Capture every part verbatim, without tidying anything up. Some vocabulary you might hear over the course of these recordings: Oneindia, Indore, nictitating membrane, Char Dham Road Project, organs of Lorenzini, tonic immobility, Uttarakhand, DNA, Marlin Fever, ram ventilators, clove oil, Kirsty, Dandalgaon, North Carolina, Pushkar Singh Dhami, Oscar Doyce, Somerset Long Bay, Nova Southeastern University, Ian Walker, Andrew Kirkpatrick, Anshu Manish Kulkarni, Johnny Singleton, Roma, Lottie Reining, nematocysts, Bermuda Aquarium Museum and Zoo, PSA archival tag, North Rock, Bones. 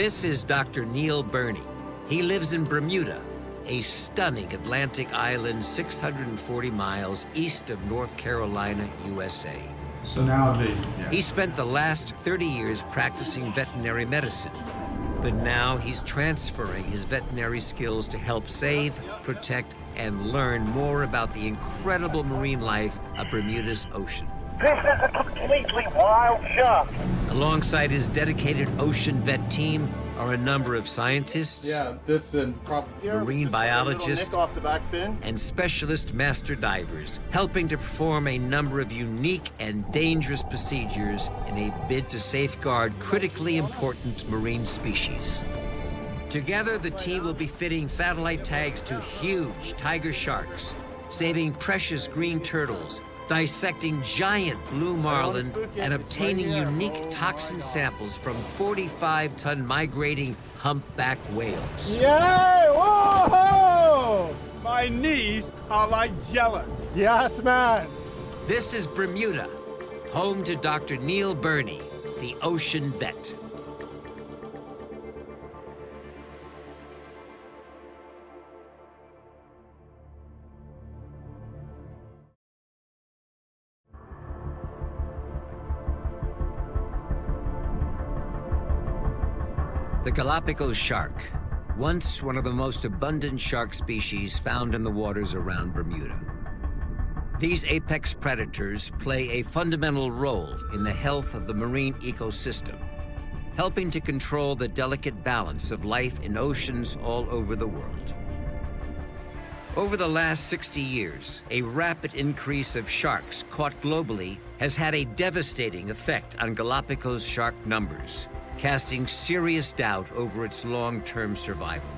This is Doctor Neil Burnie. He lives in Bermuda, a stunning Atlantic island six hundred forty miles east of North Carolina, U S A. So now the, yeah. He spent the last thirty years practicing veterinary medicine, but now he's transferring his veterinary skills to help save, protect, and learn more about the incredible marine life of Bermuda's ocean. This is a completely wild shark. Alongside his dedicated ocean vet team are a number of scientists, yeah, this and probably marine biologists, off the back fin, and specialist master divers, helping to perform a number of unique and dangerous procedures in a bid to safeguard critically important marine species. Together, the team will be fitting satellite tags to huge tiger sharks, saving precious green turtles, dissecting giant blue marlin, and obtaining unique toxin samples from forty-five ton migrating humpback whales. Yay! Whoa! My knees are like jello. Yes, man. This is Bermuda, home to Doctor Neil Burnie, the ocean vet. The Galapagos shark, once one of the most abundant shark species found in the waters around Bermuda. These apex predators play a fundamental role in the health of the marine ecosystem, helping to control the delicate balance of life in oceans all over the world. Over the last sixty years, a rapid increase of sharks caught globally has had a devastating effect on Galapagos shark numbers, casting serious doubt over its long-term survival.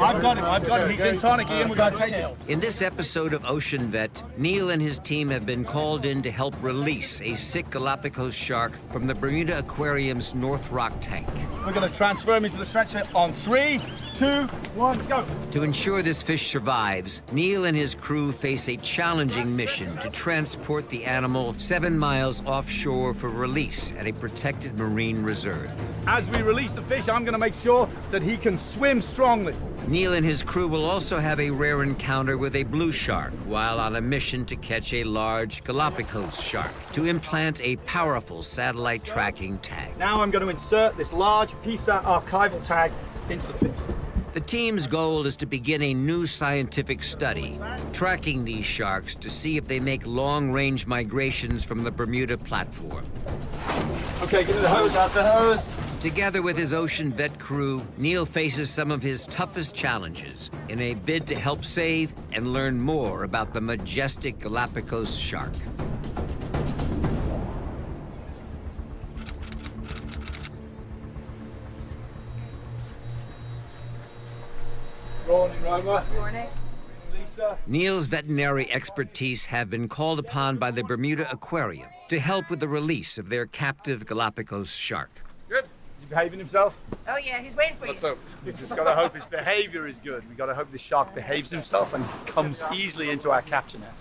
I've got him, I've got him. He's in tonic, Ian, we gotta take him. In this episode of Ocean Vet, Neil and his team have been called in to help release a sick Galapagos shark from the Bermuda Aquarium's North Rock tank. We're gonna transfer him into the stretcher on three, two, one, go. To ensure this fish survives, Neil and his crew face a challenging mission to transport the animal seven miles offshore for release at a protected marine reserve. As we release the fish, I'm gonna make sure that he can swim strongly. Neil and his crew will also have a rare encounter with a blue shark while on a mission to catch a large Galapagos shark to implant a powerful satellite tracking tag. Now I'm going to insert this large P S A archival tag into the fish. The team's goal is to begin a new scientific study, tracking these sharks to see if they make long-range migrations from the Bermuda platform. Okay, get the hose out, the hose. Together with his ocean vet crew, Neil faces some of his toughest challenges in a bid to help save and learn more about the majestic Galapagos shark. Good morning, Roma. Good morning. Lisa. Neil's veterinary expertise have been called upon by the Bermuda Aquarium to help with the release of their captive Galapagos shark. Good. Behaving himself? Oh yeah, he's waiting for you. Let's hope. We've just got to hope his behavior is good. We've got to hope the shark behaves himself and comes easily into our capture net.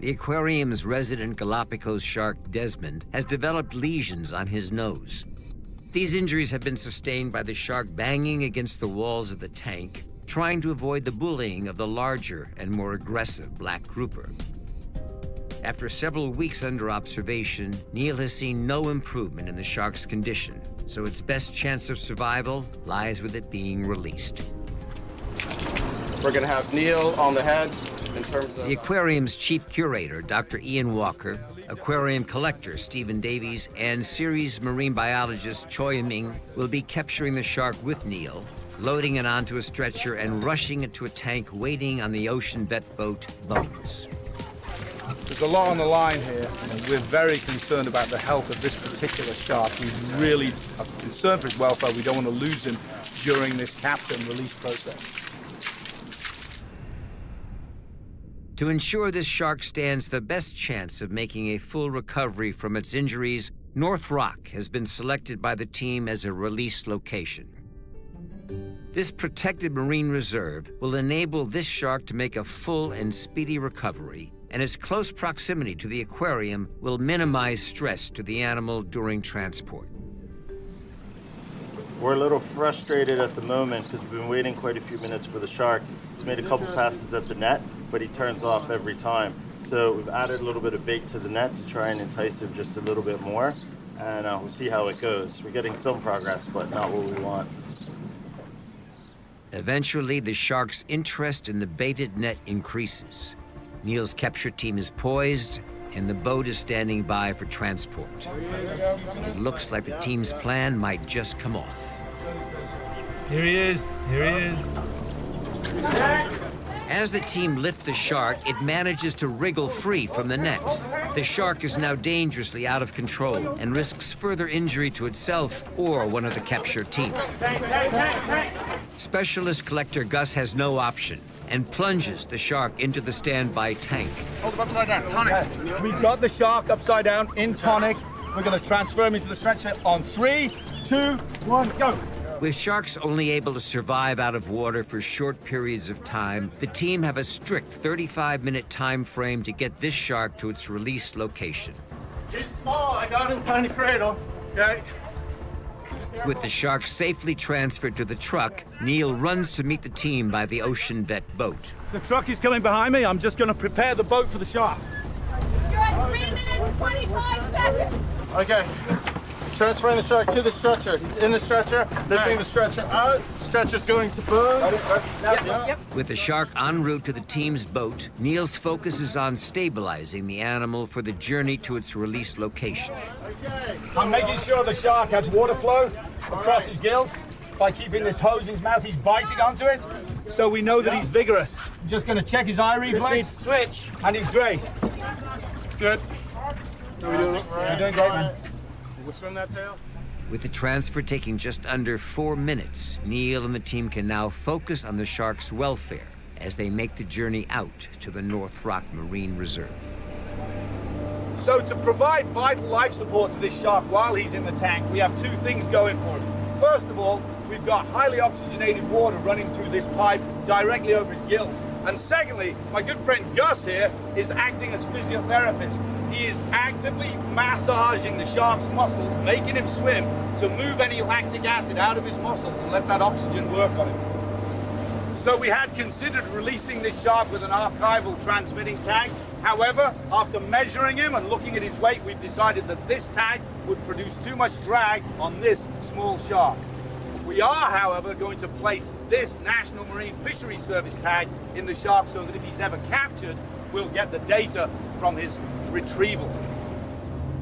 The aquarium's resident Galapagos shark, Desmond, has developed lesions on his nose. These injuries have been sustained by the shark banging against the walls of the tank, trying to avoid the bullying of the larger and more aggressive black grouper. After several weeks under observation, Neil has seen no improvement in the shark's condition, so its best chance of survival lies with it being released. We're gonna have Neil on the head in terms of... The aquarium's chief curator, Doctor Ian Walker, aquarium collector Stephen Davies, and series marine biologist Choy Aming will be capturing the shark with Neil, loading it onto a stretcher and rushing it to a tank waiting on the ocean vet boat, Bones. There's a lot on the line here, and we're very concerned about the health of this particular shark. We really are concerned for his welfare. We don't want to lose him during this capture and release process. To ensure this shark stands the best chance of making a full recovery from its injuries, North Rock has been selected by the team as a release location. This protected marine reserve will enable this shark to make a full and speedy recovery and its close proximity to the aquarium will minimize stress to the animal during transport. We're a little frustrated at the moment because we've been waiting quite a few minutes for the shark. He's made a couple passes at the net, but he turns off every time. So we've added a little bit of bait to the net to try and entice him just a little bit more, and uh, we'll see how it goes. We're getting some progress, but not what we want. Eventually, the shark's interest in the baited net increases. Neil's capture team is poised, and the boat is standing by for transport. It looks like the team's plan might just come off. Here he is, here he is. As the team lift the shark, it manages to wriggle free from the net. The shark is now dangerously out of control and risks further injury to itself or one of the capture team. Specialist collector Gus has no option and plunges the shark into the standby tank. Hold him upside down, tonic. We've got the shark upside down in tonic. We're gonna transfer him into the stretcher on three, two, one, go. With sharks only able to survive out of water for short periods of time, the team have a strict thirty-five minute time frame to get this shark to its release location. He's small, I got him in tiny cradle, okay? With the shark safely transferred to the truck, Neil runs to meet the team by the ocean vet boat. The truck is coming behind me. I'm just going to prepare the boat for the shark. You're at three minutes, twenty-five seconds. Okay. Transferring the shark to the stretcher. He's in the stretcher, lifting the stretcher out. Stretcher's going to Bones. Yep, yep. With the shark en route to the team's boat, Neil's focus is on stabilizing the animal for the journey to its release location. Okay. I'm making sure the shark has water flow across his gills by keeping this hose in his mouth. He's biting onto it, so we know that he's vigorous. I'm just going to check his eye reflex. Switch. And he's great. Good. How are we doing? You're doing great, man. Swim that tail. With the transfer taking just under four minutes, Neil and the team can now focus on the shark's welfare as they make the journey out to the North Rock Marine Reserve. So to provide vital life support to this shark while he's in the tank, we have two things going for him. First of all, we've got highly oxygenated water running through this pipe directly over his gills. And secondly, my good friend Gus here is acting as physiotherapist. He is actively massaging the shark's muscles, making him swim to move any lactic acid out of his muscles and let that oxygen work on him. So we had considered releasing this shark with an archival transmitting tag. However, after measuring him and looking at his weight, we've decided that this tag would produce too much drag on this small shark. We are, however, going to place this National Marine Fisheries Service tag in the shark so that if he's ever captured, we'll get the data from his retrieval.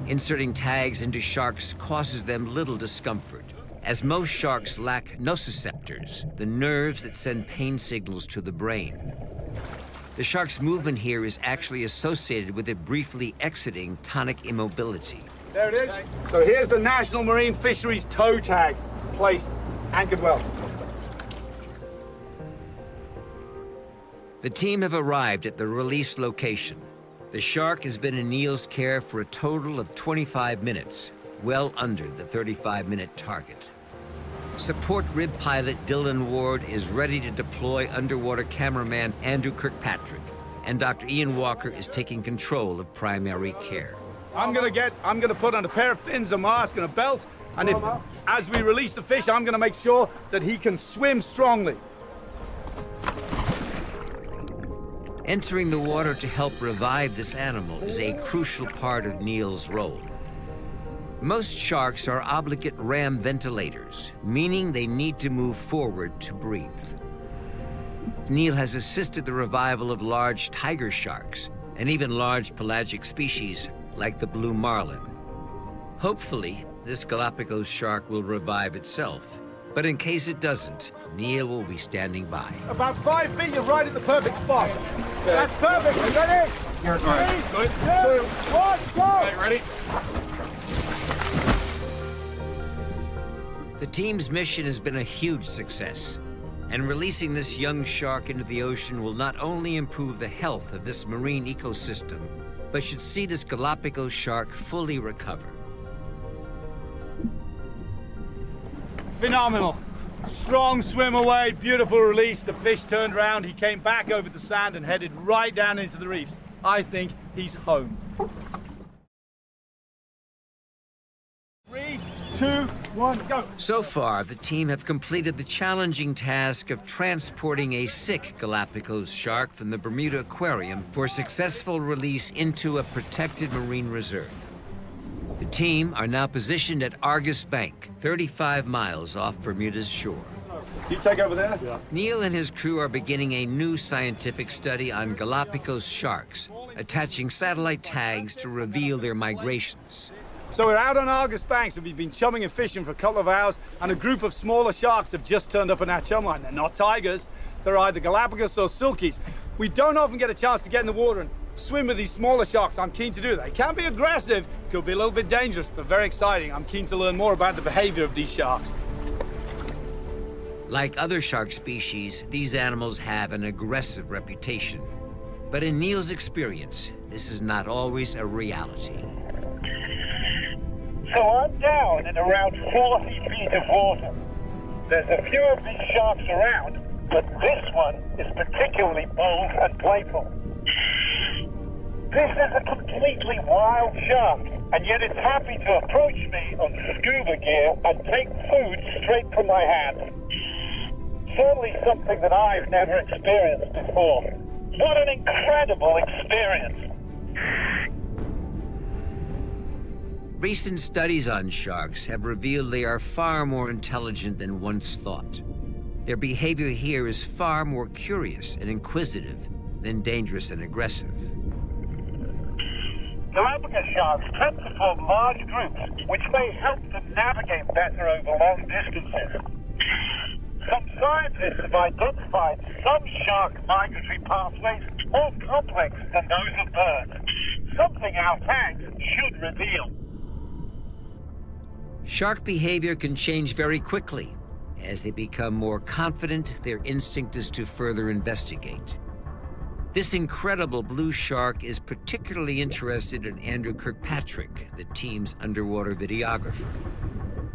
Inserting tags into sharks causes them little discomfort, as most sharks lack nociceptors, the nerves that send pain signals to the brain. The shark's movement here is actually associated with it briefly exiting tonic immobility. There it is. So here's the National Marine Fisheries tow tag placed anchored well. The team have arrived at the release location. The shark has been in Neil's care for a total of twenty-five minutes, well under the thirty-five minute target. Support rib pilot Dylan Ward is ready to deploy underwater cameraman Andrew Kirkpatrick, and Doctor Ian Walker is taking control of primary care. I'm gonna get, I'm gonna put on a pair of fins, a mask, and a belt, and if, as we release the fish, I'm gonna make sure that he can swim strongly. Entering the water to help revive this animal is a crucial part of Neil's role. Most sharks are obligate ram ventilators, meaning they need to move forward to breathe. Neil has assisted the revival of large tiger sharks and even large pelagic species like the blue marlin. Hopefully, this Galapagos shark will revive itself. But in case it doesn't, Neil will be standing by. About five feet, you're right at the perfect spot. Okay. That's perfect. You ready? You're ready. Three, two, one, go! All right, ready? The team's mission has been a huge success, and releasing this young shark into the ocean will not only improve the health of this marine ecosystem, but should see this Galapagos shark fully recover. Phenomenal. Strong swim away, beautiful release. The fish turned around, he came back over the sand and headed right down into the reefs. I think he's home. Three, two, one, go. So far, the team have completed the challenging task of transporting a sick Galapagos shark from the Bermuda Aquarium for successful release into a protected marine reserve. The team are now positioned at Argus Bank, thirty-five miles off Bermuda's shore. You take over there? Yeah. Neil and his crew are beginning a new scientific study on Galapagos sharks, attaching satellite tags to reveal their migrations. So we're out on Argus Banks and we've been chumming and fishing for a couple of hours, and a group of smaller sharks have just turned up in our chum line. They're not tigers, they're either Galapagos or silkies. We don't often get a chance to get in the water and swim with these smaller sharks. I'm keen to do that. It can be aggressive, could be a little bit dangerous, but very exciting. I'm keen to learn more about the behavior of these sharks. Like other shark species, these animals have an aggressive reputation. But in Neil's experience, this is not always a reality. So I'm down in around forty feet of water. There's a few of these sharks around, but this one is particularly bold and playful. This is a completely wild shark, and yet it's happy to approach me on scuba gear and take food straight from my hand. Certainly something that I've never experienced before. What an incredible experience! Recent studies on sharks have revealed they are far more intelligent than once thought. Their behavior here is far more curious and inquisitive than dangerous and aggressive. Galapagos sharks tend to form large groups, which may help them navigate better over long distances. Some scientists have identified some shark migratory pathways more complex than those of birds, something our tags should reveal. Shark behavior can change very quickly. As they become more confident, their instinct is to further investigate. This incredible blue shark is particularly interested in Andrew Kirkpatrick, the team's underwater videographer.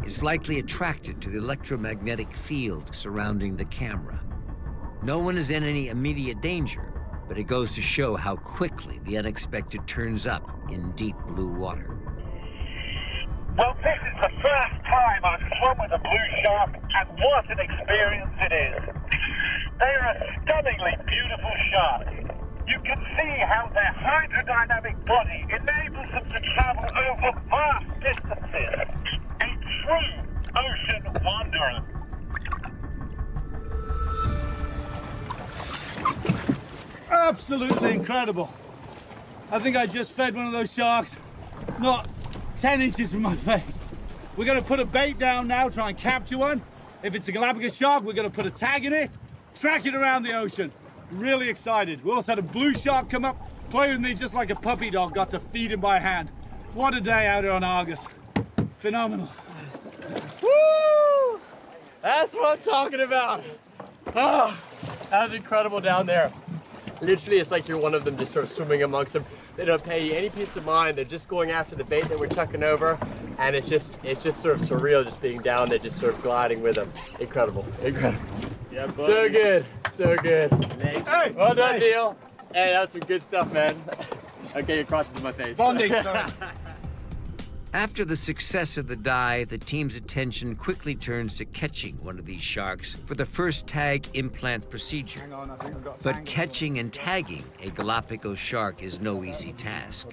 It's likely attracted to the electromagnetic field surrounding the camera. No one is in any immediate danger, but it goes to show how quickly the unexpected turns up in deep blue water. Well, this is the first time I've swum with a blue shark, and what an experience it is. They're a stunningly beautiful shark. You can see how their hydrodynamic body enables them to travel over vast distances. A true ocean wanderer. Absolutely incredible. I think I just fed one of those sharks not ten inches from my face. We're going to put a bait down now, try and capture one. If it's a Galapagos shark, we're going to put a tag in it, track it around the ocean. Really excited. We also had a blue shark come up, play with me just like a puppy dog, got to feed him by hand. What a day out here on Argus. Phenomenal. Woo! That's what I'm talking about. Oh, that was incredible down there. Literally, it's like you're one of them just sort of swimming amongst them. They don't pay you any peace of mind. They're just going after the bait that we're chucking over. And it's just, it's just sort of surreal just being down there, just sort of gliding with them. Incredible, incredible. Yeah, so good, so good. Hey, well done, hey. Neil. Hey, that was some good stuff, man. Okay, your crotch is in my face. Bonding, sorry. After the success of the dive, the team's attention quickly turns to catching one of these sharks for the first tag implant procedure. Hang on, I think I've got a but tangle. Catching and tagging a Galapagos shark is no easy task.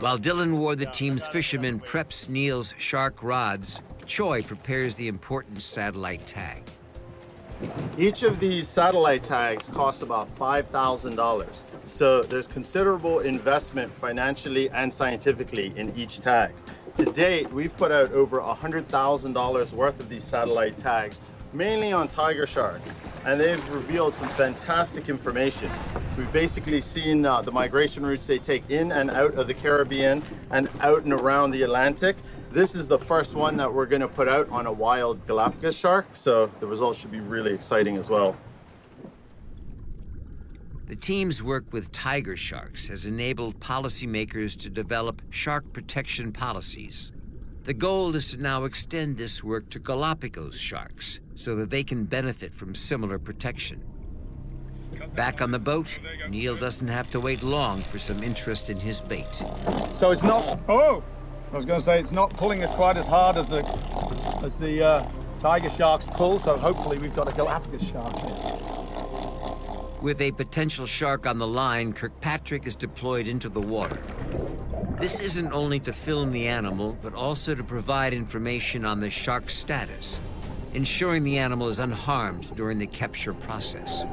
While Dylan Ward, the team's fisherman, preps Neil's shark rods, Choy prepares the important satellite tag. Each of these satellite tags costs about five thousand dollars, so there's considerable investment financially and scientifically in each tag. To date, we've put out over one hundred thousand dollars worth of these satellite tags, mainly on tiger sharks, and they've revealed some fantastic information. We've basically seen uh, the migration routes they take in and out of the Caribbean and out and around the Atlantic. This is the first one that we're going to put out on a wild Galapagos shark, so the results should be really exciting as well. The team's work with tiger sharks has enabled policymakers to develop shark protection policies. The goal is to now extend this work to Galapagos sharks so that they can benefit from similar protection. Back on the boat, Neil doesn't have to wait long for some interest in his bait. So it's not, oh, I was going to say it's not pulling us quite as hard as the, as the uh, tiger sharks pull, so hopefully we've got a Galapagos shark here. With a potential shark on the line, Kirkpatrick is deployed into the water. This isn't only to film the animal, but also to provide information on the shark's status, ensuring the animal is unharmed during the capture process.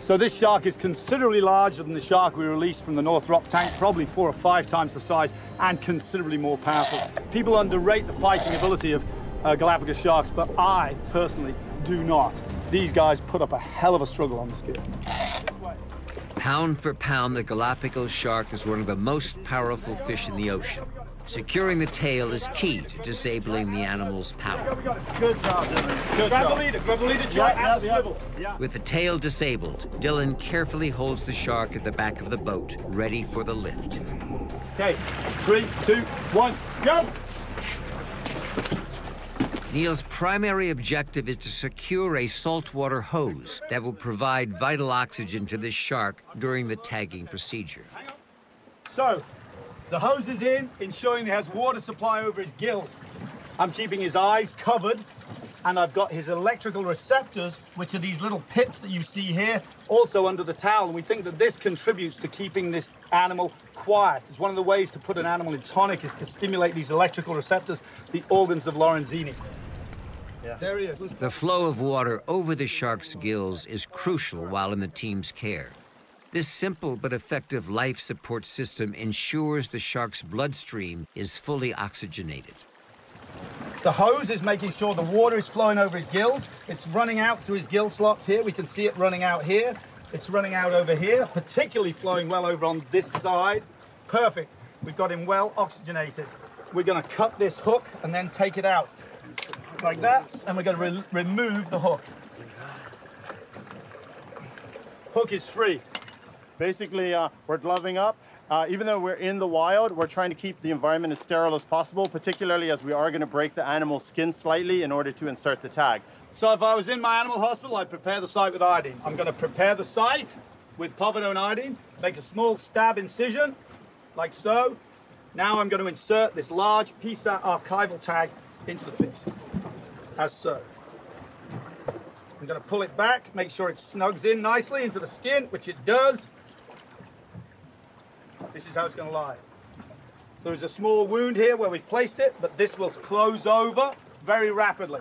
So this shark is considerably larger than the shark we released from the North Rock tank, probably four or five times the size, and considerably more powerful. People underrate the fighting ability of uh, Galapagos sharks, but I personally do not. These guys put up a hell of a struggle on the skin. Pound for pound, the Galapagos shark is one of the most powerful fish in the ocean. Securing the tail is key to disabling the animal's power. Good job, Dylan. Good grab job. the leader, grab the leader, Joe, and the swivel. Yeah. With the tail disabled, Dylan carefully holds the shark at the back of the boat, ready for the lift. Okay, three, two, one, go! Neil's primary objective is to secure a saltwater hose that will provide vital oxygen to this shark during the tagging procedure. So, the hose is in, ensuring he has water supply over his gills. I'm keeping his eyes covered, and I've got his electrical receptors, which are these little pits that you see here, also under the towel. And we think that this contributes to keeping this animal quiet. It's one of the ways to put an animal in tonic is to stimulate these electrical receptors, the organs of Lorenzini. Yeah. There he is. The flow of water over the shark's gills is crucial while in the team's care. This simple but effective life support system ensures the shark's bloodstream is fully oxygenated. The hose is making sure the water is flowing over his gills. It's running out through his gill slots here. We can see it running out here. It's running out over here, particularly flowing well over on this side. Perfect. We've got him well oxygenated. We're going to cut this hook and then take it out like that, and we're going to re- remove the hook. Hook is free. Basically, uh, we're gloving up. Uh, even though we're in the wild, we're trying to keep the environment as sterile as possible, particularly as we are going to break the animal's skin slightly in order to insert the tag. So if I was in my animal hospital, I'd prepare the site with iodine. I'm going to prepare the site with povidone iodine, make a small stab incision, like so. Now I'm going to insert this large P S A archival tag into the fish, as so. I'm going to pull it back, make sure it snugs in nicely into the skin, which it does. This is how it's going to lie. There is a small wound here where we've placed it, but this will close over very rapidly.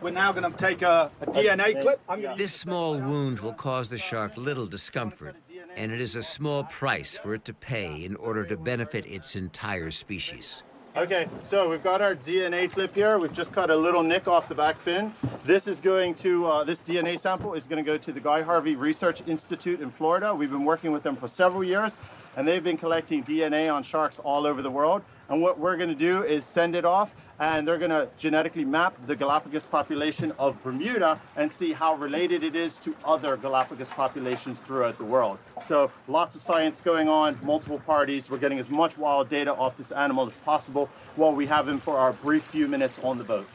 We're now going to take a, a D N A clip. I'm going to this small wound will cause the shark little discomfort, and it is a small price for it to pay in order to benefit its entire species. Okay, so we've got our D N A clip here. We've just cut a little nick off the back fin. This is going to, uh, this D N A sample is going to go to the Guy Harvey Research Institute in Florida. We've been working with them for several years, and they've been collecting D N A on sharks all over the world. And what we're going to do is send it off, and they're going to genetically map the Galapagos population of Bermuda and see how related it is to other Galapagos populations throughout the world. So lots of science going on, multiple parties. We're getting as much wild data off this animal as possible while we have him for our brief few minutes on the boat.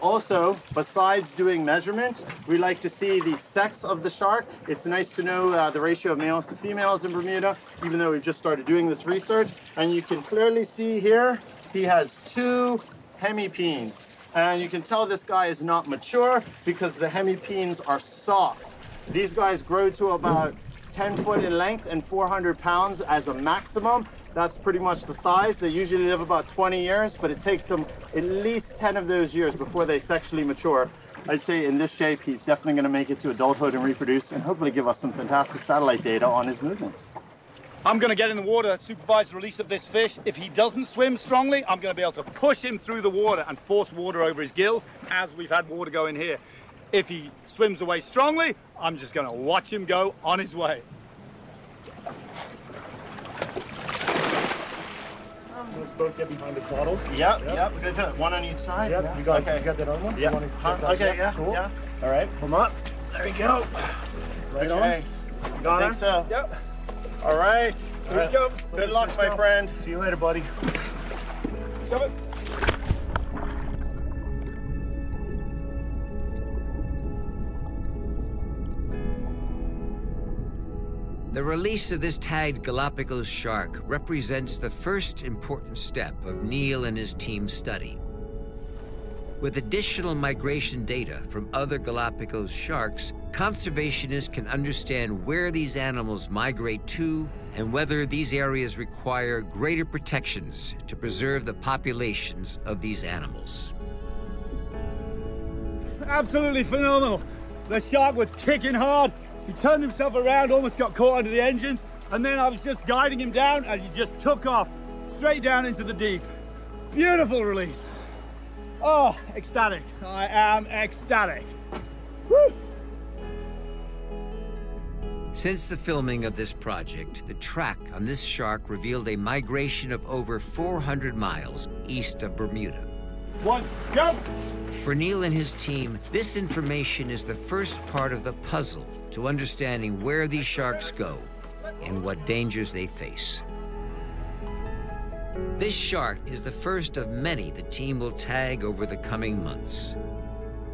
Also, besides doing measurement, we like to see the sex of the shark. It's nice to know uh, the ratio of males to females in Bermuda, even though we've just started doing this research. And you can clearly see here, he has two hemipenes. And you can tell this guy is not mature because the hemipenes are soft. These guys grow to about ten foot in length and four hundred pounds as a maximum. That's pretty much the size. They usually live about twenty years, but it takes them at least ten of those years before they sexually mature. I'd say in this shape, he's definitely going to make it to adulthood and reproduce and hopefully give us some fantastic satellite data on his movements. I'm going to get in the water, supervise the release of this fish. If he doesn't swim strongly, I'm going to be able to push him through the water and force water over his gills as we've had water go in here. If he swims away strongly, I'm just going to watch him go on his way. This boat get behind the bottles. Yep, yep, yep. Good job. One on each side. Yep. Yeah. You got, okay. You got that other one. Yep. You huh? Okay. Yep. Yeah. Cool. Yeah. All right. Come up. There we go. Right okay. on. You got I think so. Yep. All right. Here right. we go. Good Let's luck, my go. friend. See you later, buddy. Shove it. The release of this tagged Galapagos shark represents the first important step of Neil and his team's study. With additional migration data from other Galapagos sharks, conservationists can understand where these animals migrate to and whether these areas require greater protections to preserve the populations of these animals. Absolutely phenomenal. The shark was kicking hard. He turned himself around, almost got caught under the engines, and then I was just guiding him down and he just took off straight down into the deep. Beautiful release. Oh, ecstatic. I am ecstatic. Woo! Since the filming of this project, the track on this shark revealed a migration of over four hundred miles east of Bermuda. One, go! For Neil and his team, this information is the first part of the puzzle to understanding where these sharks go and what dangers they face. This shark is the first of many the team will tag over the coming months.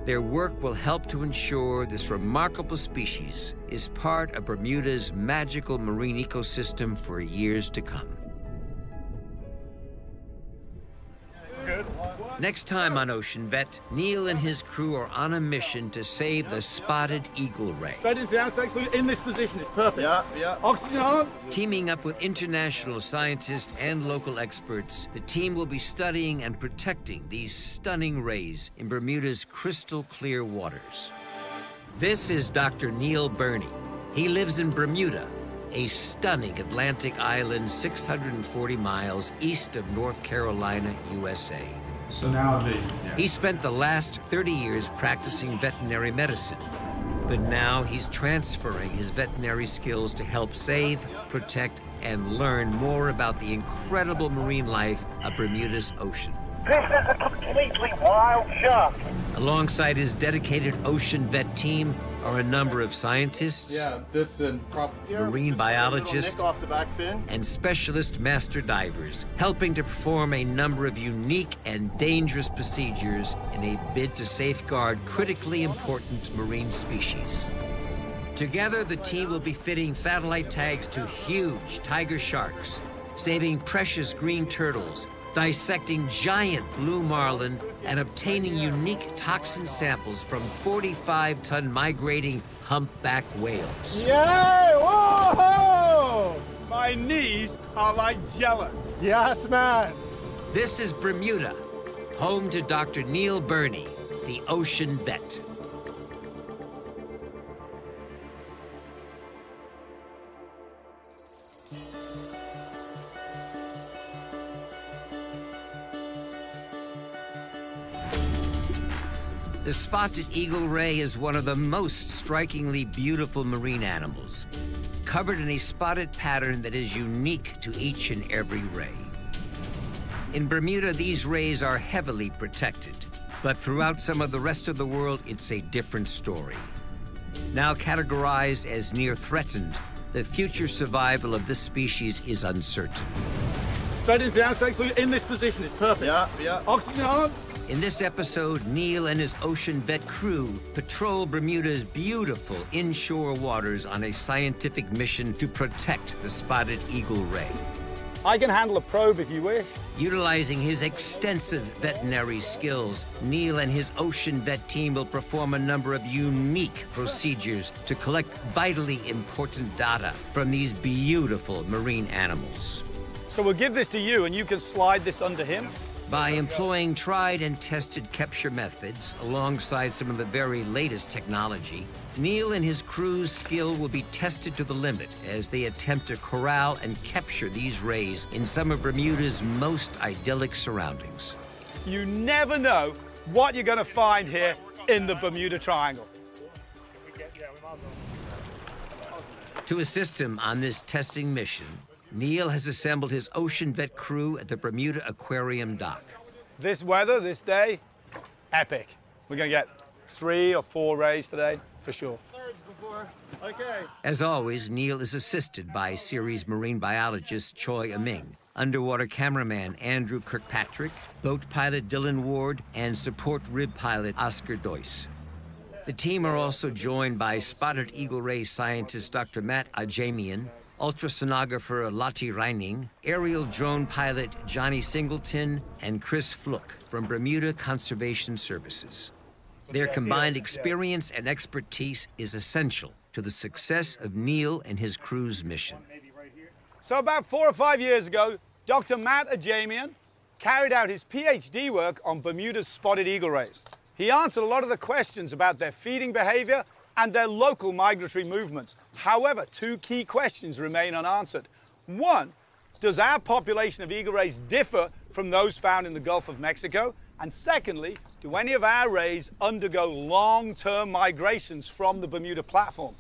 Their work will help to ensure this remarkable species is part of Bermuda's magical marine ecosystem for years to come. Good. Next time on Ocean Vet, Neil and his crew are on a mission to save the spotted eagle ray. Straight into the outstretched, in this position, it's perfect. Yeah, yeah. Oxygen on. Teaming up with international scientists and local experts, the team will be studying and protecting these stunning rays in Bermuda's crystal clear waters. This is Doctor Neil Burnie. He lives in Bermuda, a stunning Atlantic island six hundred forty miles east of North Carolina, U S A. So now the, yeah. He spent the last thirty years practicing veterinary medicine, but now he's transferring his veterinary skills to help save, protect, and learn more about the incredible marine life of Bermuda's ocean. This is a completely wild shark. Alongside his dedicated ocean vet team are a number of scientists, yeah, this and marine biologists, off the back fin, and specialist master divers, helping to perform a number of unique and dangerous procedures in a bid to safeguard critically important marine species. Together, the team will be fitting satellite tags to huge tiger sharks, saving precious green turtles, dissecting giant blue marlin, and obtaining unique toxin samples from forty-five ton migrating humpback whales. Yay! Whoa! My knees are like jello. Yes, man. This is Bermuda, home to Doctor Neil Burnie, the ocean vet. The spotted eagle ray is one of the most strikingly beautiful marine animals, covered in a spotted pattern that is unique to each and every ray. In Bermuda, these rays are heavily protected, but throughout some of the rest of the world, it's a different story. Now categorized as near threatened, the future survival of this species is uncertain. Straight into the outstretched, in this position, it's perfect. Yeah, yeah. Oxygen on. In this episode, Neil and his ocean vet crew patrol Bermuda's beautiful inshore waters on a scientific mission to protect the spotted eagle ray. I can handle a probe if you wish. Utilizing his extensive veterinary skills, Neil and his ocean vet team will perform a number of unique procedures to collect vitally important data from these beautiful marine animals. So we'll give this to you and you can slide this under him. By employing tried and tested capture methods alongside some of the very latest technology, Neil and his crew's skill will be tested to the limit as they attempt to corral and capture these rays in some of Bermuda's most idyllic surroundings. You never know what you're going to find here in the Bermuda Triangle. To assist him on this testing mission, Neil has assembled his ocean vet crew at the Bermuda Aquarium dock. This weather, this day, epic. We're going to get three or four rays today, for sure. Thirds before. Okay. As always, Neil is assisted by series marine biologist Choy Aming, underwater cameraman Andrew Kirkpatrick, boat pilot Dylan Ward, and support rib pilot Oscar Doyce. The team are also joined by spotted eagle ray scientist Doctor Matt Ajamian, ultrasonographer Lottie Reining, aerial drone pilot Johnny Singleton, and Chris Fluke from Bermuda Conservation Services. Their combined experience and expertise is essential to the success of Neil and his crew's mission. So about four or five years ago, Doctor Matt Ajamian carried out his PhD work on Bermuda's spotted eagle rays. He answered a lot of the questions about their feeding behavior and their local migratory movements. However, two key questions remain unanswered. One, does our population of eagle rays differ from those found in the Gulf of Mexico? And secondly, do any of our rays undergo long-term migrations from the Bermuda platform?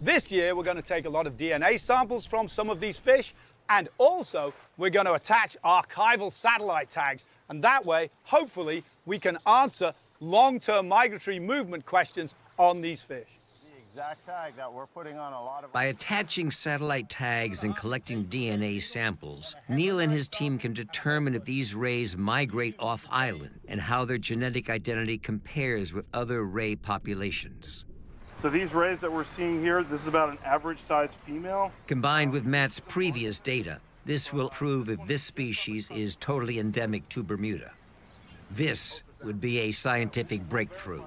This year, we're going to take a lot of D N A samples from some of these fish, and also we're going to attach archival satellite tags. And that way, hopefully, we can answer long-term migratory movement questions on these fish. The exact tag that we're putting on a lot of... By attaching satellite tags and collecting D N A samples, Neil and his team can determine if these rays migrate off-island and how their genetic identity compares with other ray populations. So these rays that we're seeing here, this is about an average-sized female. Combined with Matt's previous data, this will prove if this species is totally endemic to Bermuda. This would be a scientific breakthrough.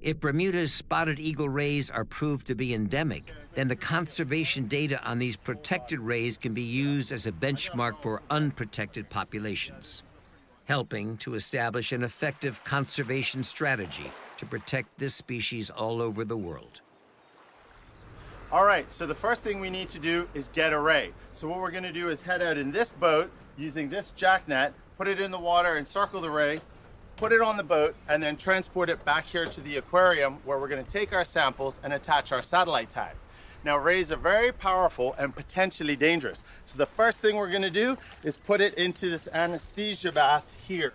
If Bermuda's spotted eagle rays are proved to be endemic, then the conservation data on these protected rays can be used as a benchmark for unprotected populations, helping to establish an effective conservation strategy to protect this species all over the world. All right, so the first thing we need to do is get a ray. So what we're going to do is head out in this boat using this jacknet, put it in the water and circle the ray, put it on the boat, and then transport it back here to the aquarium where we're going to take our samples and attach our satellite tag. Now, rays are very powerful and potentially dangerous. So the first thing we're going to do is put it into this anesthesia bath here.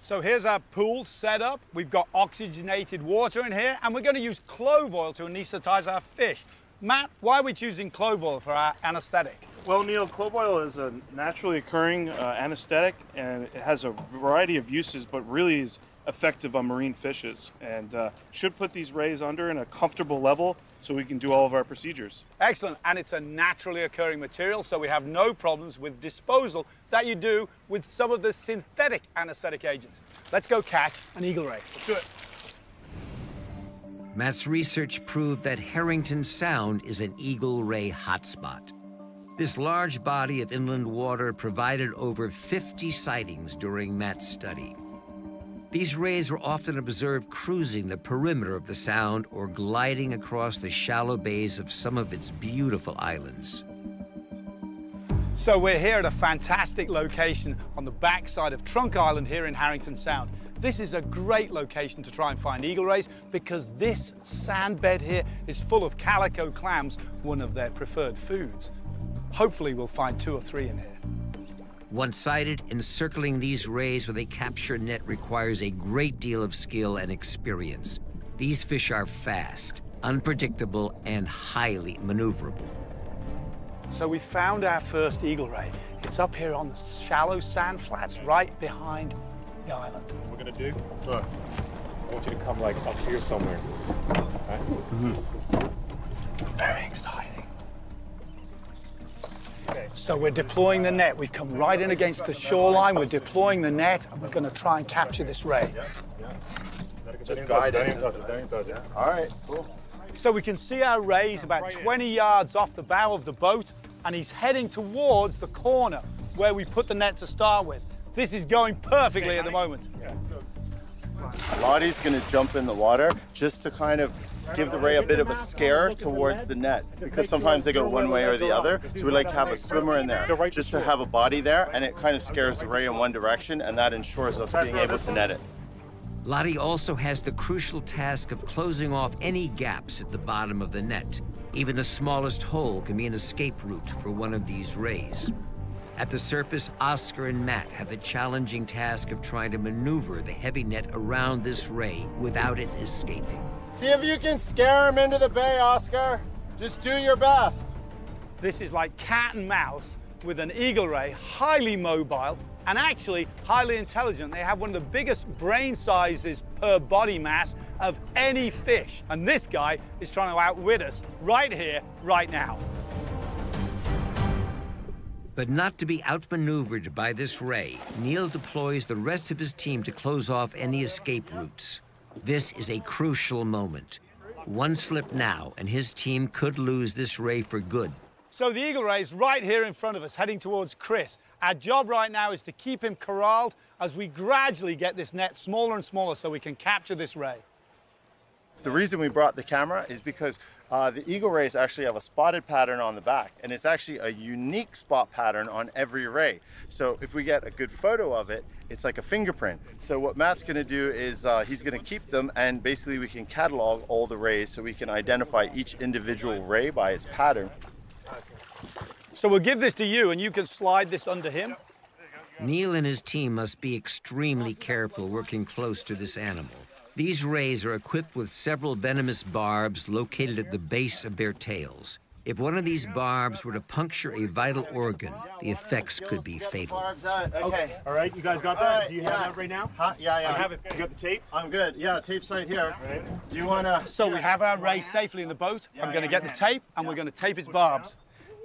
So here's our pool set up. We've got oxygenated water in here, and we're going to use clove oil to anesthetize our fish. Matt, why are we choosing clove oil for our anesthetic? Well, Neil, clove oil is a naturally occurring uh, anesthetic, and it has a variety of uses, but really is effective on marine fishes, and uh, should put these rays under in a comfortable level so we can do all of our procedures. Excellent, and it's a naturally occurring material, so we have no problems with disposal that you do with some of the synthetic anesthetic agents. Let's go catch an eagle ray. Let's do it. Matt's research proved that Harrington Sound is an eagle ray hotspot. This large body of inland water provided over fifty sightings during Matt's study. These rays were often observed cruising the perimeter of the sound or gliding across the shallow bays of some of its beautiful islands. So we're here at a fantastic location on the backside of Trunk Island here in Harrington Sound. This is a great location to try and find eagle rays because this sand bed here is full of calico clams, one of their preferred foods. Hopefully, we'll find two or three in here. Once sighted, encircling these rays with a capture net requires a great deal of skill and experience. These fish are fast, unpredictable, and highly maneuverable. So we found our first eagle ray. It's up here on the shallow sand flats right behind the island. What we're going to do, look, I want you to come like up here somewhere. Right? Mm-hmm. Very exciting. So we're deploying the net. We've come right in against the shoreline. We're deploying the net, and we're going to try and capture this ray. Yeah, yeah. Just guide it. All right, cool. So we can see our rays about twenty yards off the bow of the boat, and he's heading towards the corner where we put the net to start with. This is going perfectly at the moment. Yeah. Lottie's going to jump in the water just to kind of give the ray a bit of a scare towards the net, because sometimes they go one way or the other, so we like to have a swimmer in there just to have a body there, and it kind of scares the ray in one direction, and that ensures us being able to net it. Lottie also has the crucial task of closing off any gaps at the bottom of the net. Even the smallest hole can be an escape route for one of these rays. At the surface, Oscar and Matt have the challenging task of trying to maneuver the heavy net around this ray without it escaping. See if you can scare him into the bay, Oscar. Just do your best. This is like cat and mouse with an eagle ray, highly mobile and actually highly intelligent. They have one of the biggest brain sizes per body mass of any fish. And this guy is trying to outwit us right here, right now. But not to be outmaneuvered by this ray, Neil deploys the rest of his team to close off any escape routes. This is a crucial moment. One slip now, and his team could lose this ray for good. So the eagle ray is right here in front of us, heading towards Chris. Our job right now is to keep him corralled as we gradually get this net smaller and smaller so we can capture this ray. The reason we brought the camera is because Uh, the eagle rays actually have a spotted pattern on the back, and it's actually a unique spot pattern on every ray. So if we get a good photo of it, it's like a fingerprint. So what Matt's going to do is uh, he's going to keep them, and basically we can catalog all the rays so we can identify each individual ray by its pattern. So we'll give this to you, and you can slide this under him. Neil and his team must be extremely careful working close to this animal. These rays are equipped with several venomous barbs located at the base of their tails. If one of these barbs were to puncture a vital organ, the effects could be fatal. Okay. All right, you guys got that? Right, do you yeah. have that right now? Huh? Yeah, yeah. I have it. You got the tape? I'm good. Yeah, the tape's right here. Right. Do you want to... So we have our ray safely in the boat. Yeah, I'm going to yeah, get the tape, and yeah. we're going to tape its barbs.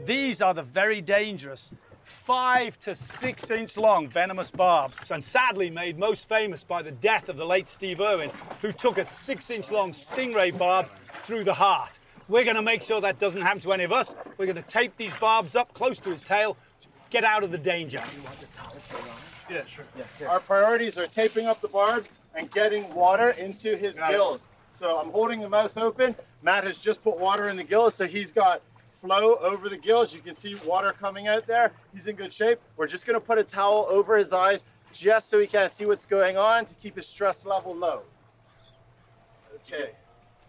These are the very dangerous five to six inch long venomous barbs, and sadly made most famous by the death of the late Steve Irwin, who took a six inch long stingray barb through the heart. We're going to make sure that doesn't happen to any of us. We're going to tape these barbs up close to his tail, get out of the danger. You want the towel on? Yeah, sure. Yeah, yeah. Our priorities are taping up the barbs and getting water into his gills. So I'm holding the mouth open. Matt has just put water in the gills, so he's got flow over the gills. You can see water coming out there. He's in good shape. We're just going to put a towel over his eyes just so he can't see what's going on to keep his stress level low. Okay.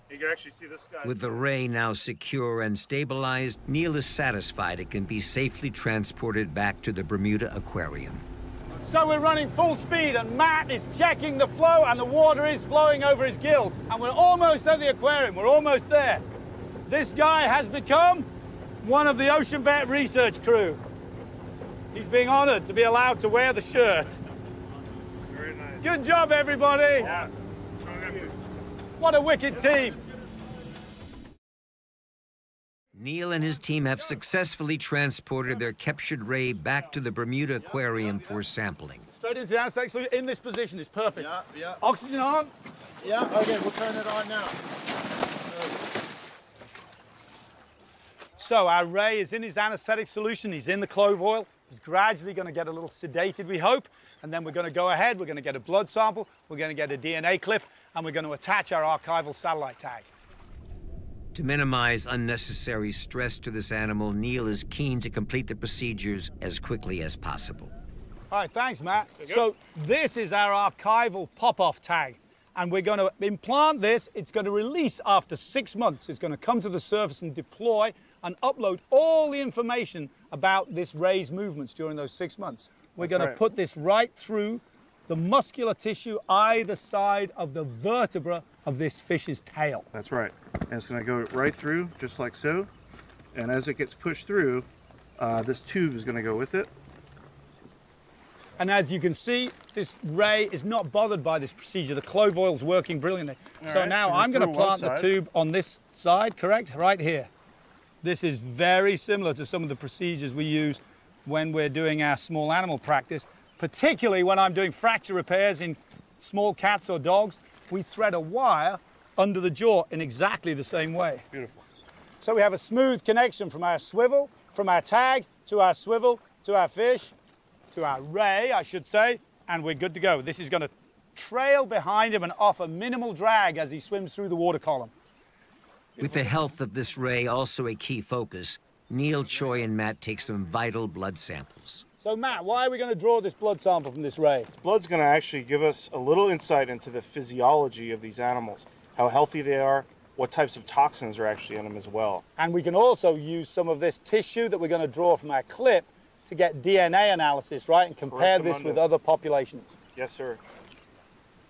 You can actually see this guy. With the ray now secure and stabilized, Neil is satisfied it can be safely transported back to the Bermuda Aquarium. So we're running full speed, and Matt is checking the flow, and the water is flowing over his gills. And we're almost at the aquarium. We're almost there. This guy has become one of the Ocean Vet research crew. He's being honored to be allowed to wear the shirt. Very nice. Good job, everybody. Yeah. What a wicked team. Neil and his team have successfully transported their captured ray back to the Bermuda Aquarium for sampling. Straight into the anesthetic, in this position is perfect. Yeah, yeah. Oxygen on? Yeah, okay, we'll turn it on now. So our ray is in his anesthetic solution, he's in the clove oil, he's gradually going to get a little sedated, we hope, and then we're going to go ahead, we're going to get a blood sample, we're going to get a D N A clip, and we're going to attach our archival satellite tag. To minimize unnecessary stress to this animal, Neil is keen to complete the procedures as quickly as possible. All right, thanks, Matt. So this is our archival pop-off tag, and we're going to implant this. It's going to release after six months. It's going to come to the surface and deploy and upload all the information about this ray's movements during those six months. We're going to put this right through the muscular tissue either side of the vertebra of this fish's tail. That's right. And it's going to go right through, just like so. And as it gets pushed through, uh, this tube is going to go with it. And as you can see, this ray is not bothered by this procedure. The clove oil's working brilliantly. All so right, now so I'm going to plant the tube on this side, correct? Right here. This is very similar to some of the procedures we use when we're doing our small animal practice, particularly when I'm doing fracture repairs in small cats or dogs. We thread a wire under the jaw in exactly the same way. Beautiful. So we have a smooth connection from our swivel, from our tag, to our swivel, to our fish, to our ray, I should say, and we're good to go. This is going to trail behind him and offer minimal drag as he swims through the water column. With the health of this ray also a key focus, Neil, Choy, and Matt take some vital blood samples. So, Matt, why are we going to draw this blood sample from this ray? This blood's going to actually give us a little insight into the physiology of these animals, how healthy they are, what types of toxins are actually in them as well. And we can also use some of this tissue that we're going to draw from our clip to get D N A analysis, right, and compare this with other populations. Yes, sir.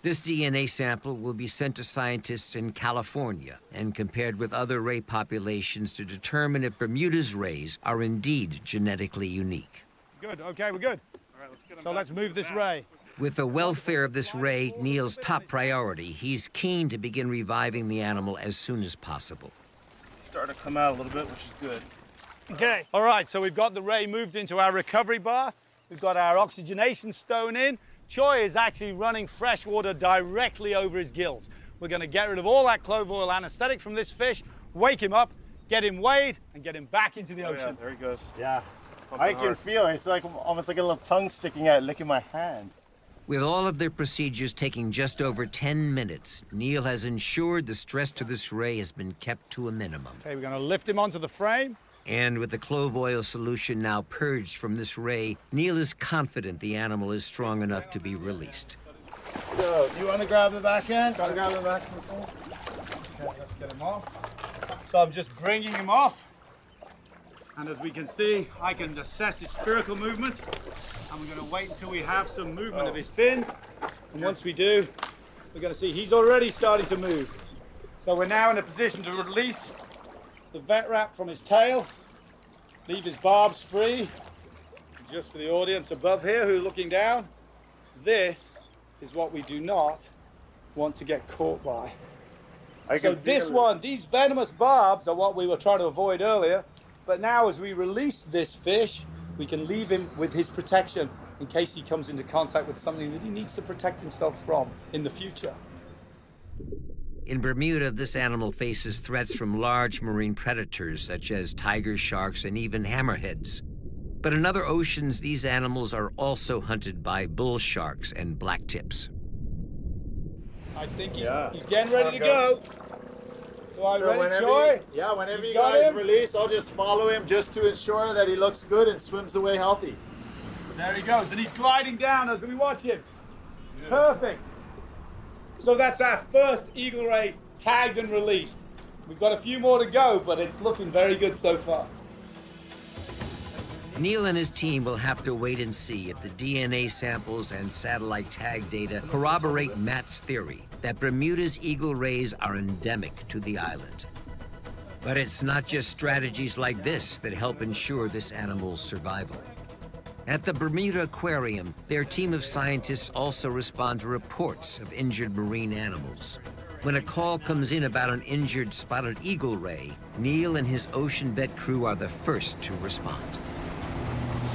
This D N A sample will be sent to scientists in California and compared with other ray populations to determine if Bermuda's rays are indeed genetically unique. Good, okay, we're good. right, let's get so let's move this ray. With the welfare of this ray Neil's top priority, he's keen to begin reviving the animal as soon as possible. It's starting to come out a little bit, which is good. Okay, all right, so we've got the ray moved into our recovery bath. We've got our oxygenation stone in. Choy is actually running fresh water directly over his gills. We're going to get rid of all that clove oil anesthetic from this fish, wake him up, get him weighed, and get him back into the ocean. Oh, yeah, there he goes. Yeah. Pumping I can hard. feel it. It's like almost like a little tongue sticking out, licking my hand. With all of their procedures taking just over ten minutes, Neil has ensured the stress to this ray has been kept to a minimum. Okay, we're going to lift him onto the frame. And with the clove oil solution now purged from this ray, Neil is confident the animal is strong enough to be released. So, do you want to grab the back end? Got to grab the back end. Okay, let's get him off. So I'm just bringing him off. And as we can see, I can assess his spherical movement. And we're going to wait until we have some movement oh. of his fins. And once we do, we're going to see he's already starting to move. So we're now in a position to release the vet wrap from his tail, leave his barbs free. Just for the audience above here who are looking down, this is what we do not want to get caught by. I so this one, these venomous barbs are what we were trying to avoid earlier, but now as we release this fish, we can leave him with his protection in case he comes into contact with something that he needs to protect himself from in the future. In Bermuda, this animal faces threats from large marine predators such as tiger sharks and even hammerheads. But in other oceans, these animals are also hunted by bull sharks and blacktips. I think he's, yeah. he's getting ready to go. So I'm ready, whenever, Choy? Yeah, whenever you, you guys him? release, I'll just follow him just to ensure that he looks good and swims away healthy. There he goes, and he's gliding down as we watch him. Yeah. Perfect. So that's our first eagle ray tagged and released. We've got a few more to go, but it's looking very good so far. Neil and his team will have to wait and see if the D N A samples and satellite tag data corroborate Matt's theory that Bermuda's eagle rays are endemic to the island. But it's not just strategies like this that help ensure this animal's survival. At the Bermuda Aquarium, their team of scientists also respond to reports of injured marine animals. When a call comes in about an injured spotted eagle ray, Neil and his ocean vet crew are the first to respond.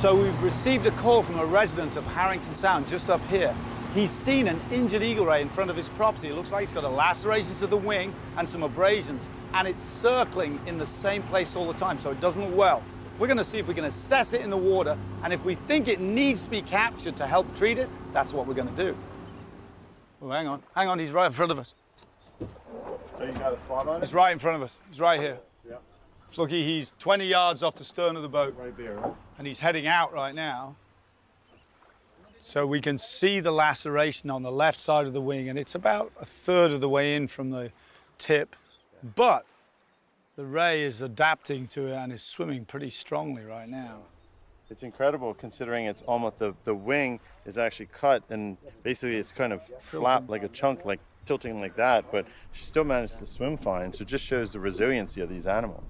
So we've received a call from a resident of Harrington Sound just up here. He's seen an injured eagle ray in front of his property. It looks like it's got a laceration to the wing and some abrasions, and it's circling in the same place all the time, so it doesn't look well. We're going to see if we can assess it in the water, and if we think it needs to be captured to help treat it, that's what we're going to do. Oh, hang on. Hang on, he's right in front of us. So you got a spot on it? It's right in front of us. He's right here. Yeah. So look, he's twenty yards off the stern of the boat. Right there, right? And he's heading out right now. So we can see the laceration on the left side of the wing, and it's about a third of the way in from the tip. Yeah. But the ray is adapting to it and is swimming pretty strongly right now. It's incredible considering it's almost the, the wing is actually cut and basically it's kind of flapped like a chunk, like tilting like that, but she still managed to swim fine, so it just shows the resiliency of these animals.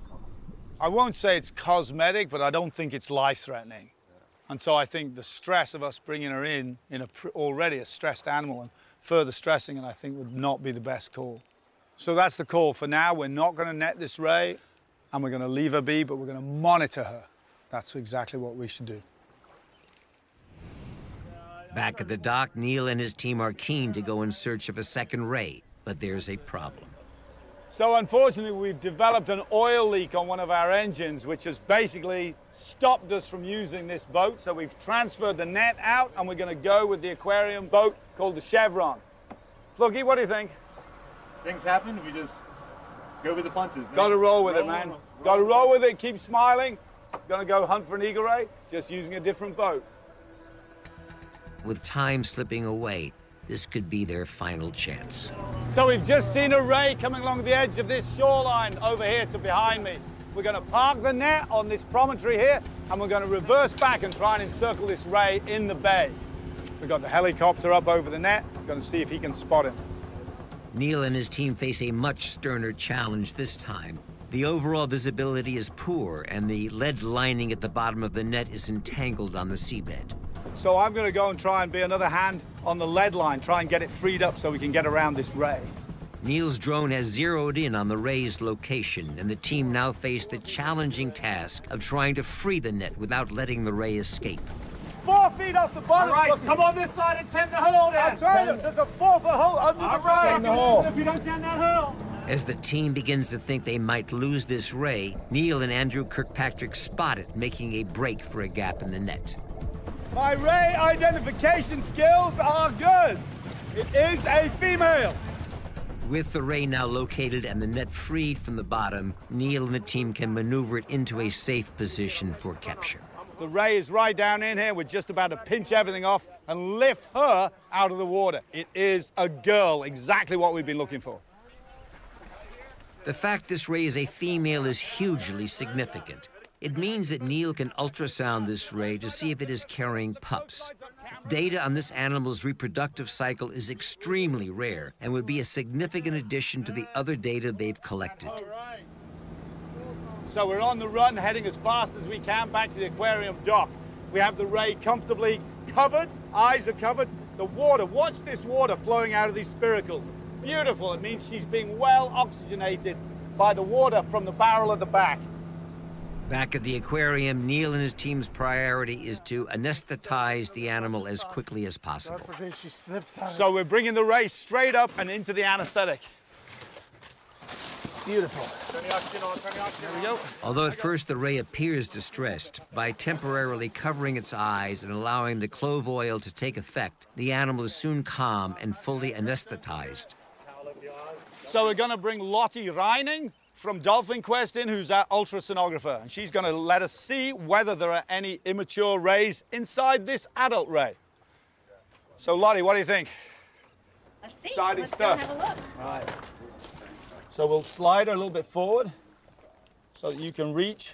I won't say it's cosmetic, but I don't think it's life-threatening. And so I think the stress of us bringing her in, in a pr already a stressed animal, and further stressing it, I think would not be the best call. So that's the call. For now, we're not going to net this ray, and we're going to leave her be, but we're going to monitor her. That's exactly what we should do. Back at the dock, Neil and his team are keen to go in search of a second ray, but there's a problem. So unfortunately, we've developed an oil leak on one of our engines, which has basically stopped us from using this boat. So we've transferred the net out, and we're going to go with the aquarium boat called the Chevron. Fluggy, what do you think? Things happen, we just go with the punches. Got to roll with roll, it, man. Got to roll with it, keep smiling. Gonna go hunt for an eagle ray, just using a different boat. With time slipping away, this could be their final chance. So we've just seen a ray coming along the edge of this shoreline over here to behind me. We're gonna park the net on this promontory here, and we're gonna reverse back and try and encircle this ray in the bay. We've got the helicopter up over the net. I'm gonna see if he can spot him. Neil and his team face a much sterner challenge this time. The overall visibility is poor, and the lead lining at the bottom of the net is entangled on the seabed. So I'm going to go and try and be another hand on the lead line, try and get it freed up so we can get around this ray. Neil's drone has zeroed in on the ray's location, and the team now face the challenging task of trying to free the net without letting the ray escape. Four feet off the bottom. All right, look, come on this side and tend the hole down. I'm trying to, there's a four-foot hole under All the right, hole. If you don't tend that hole. As the team begins to think they might lose this ray, Neil and Andrew Kirkpatrick spot it, making a break for a gap in the net. My ray identification skills are good. It is a female. With the ray now located and the net freed from the bottom, Neil and the team can maneuver it into a safe position for capture. The ray is right down in here. We're just about to pinch everything off and lift her out of the water. It is a girl, exactly what we've been looking for. The fact this ray is a female is hugely significant. It means that Neil can ultrasound this ray to see if it is carrying pups. Data on this animal's reproductive cycle is extremely rare and would be a significant addition to the other data they've collected. So we're on the run, heading as fast as we can back to the aquarium dock. We have the ray comfortably covered, eyes are covered. The water, watch this water flowing out of these spiracles. Beautiful, it means she's being well oxygenated by the water from the barrel of the back. Back at the aquarium, Neil and his team's priority is to anesthetize the animal as quickly as possible. God forbid she slips on it. So we're bringing the ray straight up and into the anesthetic. Beautiful. There we go. Although at first the ray appears distressed, by temporarily covering its eyes and allowing the clove oil to take effect, the animal is soon calm and fully anesthetized. So we're going to bring Lottie Reining from Dolphin Quest in, who's our ultrasonographer, and she's going to let us see whether there are any immature rays inside this adult ray. So Lottie, what do you think? Let's see. Exciting Let's stuff. Go have a look. All right. So we'll slide her a little bit forward so that you can reach.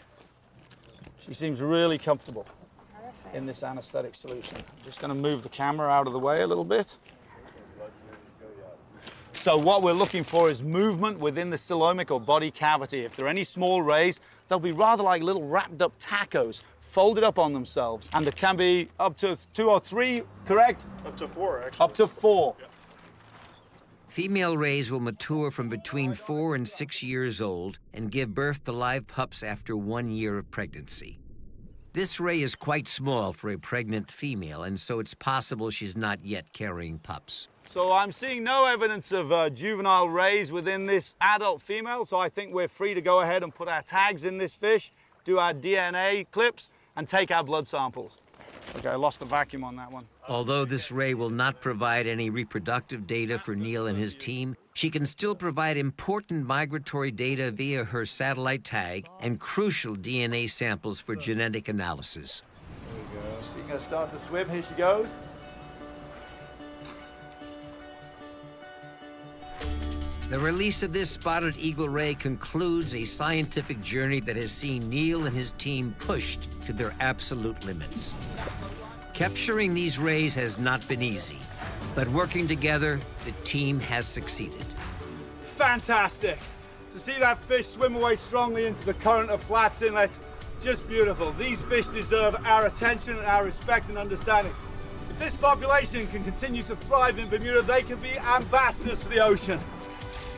She seems really comfortable Perfect. in this anesthetic solution. I'm just going to move the camera out of the way a little bit. So what we're looking for is movement within the coelomic or body cavity. If there are any small rays, they'll be rather like little wrapped up tacos folded up on themselves. And there can be up to two or three, correct? Up to four, actually. Up to four. Yeah. Female rays will mature from between four and six years old and give birth to live pups after one year of pregnancy. This ray is quite small for a pregnant female, and so it's possible she's not yet carrying pups. So I'm seeing no evidence of uh, juvenile rays within this adult female, so I think we're free to go ahead and put our tags in this fish, do our D N A clips, and take our blood samples. Okay, I lost the vacuum on that one. Although this ray will not provide any reproductive data for Neil and his team, she can still provide important migratory data via her satellite tag and crucial D N A samples for genetic analysis. There we go. She's going to start to swim. Here she goes. The release of this spotted eagle ray concludes a scientific journey that has seen Neil and his team pushed to their absolute limits. Capturing these rays has not been easy, but working together, the team has succeeded. Fantastic. To see that fish swim away strongly into the current of Flats Inlet, just beautiful. These fish deserve our attention and our respect and understanding. If this population can continue to thrive in Bermuda, they can be ambassadors for the ocean.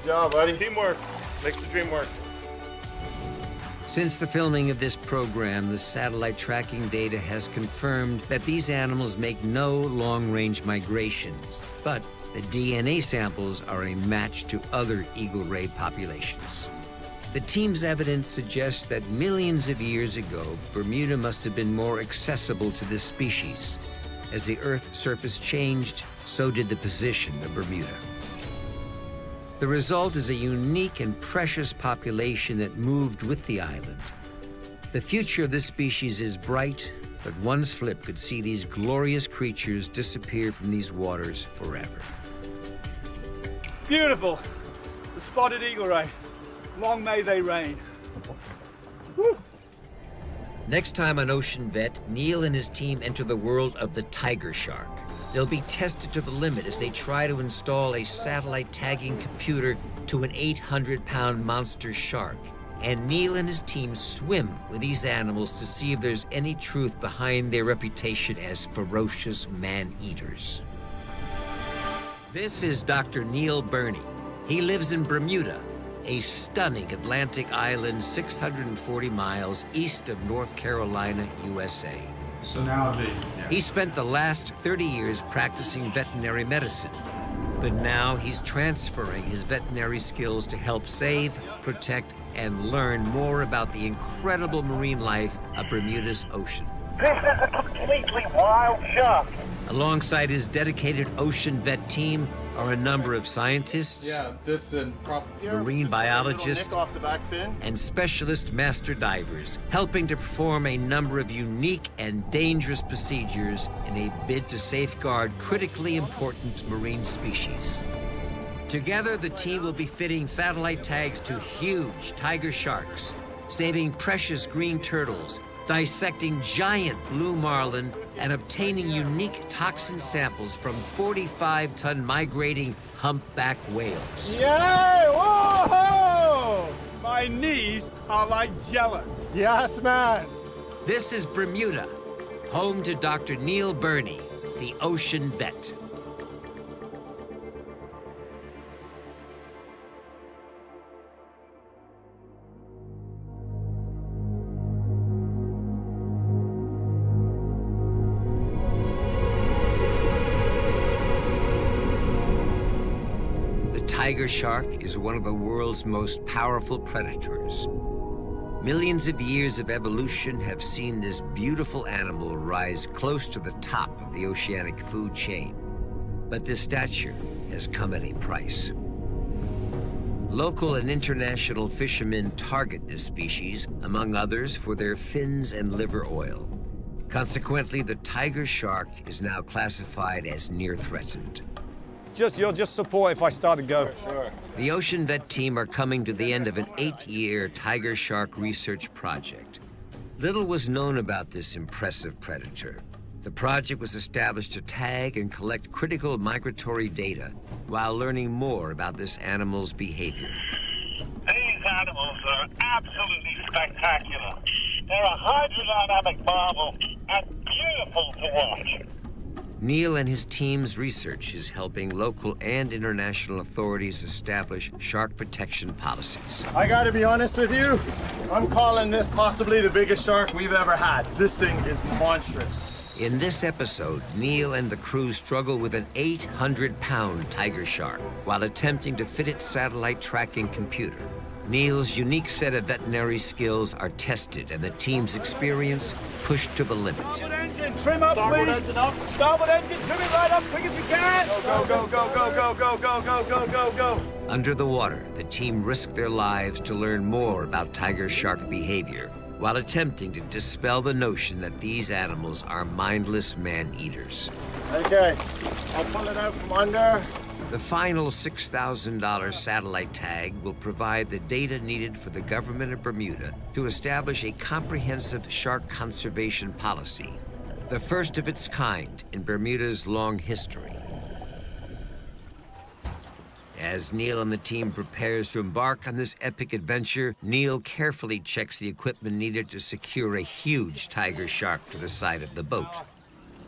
Good job, buddy. Teamwork makes the dream work. Since the filming of this program, the satellite tracking data has confirmed that these animals make no long-range migrations, but the D N A samples are a match to other eagle ray populations. The team's evidence suggests that millions of years ago, Bermuda must have been more accessible to this species. As the Earth's surface changed, so did the position of Bermuda. The result is a unique and precious population that moved with the island. The future of this species is bright, but one slip could see these glorious creatures disappear from these waters forever. Beautiful. The spotted eagle ray. Long may they reign. Woo. Next time on Ocean Vet, Neil and his team enter the world of the tiger shark. They'll be tested to the limit as they try to install a satellite tagging computer to an eight hundred pound monster shark and Neil and his team swim with these animals to see if there's any truth behind their reputation as ferocious man-eaters. This is Doctor Neil Burnie. He lives in Bermuda, a stunning Atlantic island six hundred forty miles east of North Carolina, U S A. So now the, yeah. He spent the last thirty years practicing veterinary medicine, but now he's transferring his veterinary skills to help save, protect, and learn more about the incredible marine life of Bermuda's ocean. This is a completely wild shark. Alongside his dedicated ocean vet team are a number of scientists, yeah, this and marine biologists, off the back fin, and specialist master divers, helping to perform a number of unique and dangerous procedures in a bid to safeguard critically important marine species. Together, the team will be fitting satellite tags to huge tiger sharks, saving precious green turtles, dissecting giant blue marlin, and obtaining unique toxin samples from forty-five ton migrating humpback whales. Yay! Whoa! My knees are like jello. Yes, man. This is Bermuda, home to Doctor Neil Burnie, the ocean vet. Tiger shark is one of the world's most powerful predators. Millions of years of evolution have seen this beautiful animal rise close to the top of the oceanic food chain. But this stature has come at a price. Local and international fishermen target this species, among others, for their fins and liver oil. Consequently, the tiger shark is now classified as near threatened. Just, you'll just support if I start to go. Sure, sure. The Ocean Vet team are coming to the end of an eight year tiger shark research project. Little was known about this impressive predator. The project was established to tag and collect critical migratory data while learning more about this animal's behavior. These animals are absolutely spectacular. They're a hydrodynamic marvel and beautiful to watch. Neil and his team's research is helping local and international authorities establish shark protection policies. I gotta be honest with you, I'm calling this possibly the biggest shark we've ever had. This thing is monstrous. In this episode, Neil and the crew struggle with an eight hundred pound tiger shark while attempting to fit its satellite tracking computer. Neil's unique set of veterinary skills are tested and the team's experience pushed to the limit. Starboard engine, trim up, please. Engine up. Starboard engine, trim it right up, quick as you can. Go, go, go, go, go, go, go, go, go, go, go. Under the water, the team risked their lives to learn more about tiger shark behavior while attempting to dispel the notion that these animals are mindless man-eaters. Okay, I'll pull it out from under. The final six thousand dollar satellite tag will provide the data needed for the government of Bermuda to establish a comprehensive shark conservation policy, the first of its kind in Bermuda's long history. As Neil and the team prepares to embark on this epic adventure, Neil carefully checks the equipment needed to secure a huge tiger shark to the side of the boat.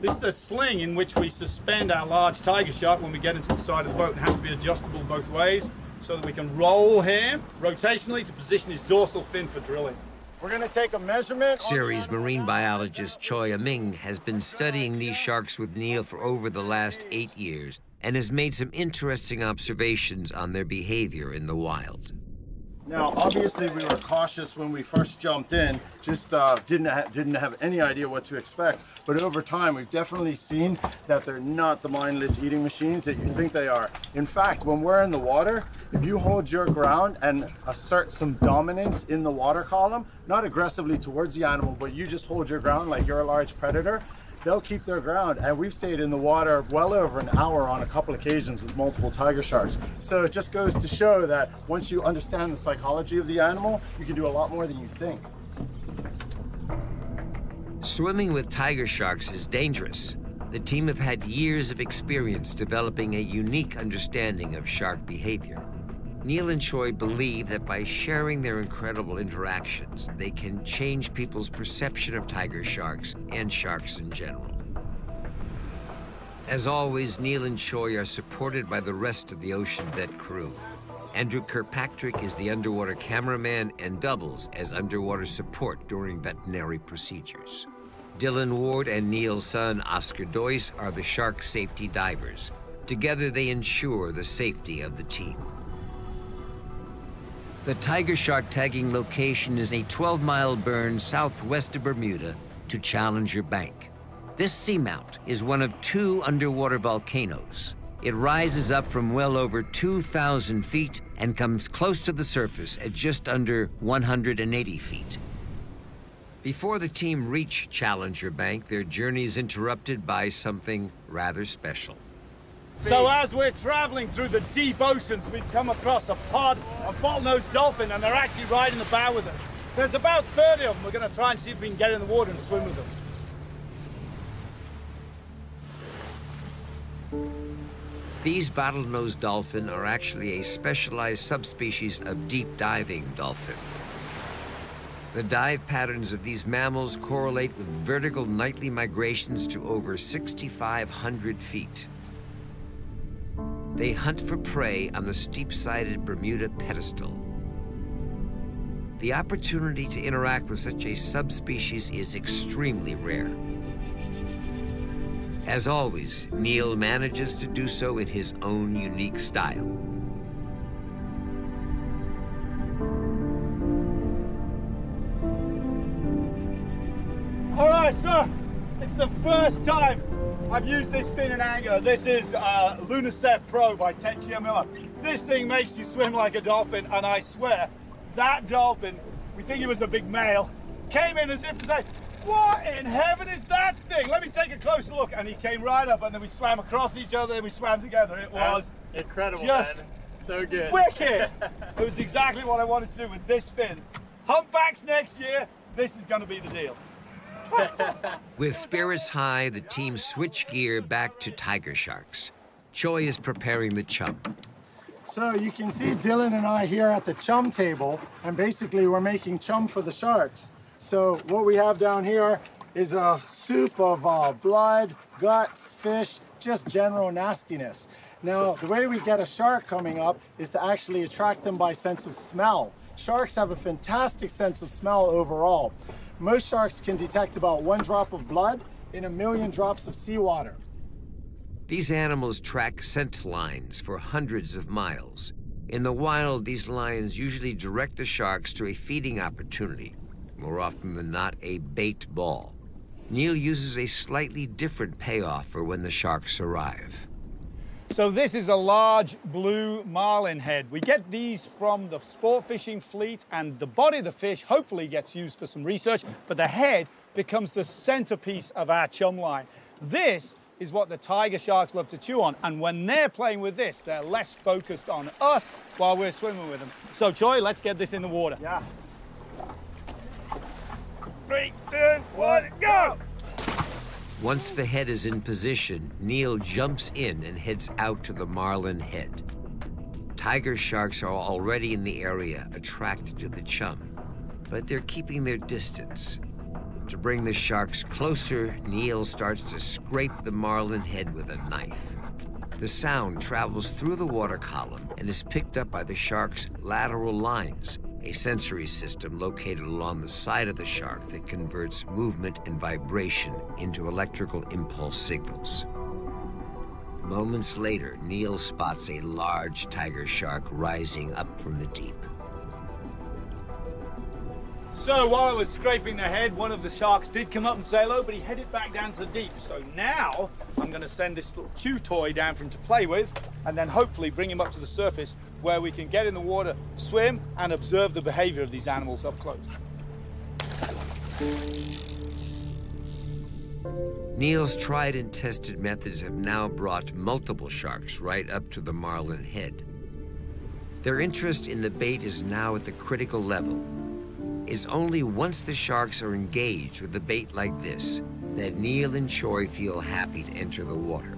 This is the sling in which we suspend our large tiger shark when we get into the side of the boat. It has to be adjustable both ways so that we can roll him rotationally to position his dorsal fin for drilling. We're going to take a measurement. Series marine biologist Choy Aming has been studying these sharks with Neil for over the last eight years and has made some interesting observations on their behavior in the wild. Now, obviously, we were cautious when we first jumped in, just uh, didn't, ha didn't have any idea what to expect. But over time, we've definitely seen that they're not the mindless eating machines that you think they are. In fact, when we're in the water, if you hold your ground and assert some dominance in the water column, not aggressively towards the animal, but you just hold your ground like you're a large predator, they'll keep their ground. And we've stayed in the water well over an hour on a couple occasions with multiple tiger sharks. So it just goes to show that once you understand the psychology of the animal, you can do a lot more than you think. Swimming with tiger sharks is dangerous. The team have had years of experience developing a unique understanding of shark behavior. Neil and Choy believe that by sharing their incredible interactions, they can change people's perception of tiger sharks and sharks in general. As always, Neil and Choy are supported by the rest of the Ocean Vet crew. Andrew Kirkpatrick is the underwater cameraman and doubles as underwater support during veterinary procedures. Dylan Ward and Neil's son, Oscar Doyce, are the shark safety divers. Together, they ensure the safety of the team. The tiger shark tagging location is a twelve mile burn southwest of Bermuda to Challenger Bank. This seamount is one of two underwater volcanoes. It rises up from well over two thousand feet and comes close to the surface at just under one hundred eighty feet. Before the team reach Challenger Bank, their journey is interrupted by something rather special. So as we're traveling through the deep oceans, we've come across a pod of bottlenose dolphin, and they're actually right in the bow with us. There's about thirty of them. We're going to try and see if we can get in the water and swim with them. These bottlenose dolphin are actually a specialized subspecies of deep diving dolphin. The dive patterns of these mammals correlate with vertical nightly migrations to over six thousand five hundred feet. They hunt for prey on the steep-sided Bermuda pedestal. The opportunity to interact with such a subspecies is extremely rare. As always, Neil manages to do so in his own unique style. All right, sir, it's the first time I've used this fin and anchor. This is uh, Lunacep Pro by Tetsuya Miller. This thing makes you swim like a dolphin, and I swear, that dolphin, we think he was a big male, came in as if to say, what in heaven is that thing? Let me take a closer look. And he came right up, and then we swam across each other, and we swam together. It was uh, incredible, just man. So good. Wicked. It was exactly what I wanted to do with this fin. Humpbacks next year, this is going to be the deal. With spirits high, the team switch gear back to tiger sharks. Choy is preparing the chum. So you can see Dylan and I here at the chum table, and basically we're making chum for the sharks. So what we have down here is a soup of uh, blood, guts, fish, just general nastiness. Now, the way we get a shark coming up is to actually attract them by sense of smell. Sharks have a fantastic sense of smell overall. Most sharks can detect about one drop of blood in a million drops of seawater. These animals track scent lines for hundreds of miles. In the wild, these lines usually direct the sharks to a feeding opportunity, more often than not a bait ball. Neil uses a slightly different payoff for when the sharks arrive. So this is a large blue marlin head. We get these from the sport fishing fleet, and the body of the fish hopefully gets used for some research, but the head becomes the centerpiece of our chum line. This is what the tiger sharks love to chew on, and when they're playing with this, they're less focused on us while we're swimming with them. So, Choy, let's get this in the water. Yeah. Three, two, one, go! Once the head is in position, Neil jumps in and heads out to the marlin head. Tiger sharks are already in the area, attracted to the chum, but they're keeping their distance. To bring the sharks closer, Neil starts to scrape the marlin head with a knife. The sound travels through the water column and is picked up by the shark's lateral lines, a sensory system located along the side of the shark that converts movement and vibration into electrical impulse signals. Moments later, Neil spots a large tiger shark rising up from the deep. So while I was scraping the head, one of the sharks did come up and say hello, but he headed back down to the deep. So now I'm going to send this little chew toy down for him to play with, and then hopefully bring him up to the surface where we can get in the water, swim, and observe the behavior of these animals up close. Neil's tried and tested methods have now brought multiple sharks right up to the marlin head. Their interest in the bait is now at the critical level. It's only once the sharks are engaged with the bait like this that Neil and Choy feel happy to enter the water.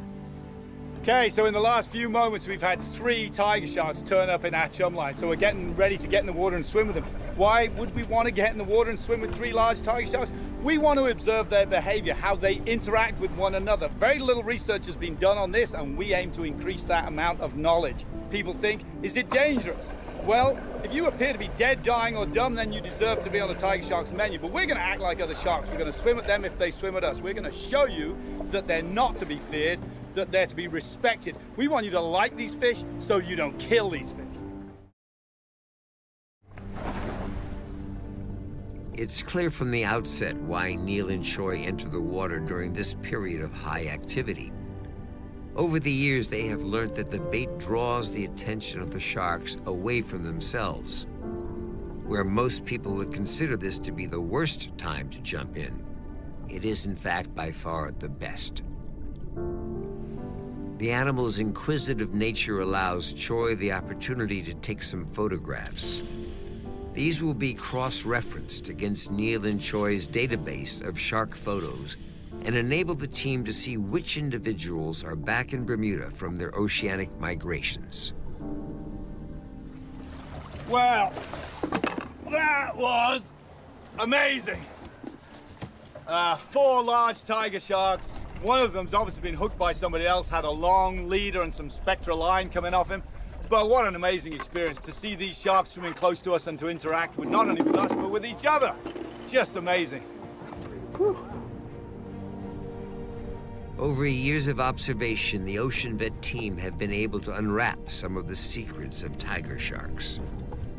Okay, so in the last few moments, we've had three tiger sharks turn up in our chum line, so we're getting ready to get in the water and swim with them. Why would we want to get in the water and swim with three large tiger sharks? We want to observe their behavior, how they interact with one another. Very little research has been done on this, and we aim to increase that amount of knowledge. People think, is it dangerous? Well, if you appear to be dead, dying, or dumb, then you deserve to be on the tiger shark's menu. But we're going to act like other sharks. We're going to swim at them if they swim at us. We're going to show you that they're not to be feared, that they're to be respected. We want you to like these fish so you don't kill these fish. It's clear from the outset why Neil and Choy enter the water during this period of high activity. Over the years, they have learned that the bait draws the attention of the sharks away from themselves. Where most people would consider this to be the worst time to jump in, it is in fact by far the best. The animal's inquisitive nature allows Choy the opportunity to take some photographs. These will be cross-referenced against Neil and Choy's database of shark photos and enable the team to see which individuals are back in Bermuda from their oceanic migrations. Well, that was amazing. Uh, four large tiger sharks. One of them's obviously been hooked by somebody else, had a long leader and some spectral line coming off him. But what an amazing experience to see these sharks swimming close to us and to interact with not only with us, but with each other. Just amazing. Whew. Over years of observation, the Ocean Vet team have been able to unwrap some of the secrets of tiger sharks.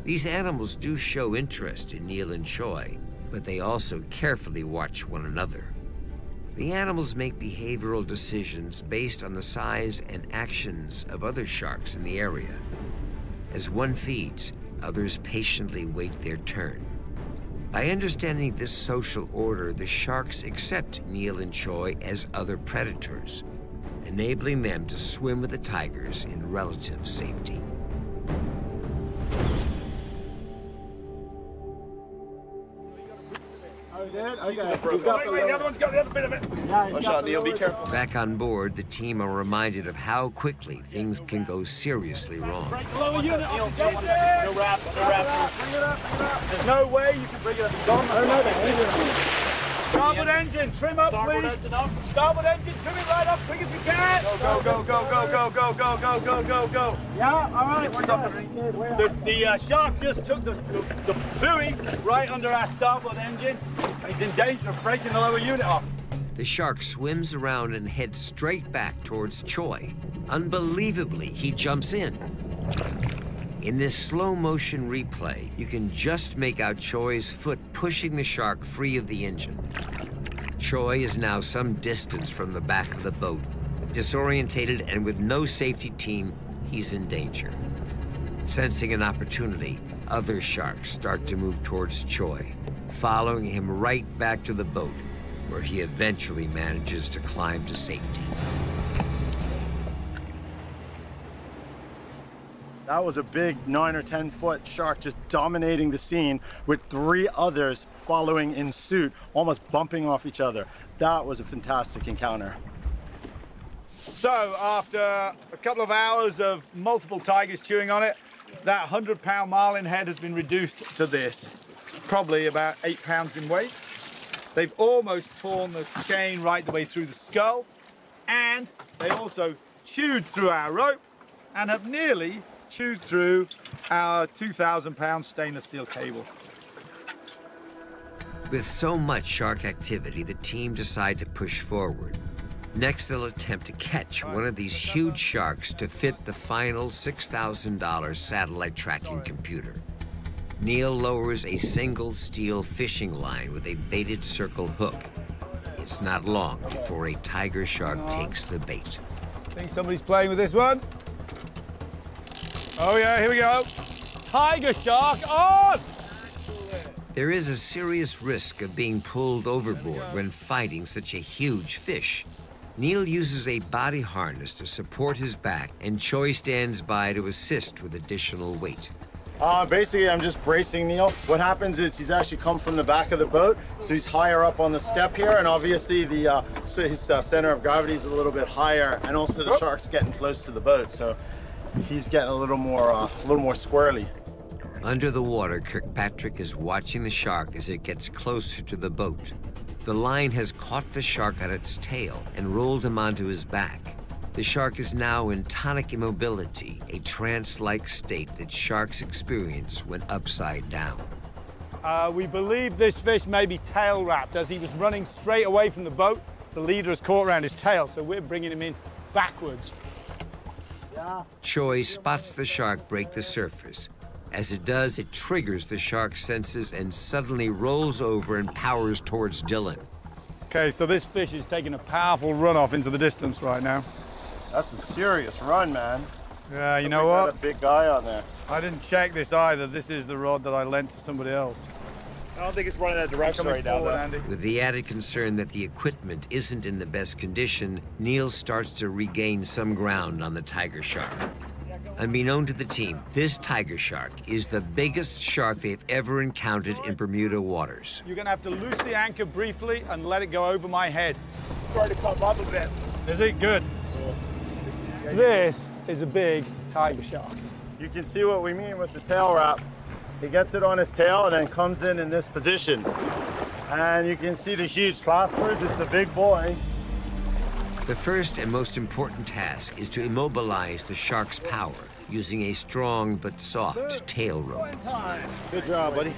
These animals do show interest in Neil and Choy, but they also carefully watch one another. The animals make behavioral decisions based on the size and actions of other sharks in the area. As one feeds, others patiently wait their turn. By understanding this social order, the sharks accept Neil and Choy as other predators, enabling them to swim with the tigers in relative safety. Okay. He's got the, wait, wait, the other one's got the other bit of it. Yeah, he's got the Neil, be careful. Back on board, the team are reminded of how quickly things can go seriously wrong. There's no way you can bring it up. Starboard engine, trim up, please. Starboard engine, trim it right up, quick as you can. Go, go, go, go, go, go, go, go, go, go, go. Yeah, all right. The, the uh, shark just took the, the, the buoy right under our starboard engine. He's in danger of breaking the lower unit off. The shark swims around and heads straight back towards Choy. Unbelievably, he jumps in. In this slow motion replay, you can just make out Choy's foot pushing the shark free of the engine. Choy is now some distance from the back of the boat. Disorientated and with no safety team, he's in danger. Sensing an opportunity, other sharks start to move towards Choy, following him right back to the boat, where he eventually manages to climb to safety. That was a big nine or ten foot shark just dominating the scene with three others following in suit, almost bumping off each other. That was a fantastic encounter. So after a couple of hours of multiple tigers chewing on it, that one hundred pound marlin head has been reduced to this. Probably about eight pounds in weight. They've almost torn the chain right the way through the skull, and they also chewed through our rope and have nearly chewed through our two thousand pound stainless steel cable. With so much shark activity, the team decide to push forward. Next, they'll attempt to catch one of these huge sharks to fit the final six thousand dollar satellite tracking computer. Neil lowers a single steel fishing line with a baited circle hook. It's not long before a tiger shark takes the bait. Think somebody's playing with this one? Oh yeah, here we go. Tiger shark on! There is a serious risk of being pulled overboard when fighting such a huge fish. Neil uses a body harness to support his back, and Choy stands by to assist with additional weight. Uh, basically, I'm just bracing Neil. What happens is he's actually come from the back of the boat, so he's higher up on the step here, and obviously the uh, so his uh, center of gravity is a little bit higher, and also the shark's getting close to the boat, so he's getting a little more, uh, a little more squirrely. Under the water, Kirkpatrick is watching the shark as it gets closer to the boat. The line has caught the shark at its tail and rolled him onto his back. The shark is now in tonic immobility, a trance-like state that sharks experience when upside down. Uh, we believe this fish may be tail-wrapped. As he was running straight away from the boat, the leader is caught around his tail, so we're bringing him in backwards. Yeah. Choy spots the shark break the surface. As it does, it triggers the shark's senses and suddenly rolls over and powers towards Dylan. Okay, so this fish is taking a powerful run off into the distance right now. That's a serious run, man. Yeah, you know what? Got a big guy on there. I didn't check this either. This is the rod that I lent to somebody else. I don't think it's running that direction right now, though. Andy. With the added concern that the equipment isn't in the best condition, Neil starts to regain some ground on the tiger shark. Unbeknown to the team, this tiger shark is the biggest shark they've ever encountered in Bermuda waters. You're going to have to loose the anchor briefly and let it go over my head. It's starting to come up a bit. Is it good? Yeah. This is a big tiger shark. You can see what we mean with the tail wrap. He gets it on his tail and then comes in in this position. And you can see the huge claspers. It's a big boy. The first and most important task is to immobilize the shark's power using a strong but soft tail rope. Good job, buddy.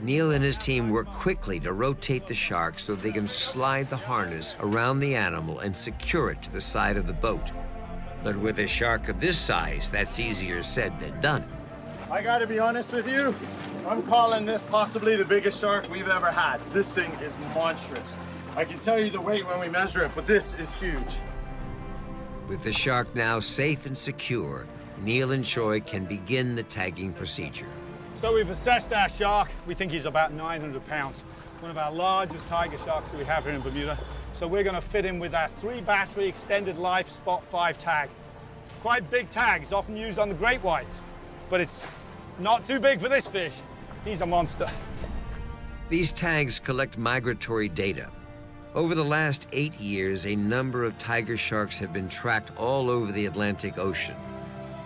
Neil and his team work quickly to rotate the shark so they can slide the harness around the animal and secure it to the side of the boat. But with a shark of this size, that's easier said than done. I gotta be honest with you, I'm calling this possibly the biggest shark we've ever had. This thing is monstrous. I can tell you the weight when we measure it, but this is huge. With the shark now safe and secure, Neil and Choy can begin the tagging procedure. So we've assessed our shark. We think he's about nine hundred pounds, one of our largest tiger sharks that we have here in Bermuda. So we're going to fit him with our three battery extended life spot five tag. It's quite big tag. It's often used on the great whites, but it's not too big for this fish. He's a monster. These tags collect migratory data. Over the last eight years, a number of tiger sharks have been tracked all over the Atlantic Ocean.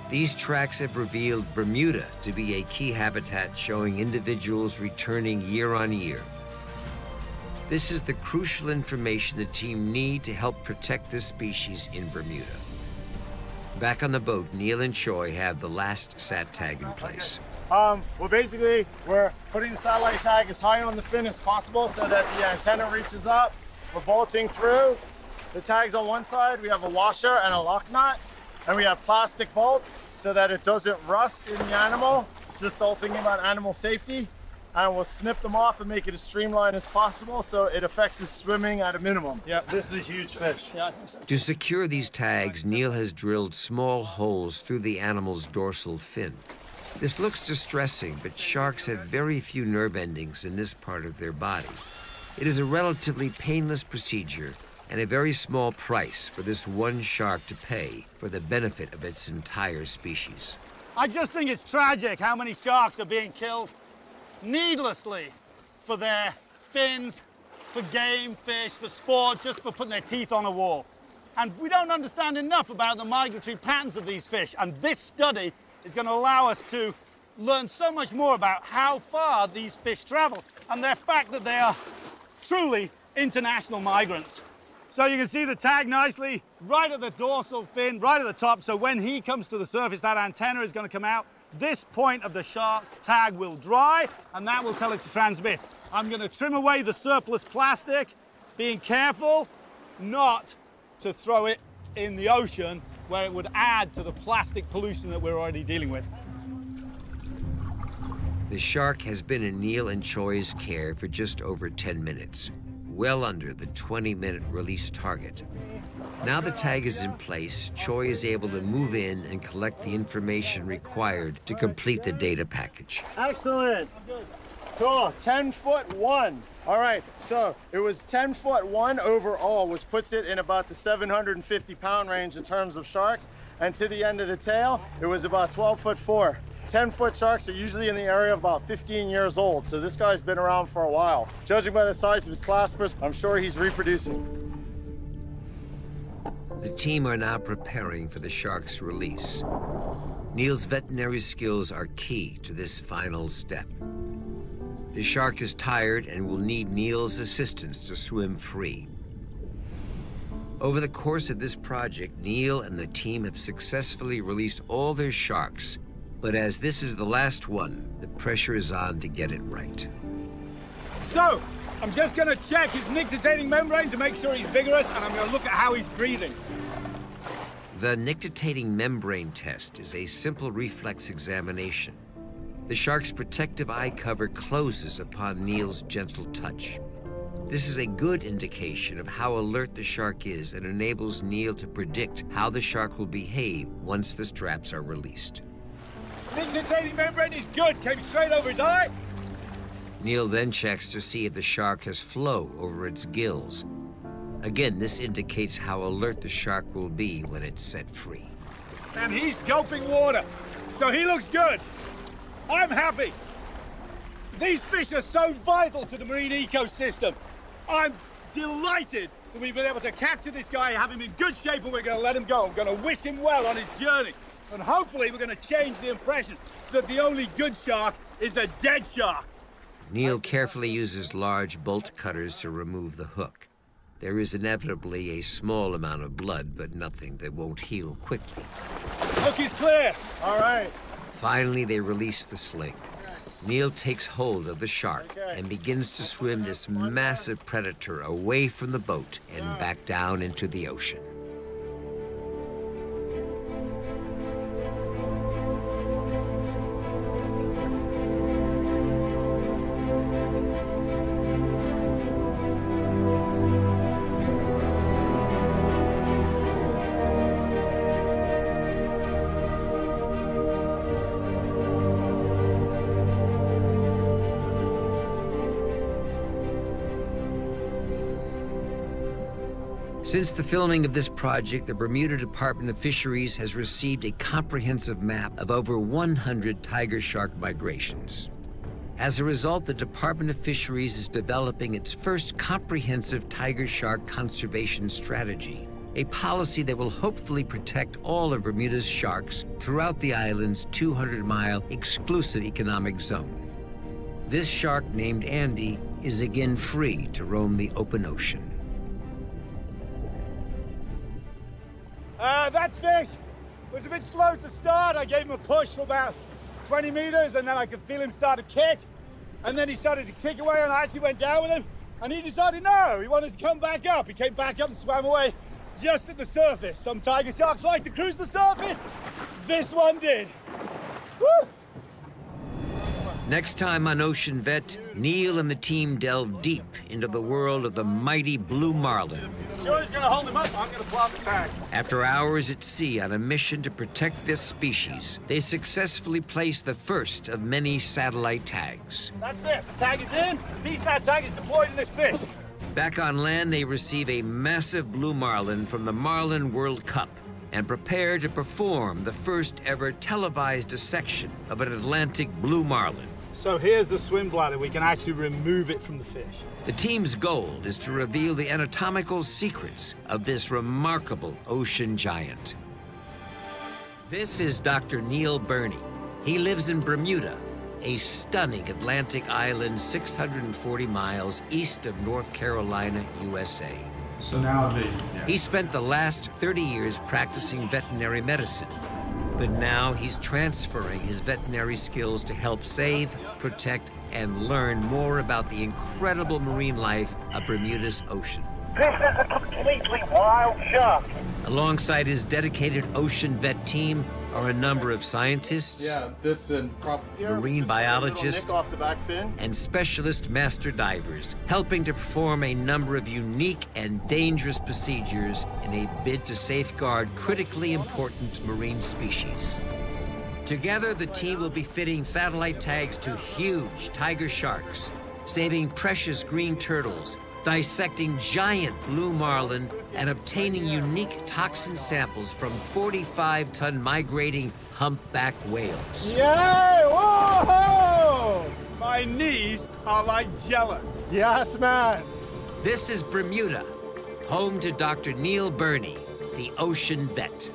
These tracks have revealed Bermuda to be a key habitat, showing individuals returning year on year. This is the crucial information the team need to help protect this species in Bermuda. Back on the boat, Neil and Choy have the last S A T tag in place. Um, well, basically, we're putting the satellite tag as high on the fin as possible so that the antenna reaches up. We're bolting through. The tag's on one side, we have a washer and a lock nut, and we have plastic bolts so that it doesn't rust in the animal. Just all thinking about animal safety. And we'll snip them off and make it as streamlined as possible so it affects his swimming at a minimum. Yeah, this is a huge fish. Yeah, I think so. To secure these tags, Neil has drilled small holes through the animal's dorsal fin. This looks distressing, but sharks have very few nerve endings in this part of their body. It is a relatively painless procedure and a very small price for this one shark to pay for the benefit of its entire species. I just think it's tragic how many sharks are being killed needlessly for their fins, for game fish, for sport, just for putting their teeth on a wall. And we don't understand enough about the migratory patterns of these fish, and this study is going to allow us to learn so much more about how far these fish travel and their fact that they are truly international migrants. So you can see the tag nicely right at the dorsal fin, right at the top, so when he comes to the surface, that antenna is going to come out. This point of the shark tag will dry, and that will tell it to transmit. I'm going to trim away the surplus plastic, being careful not to throw it in the ocean where it would add to the plastic pollution that we're already dealing with. The shark has been in Neil and Choy's care for just over ten minutes, well under the twenty minute release target. Now the tag is in place, Choy is able to move in and collect the information required to complete the data package. Excellent. Cool, ten foot one. All right, so it was ten foot one overall, which puts it in about the seven hundred fifty pound range in terms of sharks. And to the end of the tail, it was about twelve foot four. ten-foot sharks are usually in the area of about fifteen years old, so this guy's been around for a while. Judging by the size of his claspers, I'm sure he's reproducing. The team are now preparing for the shark's release. Neil's veterinary skills are key to this final step. The shark is tired and will need Neil's assistance to swim free. Over the course of this project, Neil and the team have successfully released all their sharks, but as this is the last one, the pressure is on to get it right. So, I'm just gonna check his nictitating membrane to make sure he's vigorous, and I'm gonna look at how he's breathing. The nictitating membrane test is a simple reflex examination. The shark's protective eye cover closes upon Neil's gentle touch. This is a good indication of how alert the shark is and enables Neil to predict how the shark will behave once the straps are released. Nictitating membrane is good, came straight over his eye. Neil then checks to see if the shark has flow over its gills. Again, this indicates how alert the shark will be when it's set free. And he's gulping water, so he looks good. I'm happy. These fish are so vital to the marine ecosystem. I'm delighted that we've been able to capture this guy, have him in good shape, and we're going to let him go. I'm going to wish him well on his journey. And hopefully we're going to change the impression that the only good shark is a dead shark. Neil carefully uses large bolt cutters to remove the hook. There is inevitably a small amount of blood, but nothing that won't heal quickly. Hook is clear. All right. Finally, they release the sling. Neil takes hold of the shark and begins to swim this massive predator away from the boat and back down into the ocean. Since the filming of this project, the Bermuda Department of Fisheries has received a comprehensive map of over one hundred tiger shark migrations. As a result, the Department of Fisheries is developing its first comprehensive tiger shark conservation strategy, a policy that will hopefully protect all of Bermuda's sharks throughout the island's two hundred mile exclusive economic zone. This shark, named Andy, is again free to roam the open ocean. Uh, that fish was a bit slow to start. I gave him a push for about twenty meters, and then I could feel him start to kick. And then he started to kick away, and I actually went down with him. And he decided no, he wanted to come back up. He came back up and swam away just at the surface. Some tiger sharks like to cruise the surface. This one did. Woo! Next time on Ocean Vet, Neil and the team delve deep into the world of the mighty blue marlin. Joey's gonna hold him up, I'm gonna block the tag. After hours at sea on a mission to protect this species, they successfully placed the first of many satellite tags. That's it, the tag is in, the P SAT tag is deployed in this fish. Back on land, they receive a massive blue marlin from the Marlin World Cup and prepare to perform the first ever televised dissection of an Atlantic blue marlin. So here's the swim bladder. We can actually remove it from the fish. The team's goal is to reveal the anatomical secrets of this remarkable ocean giant. This is Doctor Neil Burnie. He lives in Bermuda, a stunning Atlantic island six hundred forty miles east of North Carolina, U S A. So now the, yeah. He spent the last thirty years practicing veterinary medicine. But now he's transferring his veterinary skills to help save, protect, and learn more about the incredible marine life of Bermuda's ocean. This is a completely wild shark. Alongside his dedicated ocean vet team are a number of scientists, yeah, this and marine biologists, off the back fin, and specialist master divers, helping to perform a number of unique and dangerous procedures in a bid to safeguard critically important marine species. Together, the team will be fitting satellite tags to huge tiger sharks, saving precious green turtles, dissecting giant blue marlin and obtaining unique toxin samples from forty-five ton migrating humpback whales. Yay! Whoa! My knees are like jello. Yes, man. This is Bermuda, home to Doctor Neil Burnie, the ocean vet.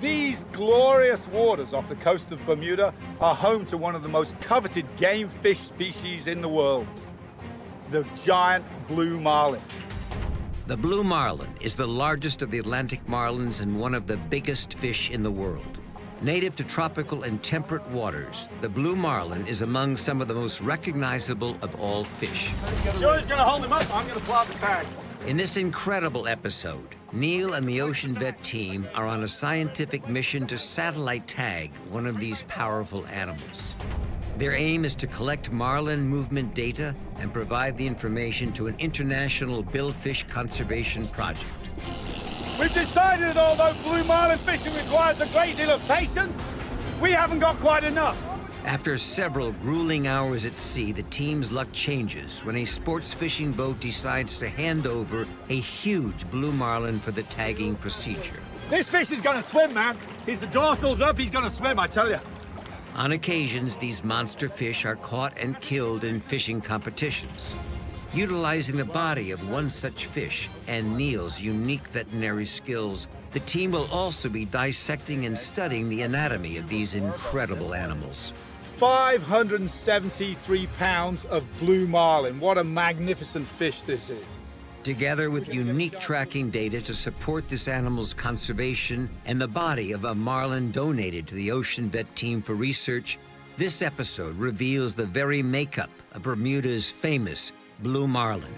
These glorious waters off the coast of Bermuda are home to one of the most coveted game fish species in the world, the giant blue marlin. The blue marlin is the largest of the Atlantic marlins and one of the biggest fish in the world. Native to tropical and temperate waters, the blue marlin is among some of the most recognizable of all fish. Joey's gonna hold him up, I'm gonna plop the tag. In this incredible episode, Neil and the Ocean Vet team are on a scientific mission to satellite tag one of these powerful animals. Their aim is to collect marlin movement data and provide the information to an international billfish conservation project. We've decided that although blue marlin fishing requires a great deal of patience, we haven't got quite enough. After several grueling hours at sea, the team's luck changes when a sports fishing boat decides to hand over a huge blue marlin for the tagging procedure. This fish is gonna swim, man. His dorsal's up, he's gonna swim, I tell you. On occasions, these monster fish are caught and killed in fishing competitions. Utilizing the body of one such fish and Neil's unique veterinary skills, the team will also be dissecting and studying the anatomy of these incredible animals. five hundred seventy-three pounds of blue marlin. What a magnificent fish this is. Together with unique tracking data to support this animal's conservation and the body of a marlin donated to the Ocean Vet team for research, this episode reveals the very makeup of Bermuda's famous blue marlin.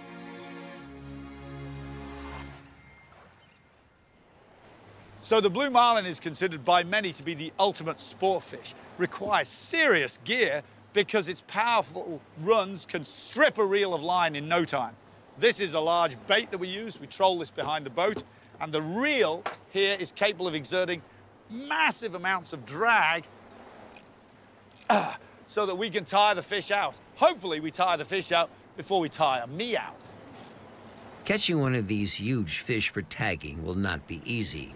So the blue marlin is considered by many to be the ultimate sport fish. Requires serious gear because its powerful runs can strip a reel of line in no time. This is a large bait that we use. We troll this behind the boat, and the reel here is capable of exerting massive amounts of drag uh, so that we can tire the fish out. Hopefully we tire the fish out before we tire me out. Catching one of these huge fish for tagging will not be easy.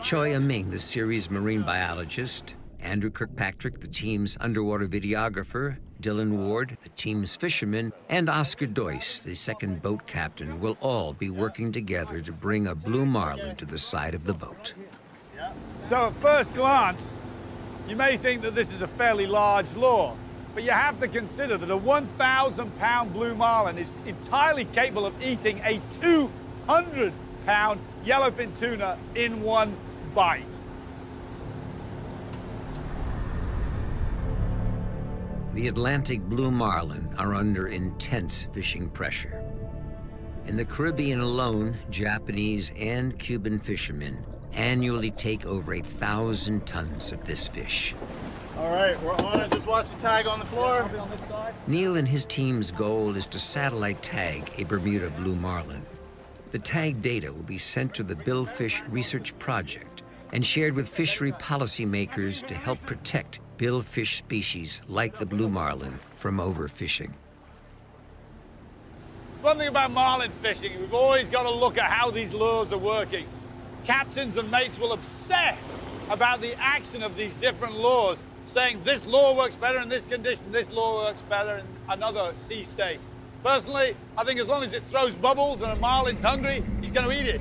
Choy Aming, the series' marine biologist, Andrew Kirkpatrick, the team's underwater videographer, Dylan Ward, the team's fisherman, and Oscar Doyce, the second boat captain, will all be working together to bring a blue marlin to the side of the boat. So at first glance, you may think that this is a fairly large lure, but you have to consider that a one thousand pound blue marlin is entirely capable of eating a two hundred pound yellowfin tuna in one bite. The Atlantic blue marlin are under intense fishing pressure. In the Caribbean alone, Japanese and Cuban fishermen annually take over a thousand tons of this fish. All right, we're on it. Just watch the tag on the floor. Neil and his team's goal is to satellite tag a Bermuda blue marlin. The tag data will be sent to the Billfish Research Project and shared with fishery policymakers to help protect billfish species like the blue marlin from overfishing. It's one thing about marlin fishing, we've always got to look at how these lures are working. Captains and mates will obsess about the action of these different lures, saying this lure works better in this condition, this lure works better in another sea state. Personally, I think as long as it throws bubbles and a marlin's hungry, he's going to eat it.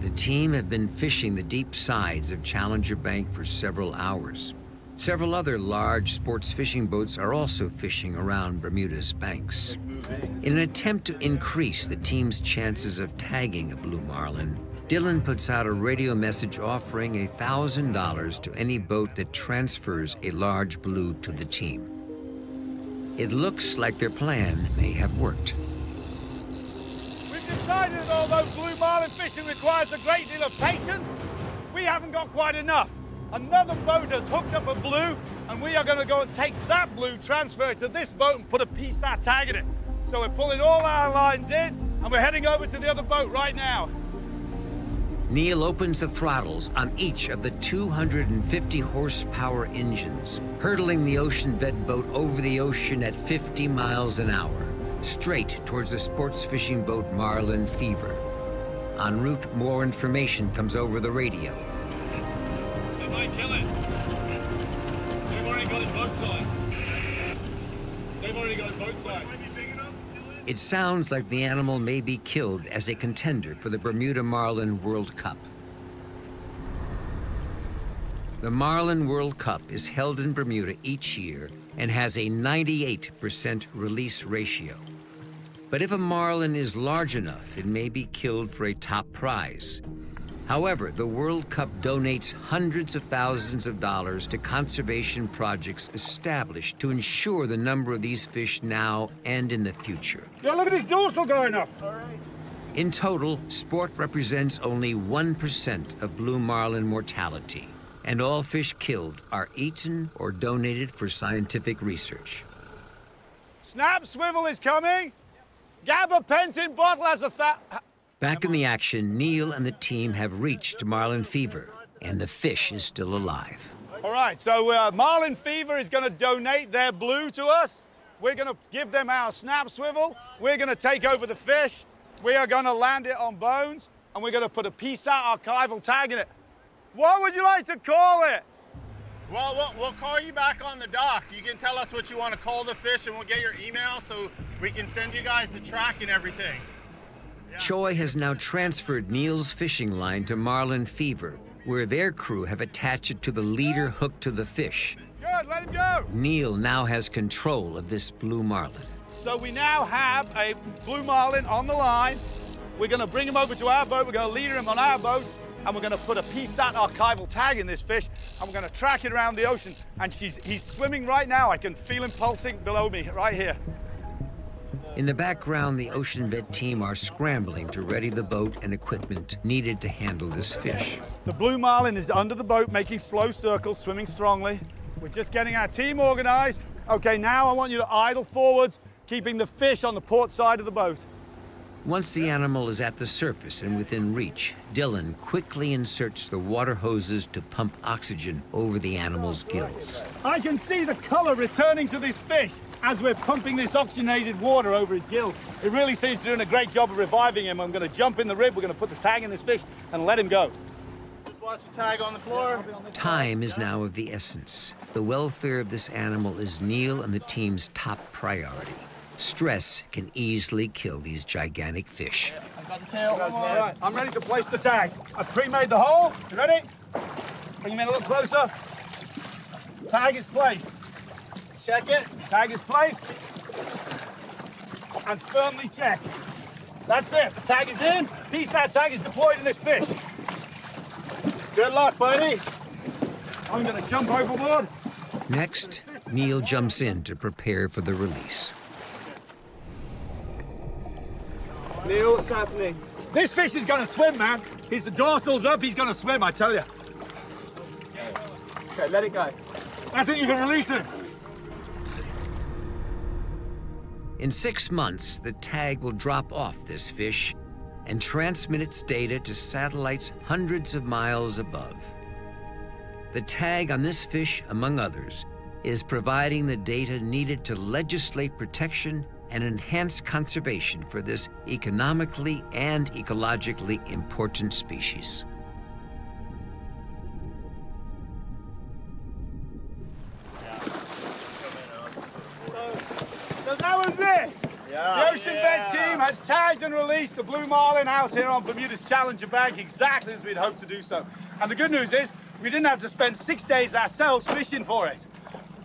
The team have been fishing the deep sides of Challenger Bank for several hours. Several other large sports fishing boats are also fishing around Bermuda's banks. In an attempt to increase the team's chances of tagging a blue marlin, Dylan puts out a radio message offering one thousand dollars to any boat that transfers a large blue to the team. It looks like their plan may have worked. We've decided that although blue marlin fishing requires a great deal of patience, we haven't got quite enough. Another boat has hooked up a blue, and we are going to go and take that blue, transfer it to this boat, and put a P S A tag in it. So we're pulling all our lines in, and we're heading over to the other boat right now. Neil opens the throttles on each of the two hundred fifty horsepower engines, hurtling the ocean vet boat over the ocean at fifty miles an hour, straight towards the sports fishing boat Marlin Fever. En route, more information comes over the radio. They might kill it. They've already got it boat side. They've already got it boat side. It sounds like the animal may be killed as a contender for the Bermuda Marlin World Cup. The Marlin World Cup is held in Bermuda each year and has a ninety-eight percent release ratio. But if a marlin is large enough, it may be killed for a top prize. However, the World Cup donates hundreds of thousands of dollars to conservation projects established to ensure the number of these fish now and in the future. Yeah, look at his dorsal going up. All right. In total, sport represents only one percent of blue marlin mortality, and all fish killed are eaten or donated for scientific research. Snap swivel is coming. Gabapentin bottle has a tha... Back in the action, Neil and the team have reached Marlin Fever, and the fish is still alive. All right, so uh, Marlin Fever is going to donate their blue to us. We're going to give them our snap swivel. We're going to take over the fish. We are going to land it on Bones, and we're going to put a P S A archival tag in it. What would you like to call it? Well, well, we'll call you back on the dock. You can tell us what you want to call the fish, and we'll get your email so we can send you guys the track and everything. Choy has now transferred Neil's fishing line to Marlin Fever, where their crew have attached it to the leader hooked to the fish. Good, let him go! Neil now has control of this blue marlin. So we now have a blue marlin on the line. We're going to bring him over to our boat, we're going to leader him on our boat, and we're going to put a P SAT archival tag in this fish, and we're going to track it around the ocean. And she's, he's swimming right now. I can feel him pulsing below me, right here. In the background, the ocean vet team are scrambling to ready the boat and equipment needed to handle this fish. The blue marlin is under the boat, making slow circles, swimming strongly. We're just getting our team organized. Okay, now I want you to idle forwards, keeping the fish on the port side of the boat. Once the animal is at the surface and within reach, Dylan quickly inserts the water hoses to pump oxygen over the animal's gills. I can see the color returning to this fish as we're pumping this oxygenated water over his gills. It really seems to be doing a great job of reviving him. I'm going to jump in the rib, we're going to put the tag in this fish and let him go. Just watch the tag on the floor. Time is now of the essence. The welfare of this animal is Neil and the team's top priority. Stress can easily kill these gigantic fish. I've got the tail. All right, I'm ready to place the tag. I've pre-made the hole. You ready? Bring him in a little closer. Tag is placed. Check it. Tag is placed. And firmly check. That's it. The tag is in. P SAT tag is deployed in this fish. Good luck, buddy. I'm going to jump overboard. Next, Neil jumps in to prepare for the release. Neil, what's happening? This fish is going to swim, man. His dorsal's up. He's going to swim, I tell you. Okay, let it go. I think you can release him. In six months, the tag will drop off this fish and transmit its data to satellites hundreds of miles above. The tag on this fish, among others, is providing the data needed to legislate protection and enhance conservation for this economically and ecologically important species. The ocean vet team has tagged and released the blue marlin out here on Bermuda's Challenger Bank exactly as we'd hoped to do so. And the good news is we didn't have to spend six days ourselves fishing for it.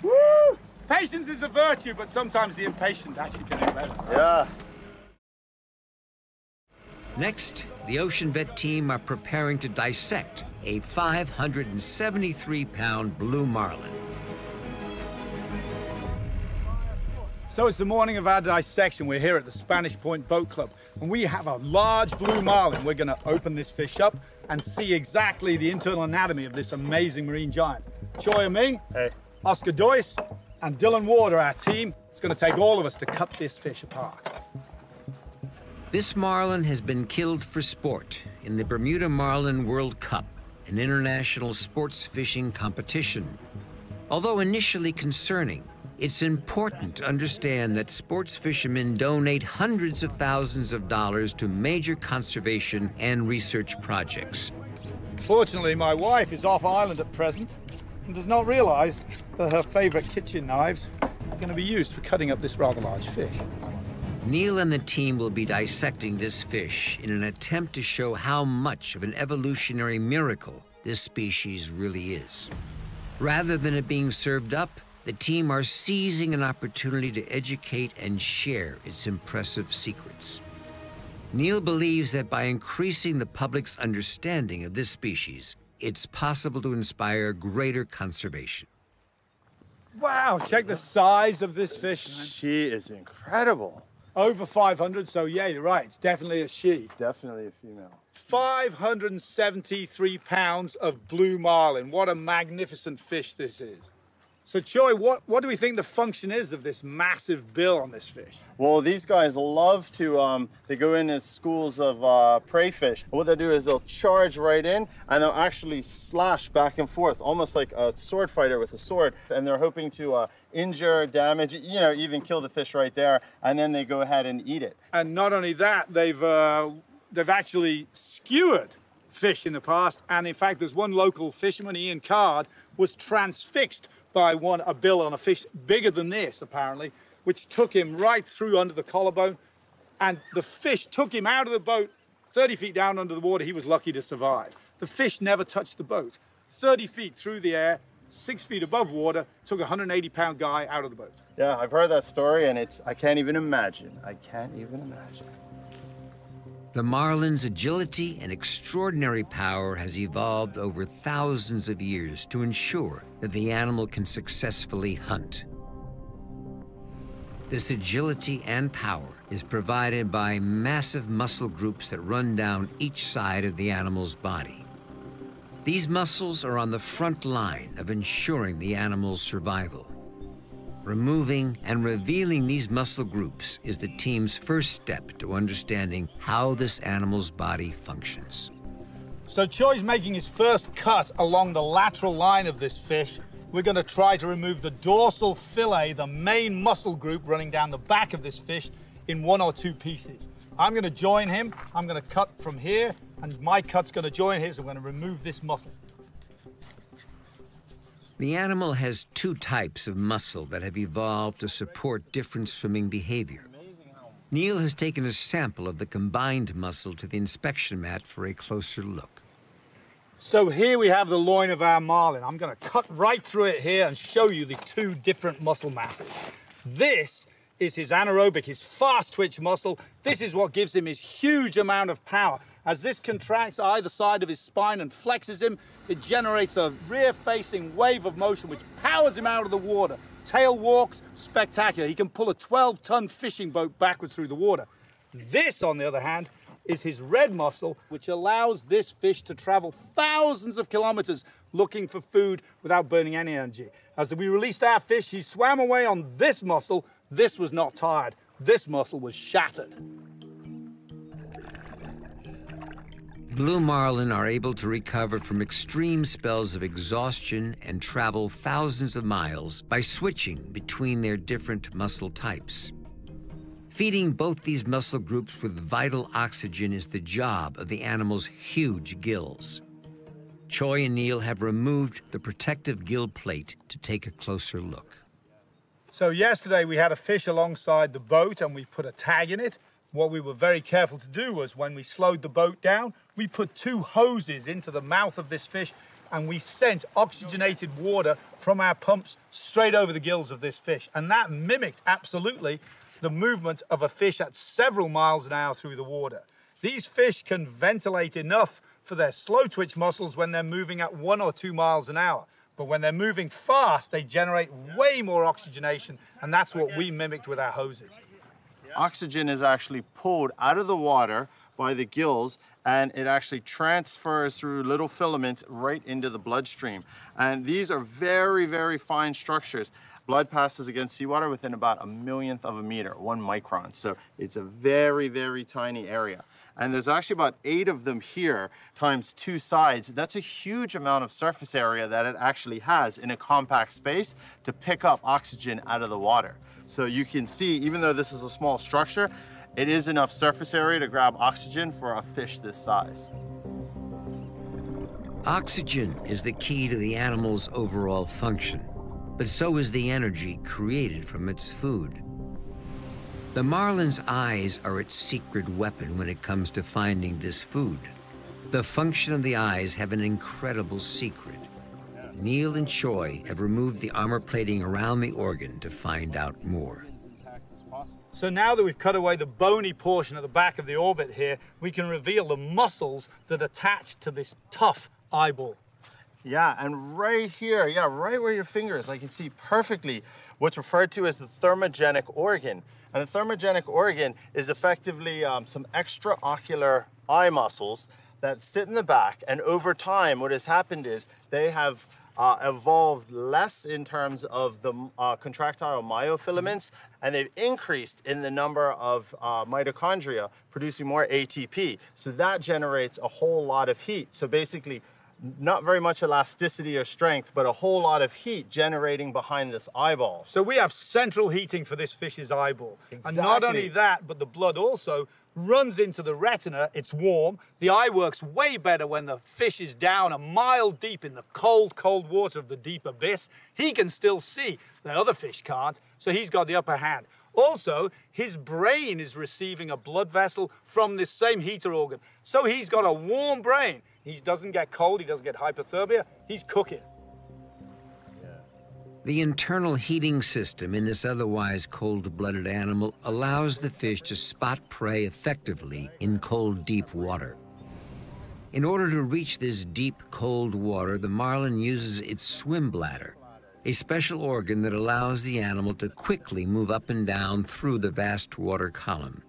Woo! Patience is a virtue, but sometimes the impatient actually can do better. Yeah. Next, the ocean vet team are preparing to dissect a five hundred seventy-three pound blue marlin. So it's the morning of our dissection. We're here at the Spanish Point Boat Club, and we have a large blue marlin. We're gonna open this fish up and see exactly the internal anatomy of this amazing marine giant. Choy Aming, hey. Oscar Doyce, and Dylan Ward are our team. It's gonna take all of us to cut this fish apart. This marlin has been killed for sport in the Bermuda Marlin World Cup, an international sports fishing competition. Although initially concerning, it's important to understand that sports fishermen donate hundreds of thousands of dollars to major conservation and research projects. Fortunately, my wife is off island at present and does not realize that her favorite kitchen knives are going to be used for cutting up this rather large fish. Neil and the team will be dissecting this fish in an attempt to show how much of an evolutionary miracle this species really is. Rather than it being served up, the team are seizing an opportunity to educate and share its impressive secrets. Neil believes that by increasing the public's understanding of this species, it's possible to inspire greater conservation. Wow, check the size of this fish. She is incredible. Over five hundred, so yeah, you're right, it's definitely a she. Definitely a female. five hundred seventy-three pounds of blue marlin. What a magnificent fish this is. So, Choy, what, what do we think the function is of this massive bill on this fish? Well, these guys love to, um, they go in as schools of uh, prey fish. What they'll do is they'll charge right in and they'll actually slash back and forth, almost like a sword fighter with a sword. And they're hoping to uh, injure, damage, you know, even kill the fish right there. And then they go ahead and eat it. And not only that, they've, uh, they've actually skewered fish in the past. And in fact, there's one local fisherman, Ian Card, was transfixed by one, a bill on a fish bigger than this, apparently, which took him right through under the collarbone. And the fish took him out of the boat, thirty feet down under the water. He was lucky to survive. The fish never touched the boat. thirty feet through the air, six feet above water, took a one hundred eighty pound guy out of the boat. Yeah, I've heard that story, and it's, I can't even imagine. I can't even imagine. The marlin's agility and extraordinary power has evolved over thousands of years to ensure that the animal can successfully hunt. This agility and power is provided by massive muscle groups that run down each side of the animal's body. These muscles are on the front line of ensuring the animal's survival. Removing and revealing these muscle groups is the team's first step to understanding how this animal's body functions. So Choy's making his first cut along the lateral line of this fish. We're going to try to remove the dorsal fillet, the main muscle group running down the back of this fish, in one or two pieces. I'm going to join him. I'm going to cut from here, and my cut's going to join his. I'm going to remove this muscle. The animal has two types of muscle that have evolved to support different swimming behavior. Neil has taken a sample of the combined muscle to the inspection mat for a closer look. So here we have the loin of our marlin. I'm going to cut right through it here and show you the two different muscle masses. This is his anaerobic, his fast twitch muscle. This is what gives him his huge amount of power. As this contracts either side of his spine and flexes him, it generates a rear-facing wave of motion which powers him out of the water. Tail walks, spectacular. He can pull a twelve ton fishing boat backwards through the water. This, on the other hand, is his red muscle, which allows this fish to travel thousands of kilometers looking for food without burning any energy. As we released our fish, he swam away on this muscle. This was not tired. This muscle was shattered. Blue marlin are able to recover from extreme spells of exhaustion and travel thousands of miles by switching between their different muscle types. Feeding both these muscle groups with vital oxygen is the job of the animal's huge gills. Choy and Neil have removed the protective gill plate to take a closer look. So yesterday we had a fish alongside the boat and we put a tag in it. What we were very careful to do was when we slowed the boat down, we put two hoses into the mouth of this fish and we sent oxygenated water from our pumps straight over the gills of this fish. And that mimicked absolutely the movement of a fish at several miles an hour through the water. These fish can ventilate enough for their slow twitch muscles when they're moving at one or two miles an hour. But when they're moving fast, they generate way more oxygenation. And that's what we mimicked with our hoses. Oxygen is actually pulled out of the water by the gills and it actually transfers through little filaments right into the bloodstream. And these are very, very fine structures. Blood passes against seawater within about a millionth of a meter, one micron. So it's a very, very tiny area. And there's actually about eight of them here times two sides. That's a huge amount of surface area that it actually has in a compact space to pick up oxygen out of the water. So you can see, even though this is a small structure, it is enough surface area to grab oxygen for a fish this size. Oxygen is the key to the animal's overall function, but so is the energy created from its food. The marlin's eyes are its secret weapon when it comes to finding this food. The function of the eyes have an incredible secret. Neil and Choy have removed the armor plating around the organ to find out more. So now that we've cut away the bony portion at the back of the orbit here, we can reveal the muscles that attach to this tough eyeball. Yeah, and right here, yeah, right where your finger is, I can see perfectly what's referred to as the thermogenic organ. And the thermogenic organ is effectively um, some extraocular eye muscles that sit in the back. And over time, what has happened is they have uh, evolved less in terms of the uh, contractile myofilaments, and they've increased in the number of uh, mitochondria, producing more A T P. So that generates a whole lot of heat. So basically, not very much elasticity or strength, but a whole lot of heat generating behind this eyeball. So we have central heating for this fish's eyeball. Exactly. And not only that, but the blood also runs into the retina. It's warm. The eye works way better when the fish is down a mile deep in the cold, cold water of the deep abyss. He can still see that other fish can't, so he's got the upper hand. Also, his brain is receiving a blood vessel from this same heater organ. So he's got a warm brain. He doesn't get cold, he doesn't get hypothermia, he's cooking. Yeah. The internal heating system in this otherwise cold-blooded animal allows the fish to spot prey effectively in cold, deep water. In order to reach this deep, cold water, the marlin uses its swim bladder, a special organ that allows the animal to quickly move up and down through the vast water column.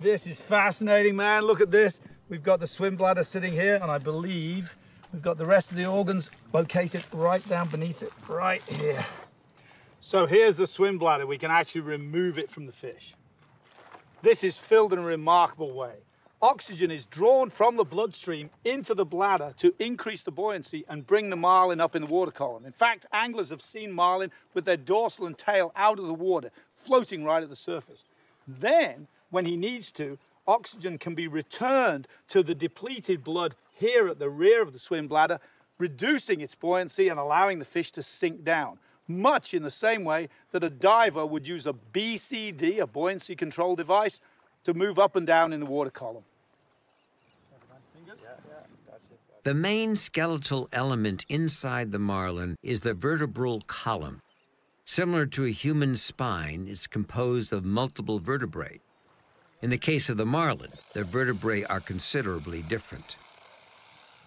This is fascinating, man, look at this. We've got the swim bladder sitting here, and I believe we've got the rest of the organs located right down beneath it, right here. So here's the swim bladder. We can actually remove it from the fish. This is filled in a remarkable way. Oxygen is drawn from the bloodstream into the bladder to increase the buoyancy and bring the marlin up in the water column. In fact, anglers have seen marlin with their dorsal and tail out of the water, floating right at the surface. Then, when he needs to, oxygen can be returned to the depleted blood here at the rear of the swim bladder, reducing its buoyancy and allowing the fish to sink down, much in the same way that a diver would use a B C D, a buoyancy control device, to move up and down in the water column. The main skeletal element inside the marlin is the vertebral column. Similar to a human spine, it's composed of multiple vertebrae. In the case of the marlin, the vertebrae are considerably different.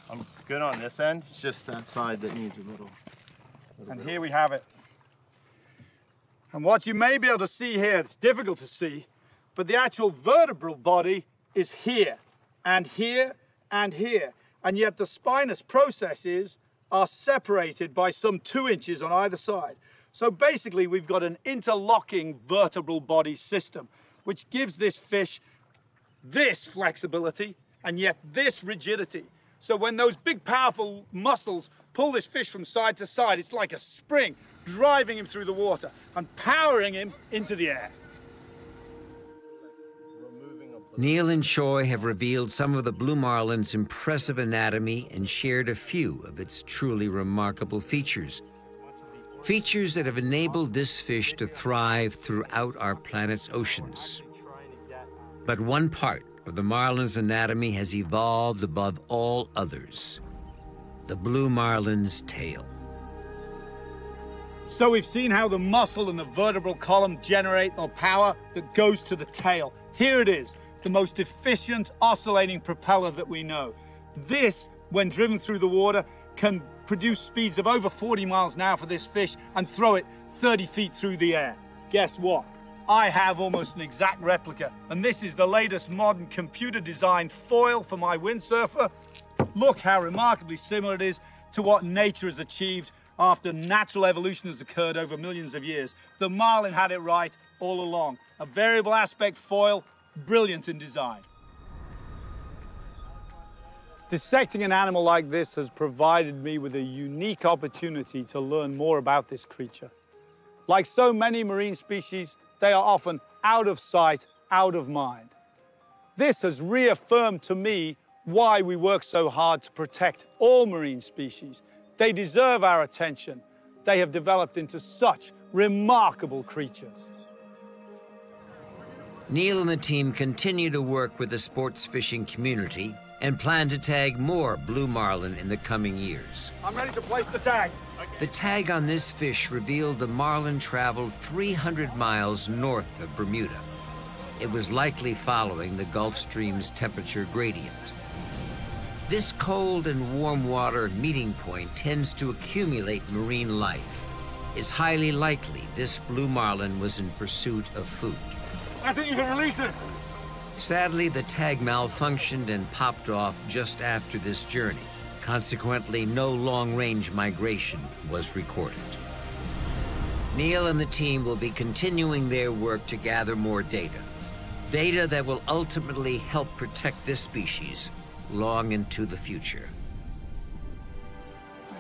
I'm good on this end. It's just that side that needs a little... little and bit. Here we have it. And what you may be able to see here, it's difficult to see, but the actual vertebral body is here, and here, and here. And yet the spinous processes are separated by some two inches on either side. So basically, we've got an interlocking vertebral body system, which gives this fish this flexibility and yet this rigidity. So when those big, powerful muscles pull this fish from side to side, it's like a spring driving him through the water and powering him into the air. Neil and Choy have revealed some of the blue marlin's impressive anatomy and shared a few of its truly remarkable features. Features that have enabled this fish to thrive throughout our planet's oceans. But one part of the marlin's anatomy has evolved above all others, the blue marlin's tail. So we've seen how the muscle and the vertebral column generate the power that goes to the tail. Here it is, the most efficient oscillating propeller that we know. This, when driven through the water, can produce speeds of over forty miles an hour for this fish and throw it thirty feet through the air. Guess what? I have almost an exact replica, and this is the latest modern computer-designed foil for my windsurfer. Look how remarkably similar it is to what nature has achieved after natural evolution has occurred over millions of years. The marlin had it right all along. A variable aspect foil, brilliant in design. Dissecting an animal like this has provided me with a unique opportunity to learn more about this creature. Like so many marine species, they are often out of sight, out of mind. This has reaffirmed to me why we work so hard to protect all marine species. They deserve our attention. They have developed into such remarkable creatures. Neil and the team continue to work with the sports fishing community and plan to tag more blue marlin in the coming years. I'm ready to place the tag. Okay. The tag on this fish revealed the marlin traveled three hundred miles north of Bermuda. It was likely following the Gulf Stream's temperature gradient. This cold and warm water meeting point tends to accumulate marine life. It's highly likely this blue marlin was in pursuit of food. I think you can release it. Sadly, the tag malfunctioned and popped off just after this journey. Consequently, no long-range migration was recorded. Neil and the team will be continuing their work to gather more data. Data that will ultimately help protect this species long into the future.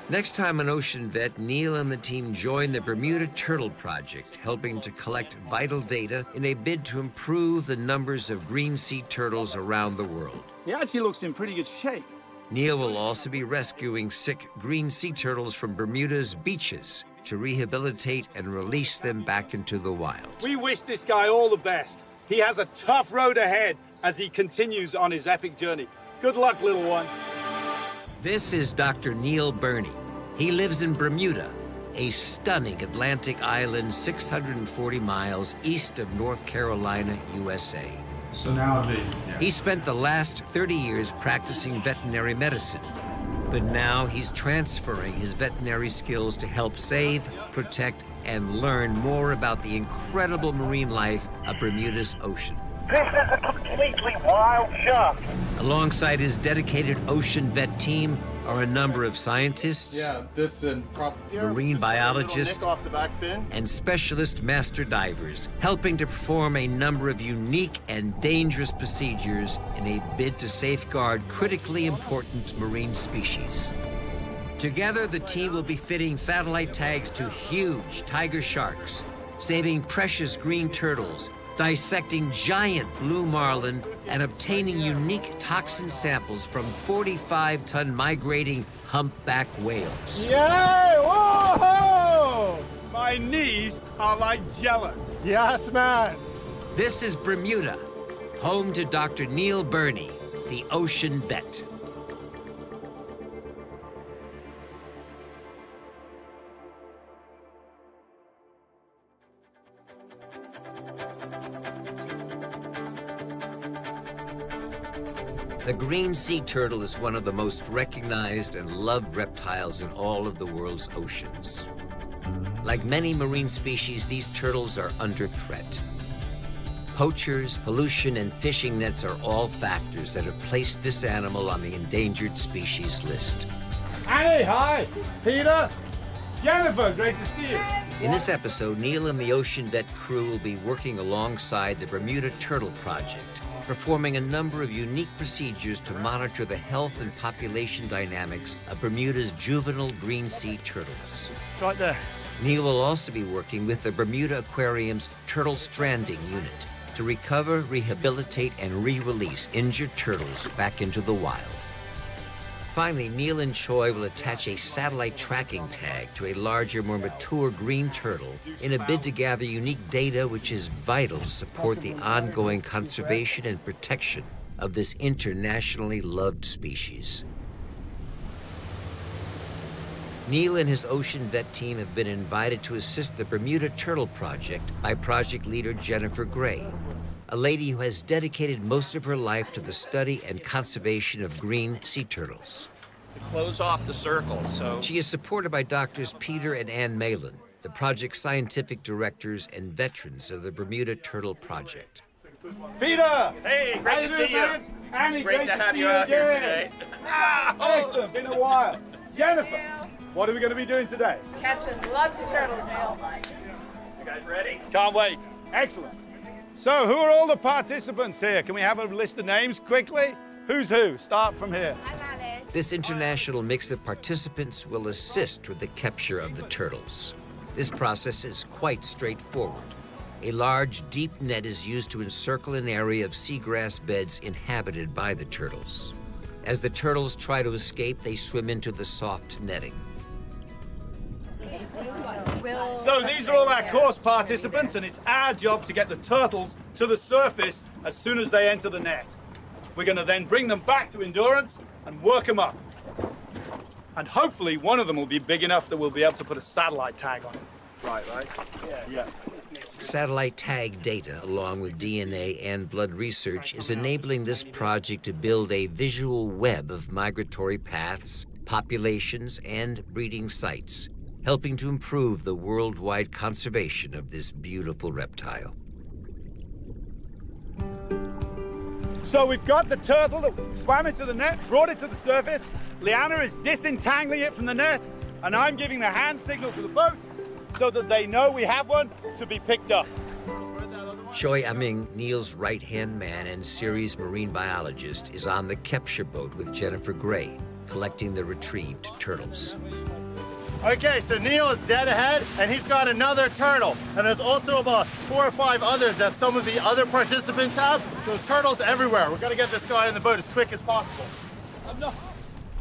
Next time on Ocean Vet, Neil and the team join the Bermuda Turtle Project, helping to collect vital data in a bid to improve the numbers of green sea turtles around the world. He actually looks in pretty good shape. Neil will also be rescuing sick green sea turtles from Bermuda's beaches to rehabilitate and release them back into the wild. We wish this guy all the best. He has a tough road ahead as he continues on his epic journey. Good luck, little one. This is Doctor Neil Burnie. He lives in Bermuda, a stunning Atlantic island six hundred forty miles east of North Carolina, U S A. So now the, yeah. He spent the last thirty years practicing veterinary medicine, but now he's transferring his veterinary skills to help save, protect, and learn more about the incredible marine life of Bermuda's ocean. This is a completely wild shark. Alongside his dedicated ocean vet team are a number of scientists, yeah, this and marine biologists, off the back fin, and specialist master divers, helping to perform a number of unique and dangerous procedures in a bid to safeguard critically important marine species. Together, the team will be fitting satellite tags to huge tiger sharks, saving precious green turtles, dissecting giant blue marlin, and obtaining unique toxin samples from forty-five ton migrating humpback whales. Yay! Whoa! My knees are like jello. Yes, man. This is Bermuda, home to Doctor Neil Burnie, the ocean vet. The green sea turtle is one of the most recognized and loved reptiles in all of the world's oceans. Like many marine species, these turtles are under threat. Poachers, pollution, and fishing nets are all factors that have placed this animal on the endangered species list. Annie, hi! Peter! Jennifer, great to see you! In this episode, Neil and the Ocean Vet crew will be working alongside the Bermuda Turtle Project, performing a number of unique procedures to monitor the health and population dynamics of Bermuda's juvenile green sea turtles. It's right there. Neil will also be working with the Bermuda Aquarium's Turtle Stranding Unit to recover, rehabilitate, and re-release injured turtles back into the wild. Finally, Neil and Choy will attach a satellite tracking tag to a larger, more mature green turtle in a bid to gather unique data which is vital to support the ongoing conservation and protection of this internationally loved species. Neil and his ocean vet team have been invited to assist the Bermuda Turtle Project by project leader Jennifer Gray, a lady who has dedicated most of her life to the study and conservation of green sea turtles. To close off the circle, so... She is supported by doctors Peter and Ann Malin, the project's scientific directors and veterans of the Bermuda Turtle Project. Peter! Hey, great How to see you. Man? Annie, great, great to, to have you out again. Here today. Oh. Excellent, been a while. Jennifer, what are we going to be doing today? Catching lots of turtles now. You guys ready? Can't wait. Excellent. So who are all the participants here? Can we have a list of names quickly? Who's who? Start from here. I'm Alice. This international mix of participants will assist with the capture of the turtles. This process is quite straightforward. A large, deep net is used to encircle an area of seagrass beds inhabited by the turtles. As the turtles try to escape, they swim into the soft netting. So these are all our course participants, and it's our job to get the turtles to the surface as soon as they enter the net. We're going to then bring them back to endurance and work them up. And hopefully one of them will be big enough that we'll be able to put a satellite tag on it. Right, right? Yeah. yeah. Satellite tag data, along with D N A and blood research, is enabling this project to build a visual web of migratory paths, populations, and breeding sites, helping to improve the worldwide conservation of this beautiful reptile. So we've got the turtle that swam into the net, brought it to the surface. Liana is disentangling it from the net, and I'm giving the hand signal to the boat so that they know we have one to be picked up. Choy Aming, Neil's right-hand man and series marine biologist, is on the capture boat with Jennifer Gray, collecting the retrieved turtles. Okay, so Neil is dead ahead, and he's got another turtle. And there's also about four or five others that some of the other participants have. So turtles everywhere. We're gonna get this guy in the boat as quick as possible. I'm not,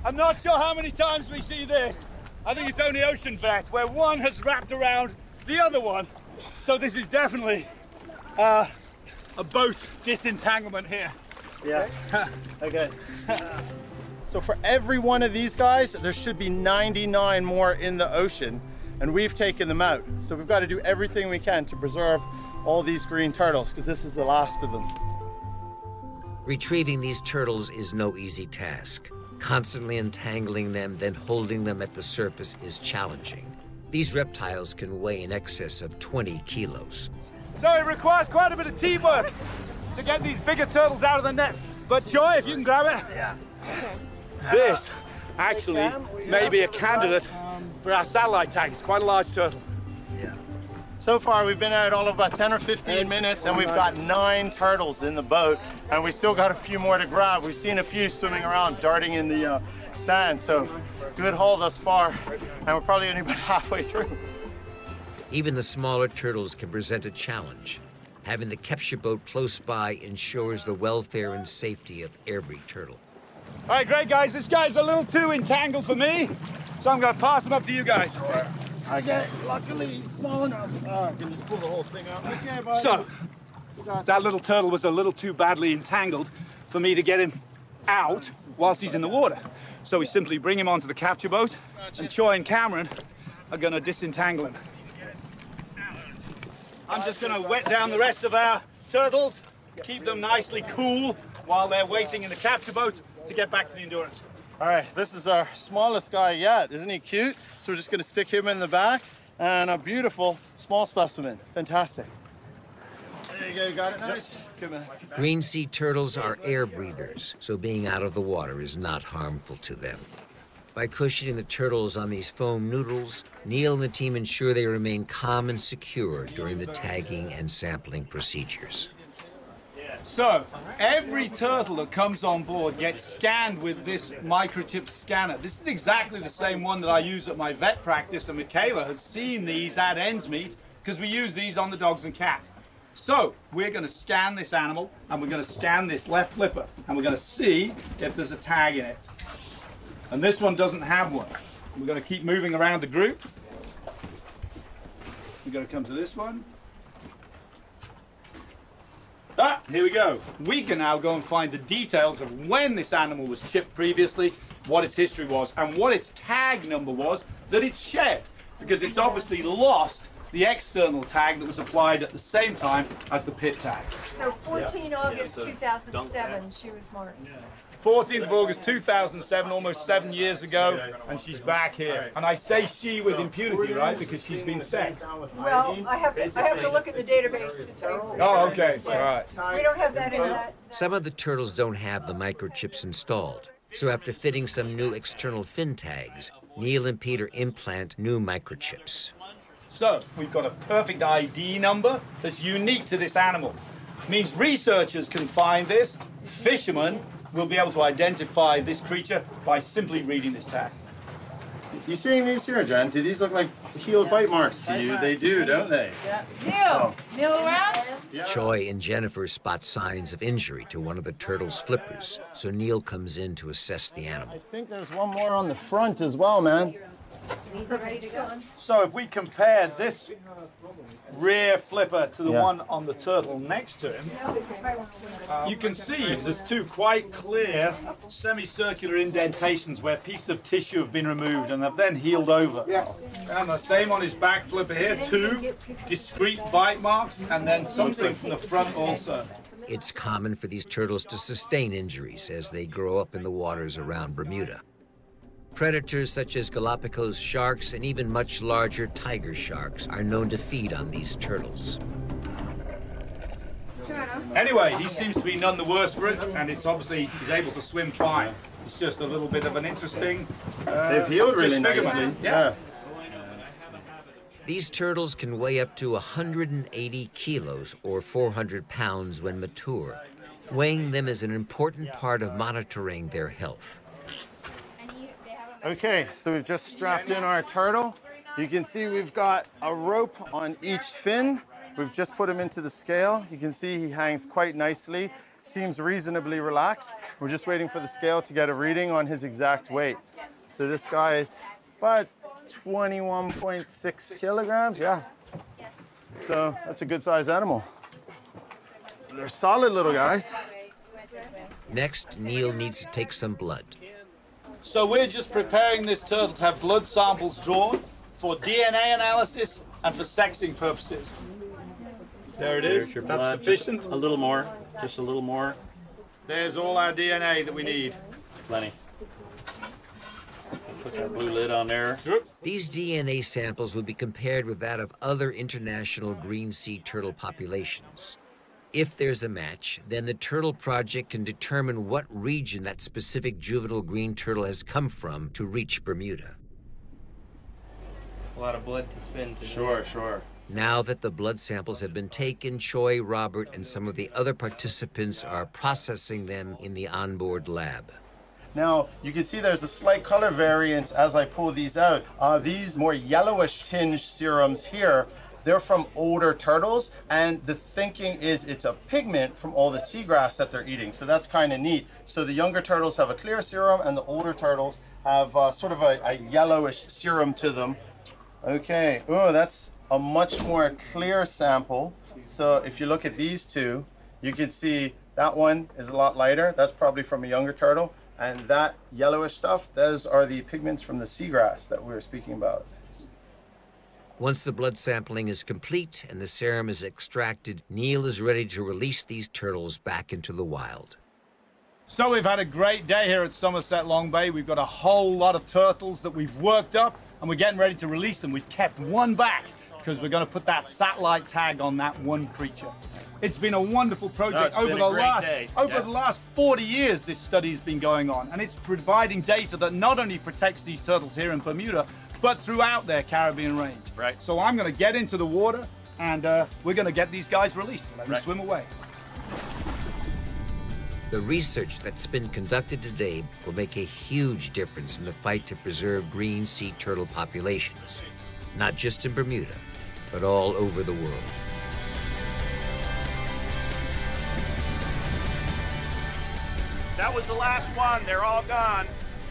I'm not sure how many times we see this. I think it's only Ocean Vet, where one has wrapped around the other one. So this is definitely uh, a boat disentanglement here. Yeah, okay. okay. So for every one of these guys, there should be ninety-nine more in the ocean, and we've taken them out. So we've got to do everything we can to preserve all these green turtles, because this is the last of them. Retrieving these turtles is no easy task. Constantly entangling them, then holding them at the surface is challenging. These reptiles can weigh in excess of twenty kilos. So it requires quite a bit of teamwork to get these bigger turtles out of the net. But Joy, if you can grab it. Yeah. This actually may be a candidate for our satellite tag. It's quite a large turtle. Yeah. So far, we've been out all of about ten or fifteen minutes, and we've got nine turtles in the boat, and we still got a few more to grab. We've seen a few swimming around, darting in the uh, sand, so good haul thus far, and we're probably only about halfway through. Even the smaller turtles can present a challenge. Having the capture boat close by ensures the welfare and safety of every turtle. All right, great, guys. This guy's a little too entangled for me, so I'm going to pass him up to you guys. Okay, luckily he's small enough. Oh, I can just pull the whole thing up. Okay, buddy. So, that little turtle was a little too badly entangled for me to get him out whilst he's in the water. So we simply bring him onto the capture boat, and Choy and Cameron are going to disentangle him. I'm just going to wet down the rest of our turtles, keep them nicely cool while they're waiting in the capture boat to get back to the endurance. All right, this is our smallest guy yet. Isn't he cute? So we're just gonna stick him in the back, and a beautiful small specimen. Fantastic. There you go, you got it, nice. Come on. Green sea turtles are air breathers, so being out of the water is not harmful to them. By cushioning the turtles on these foam noodles, Neil and the team ensure they remain calm and secure during the tagging and sampling procedures. So, every turtle that comes on board gets scanned with this microchip scanner. This is exactly the same one that I use at my vet practice, and Michaela has seen these at Ensmeet, because we use these on the dogs and cats. So, we're going to scan this animal, and we're going to scan this left flipper, and we're going to see if there's a tag in it. And this one doesn't have one. We're going to keep moving around the group. We're going to come to this one. Ah, here we go. We can now go and find the details of when this animal was chipped previously, what its history was, and what its tag number was that it shared, because it's obviously lost the external tag that was applied at the same time as the pit tag. So fourteen August two thousand seven, she was marked. fourteenth of August two thousand seven, almost seven years ago, and she's back here. And I say she with impunity, right? Because she's been sexed. Well, I have to, I have to look at the database to tell you for sure. Oh, okay. All right. We don't have that in that. Some of the turtles don't have the microchips installed. So after fitting some new external fin tags, Neil and Peter implant new microchips. So we've got a perfect I D number that's unique to this animal. It means researchers can find this. Fishermen will be able to identify this creature by simply reading this tag. You seeing these here, John? Do these look like healed yeah. bite marks to bite you? Marks. They do, don't they? Yeah. Neil! So. Neil around? Yeah. Choy and Jennifer spot signs of injury to one of the turtle's flippers, so Neil comes in to assess the animal. I think there's one more on the front as well, man. Ready to go. So if we compare this rear flipper to the yeah. one on the turtle next to him, uh, you can see there's two quite clear semicircular indentations where pieces of tissue have been removed and have then healed over. Yeah. And the same on his back flipper here, two discrete bite marks and then something from the front also. It's common for these turtles to sustain injuries as they grow up in the waters around Bermuda. Predators such as Galapagos sharks and even much larger tiger sharks are known to feed on these turtles. Anyway, he seems to be none the worse for it, and it's obviously he's able to swim fine. It's just a little bit of an interesting... Uh, They've healed really nicely. Yeah. These turtles can weigh up to one hundred eighty kilos or four hundred pounds when mature. Weighing them is an important part of monitoring their health. Okay, so we've just strapped in our turtle. You can see we've got a rope on each fin. We've just put him into the scale. You can see he hangs quite nicely, seems reasonably relaxed. We're just waiting for the scale to get a reading on his exact weight. So this guy is about twenty-one point six kilograms, yeah. So that's a good sized animal. They're solid little guys. Next, Neil needs to take some blood. So we're just preparing this turtle to have blood samples drawn for D N A analysis and for sexing purposes. There it is. That's blood. Sufficient. Just a little more. Just a little more. There's all our D N A that we need. Plenty. Put that blue lid on there. Yep. These D N A samples will be compared with that of other international green sea turtle populations. If there's a match, then the Turtle Project can determine what region that specific juvenile green turtle has come from to reach Bermuda. A lot of blood to spend. Today. Sure, sure. Now that the blood samples have been taken, Choy, Robert, and some of the other participants are processing them in the onboard lab. Now, you can see there's a slight color variance as I pull these out. Uh, these more yellowish tinged serums here, they're from older turtles, and the thinking is it's a pigment from all the seagrass that they're eating, so that's kind of neat. So the younger turtles have a clear serum, and the older turtles have uh, sort of a, a yellowish serum to them. Okay, oh, that's a much more clear sample. So if you look at these two, you can see that one is a lot lighter. That's probably from a younger turtle, and that yellowish stuff, those are the pigments from the seagrass that we were speaking about. Once the blood sampling is complete and the serum is extracted, Neil is ready to release these turtles back into the wild. So we've had a great day here at Somerset Long Bay. We've got a whole lot of turtles that we've worked up, and we're getting ready to release them. We've kept one back because we're going to put that satellite tag on that one creature. It's been a wonderful project. No, over the last day. over yeah. the last forty years, this study has been going on, and it's providing data that not only protects these turtles here in Bermuda, but throughout their Caribbean range. Right. So I'm going to get into the water, and uh, we're going to get these guys released and let them right. swim away. The research that's been conducted today will make a huge difference in the fight to preserve green sea turtle populations, not just in Bermuda, but all over the world. That was the last one. They're all gone.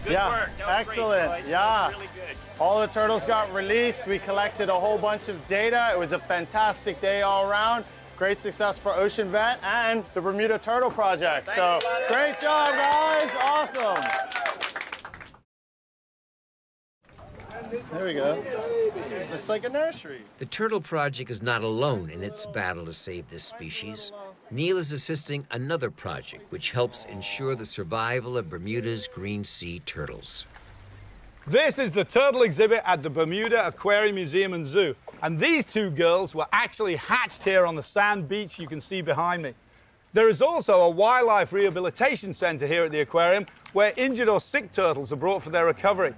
Good yeah, work. That was excellent. Great, yeah. That was really good. All the turtles got released. We collected a whole bunch of data. It was a fantastic day all around. Great success for Ocean Vet and the Bermuda Turtle Project. Thanks, so buddy. Great job, guys. Awesome. There we go. It's like a nursery. The Turtle Project is not alone in its battle to save this species. Neil is assisting another project which helps ensure the survival of Bermuda's green sea turtles. This is the turtle exhibit at the Bermuda Aquarium Museum and Zoo. And these two girls were actually hatched here on the sand beach you can see behind me. There is also a wildlife rehabilitation center here at the aquarium where injured or sick turtles are brought for their recovery.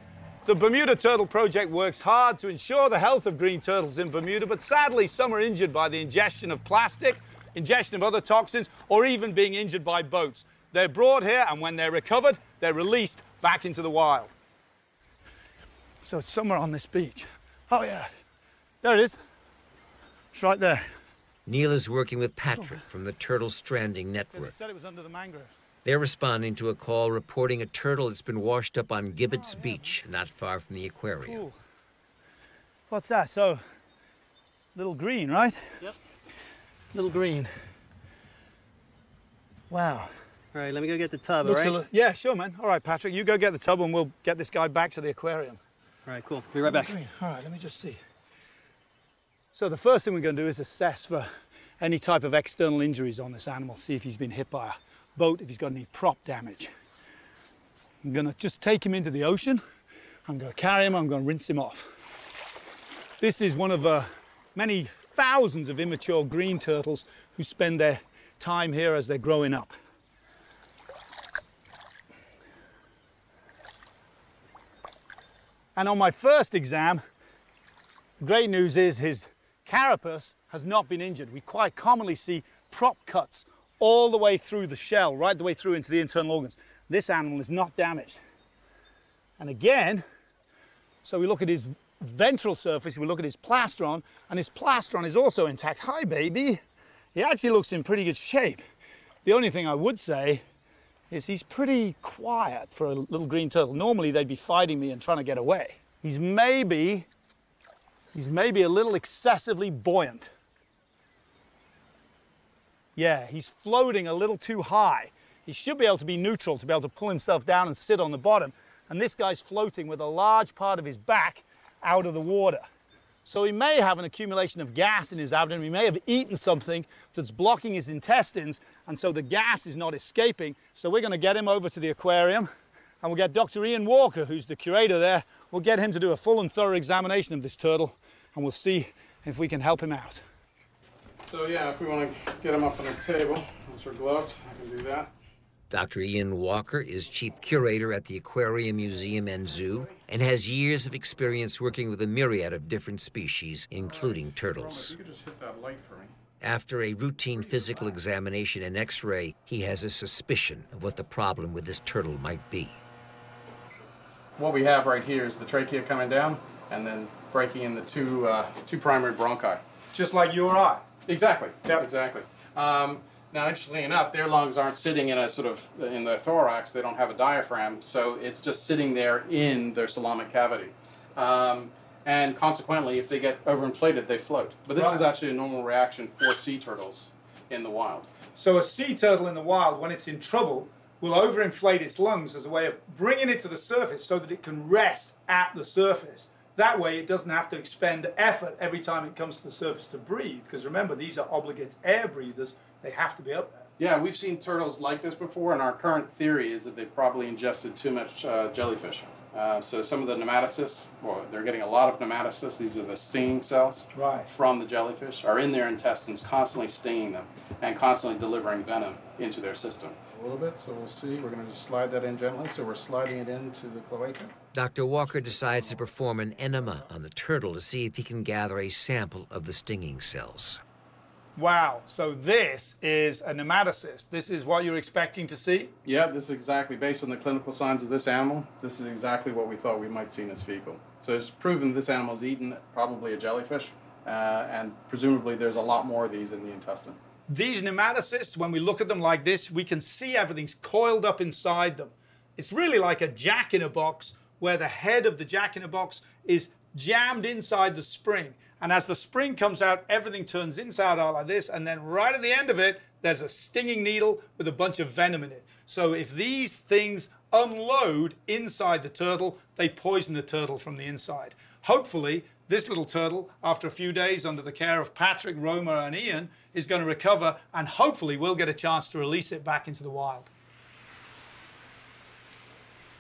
The Bermuda Turtle Project works hard to ensure the health of green turtles in Bermuda, but sadly some are injured by the ingestion of plastic, ingestion of other toxins, or even being injured by boats. They're brought here, and when they're recovered, they're released back into the wild. So it's somewhere on this beach. Oh, yeah. There it is. It's right there. Neil is working with Patrick from the Turtle Stranding Network. They said it was under the mangrove. They're responding to a call reporting a turtle that's been washed up on Gibbets oh, yeah. Beach, not far from the aquarium. Cool. What's that? So, little green, right? Yep. Little green. Wow. All right, let me go get the tub, Looks all right? Yeah, sure, man. All right, Patrick, you go get the tub and we'll get this guy back to the aquarium. All right, cool. Be right back. All right, let me just see. So the first thing we're going to do is assess for any type of external injuries on this animal, see if he's been hit by a boat, if he's got any prop damage. I'm going to just take him into the ocean. I'm going to carry him. I'm going to rinse him off. This is one of uh, many thousands of immature green turtles who spend their time here as they're growing up. And on my first exam, the great news is his carapace has not been injured. We quite commonly see prop cuts all the way through the shell, right the way through into the internal organs. This animal is not damaged. And again, so we look at his ventral surface, we look at his plastron, and his plastron is also intact. Hi, baby. He actually looks in pretty good shape. The only thing I would say is he's pretty quiet for a little green turtle. Normally they'd be fighting me and trying to get away. He's maybe, he's maybe a little excessively buoyant. Yeah, he's floating a little too high. He should be able to be neutral, to be able to pull himself down and sit on the bottom. And this guy's floating with a large part of his back out of the water. So he may have an accumulation of gas in his abdomen. He may have eaten something that's blocking his intestines, and so the gas is not escaping. So we're going to get him over to the aquarium, and we'll get Doctor Ian Walker, who's the curator there. We'll get him to do a full and thorough examination of this turtle, and we'll see if we can help him out. So yeah, if we want to get him up on a table, once we're gloved, I can do that. Doctor Ian Walker is chief curator at the Aquarium Museum and Zoo and has years of experience working with a myriad of different species, including turtles. After a routine physical examination and x-ray, he has a suspicion of what the problem with this turtle might be. What we have right here is the trachea coming down and then breaking in the two, uh, two primary bronchi. Just like you or I. Exactly, yep. Exactly. Um, Now, interestingly enough, their lungs aren't sitting in a sort of, in the thorax, they don't have a diaphragm, so it's just sitting there in their thalamic cavity. Um, and consequently, if they get overinflated, they float. But this right. is actually a normal reaction for sea turtles in the wild. So a sea turtle in the wild, when it's in trouble, will overinflate its lungs as a way of bringing it to the surface so that it can rest at the surface. That way, it doesn't have to expend effort every time it comes to the surface to breathe, because remember, these are obligate air breathers. They have to be up there. Yeah, we've seen turtles like this before, and our current theory is that they probably ingested too much uh, jellyfish. Uh, so some of the nematocysts, well, they're getting a lot of nematocysts, these are the stinging cells right. from the jellyfish, are in their intestines, constantly stinging them and constantly delivering venom into their system. A little bit, so we'll see. We're going to just slide that in gently, so we're sliding it into the cloaca. Doctor Walker decides to perform an enema on the turtle to see if he can gather a sample of the stinging cells. Wow, so this is a nematocyst. This is what you're expecting to see? Yeah, this is exactly, based on the clinical signs of this animal, this is exactly what we thought we might see in this fecal. So it's proven this animal's eaten probably a jellyfish, uh, and presumably there's a lot more of these in the intestine. These nematocysts, when we look at them like this, we can see everything's coiled up inside them. It's really like a jack-in-a-box, where the head of the jack-in-a-box is jammed inside the spring. And as the spring comes out, everything turns inside out like this, and then right at the end of it, there's a stinging needle with a bunch of venom in it. So if these things unload inside the turtle, they poison the turtle from the inside. Hopefully, This little turtle, after a few days under the care of Patrick, Roma and Ian, is going to recover, and hopefully we'll get a chance to release it back into the wild.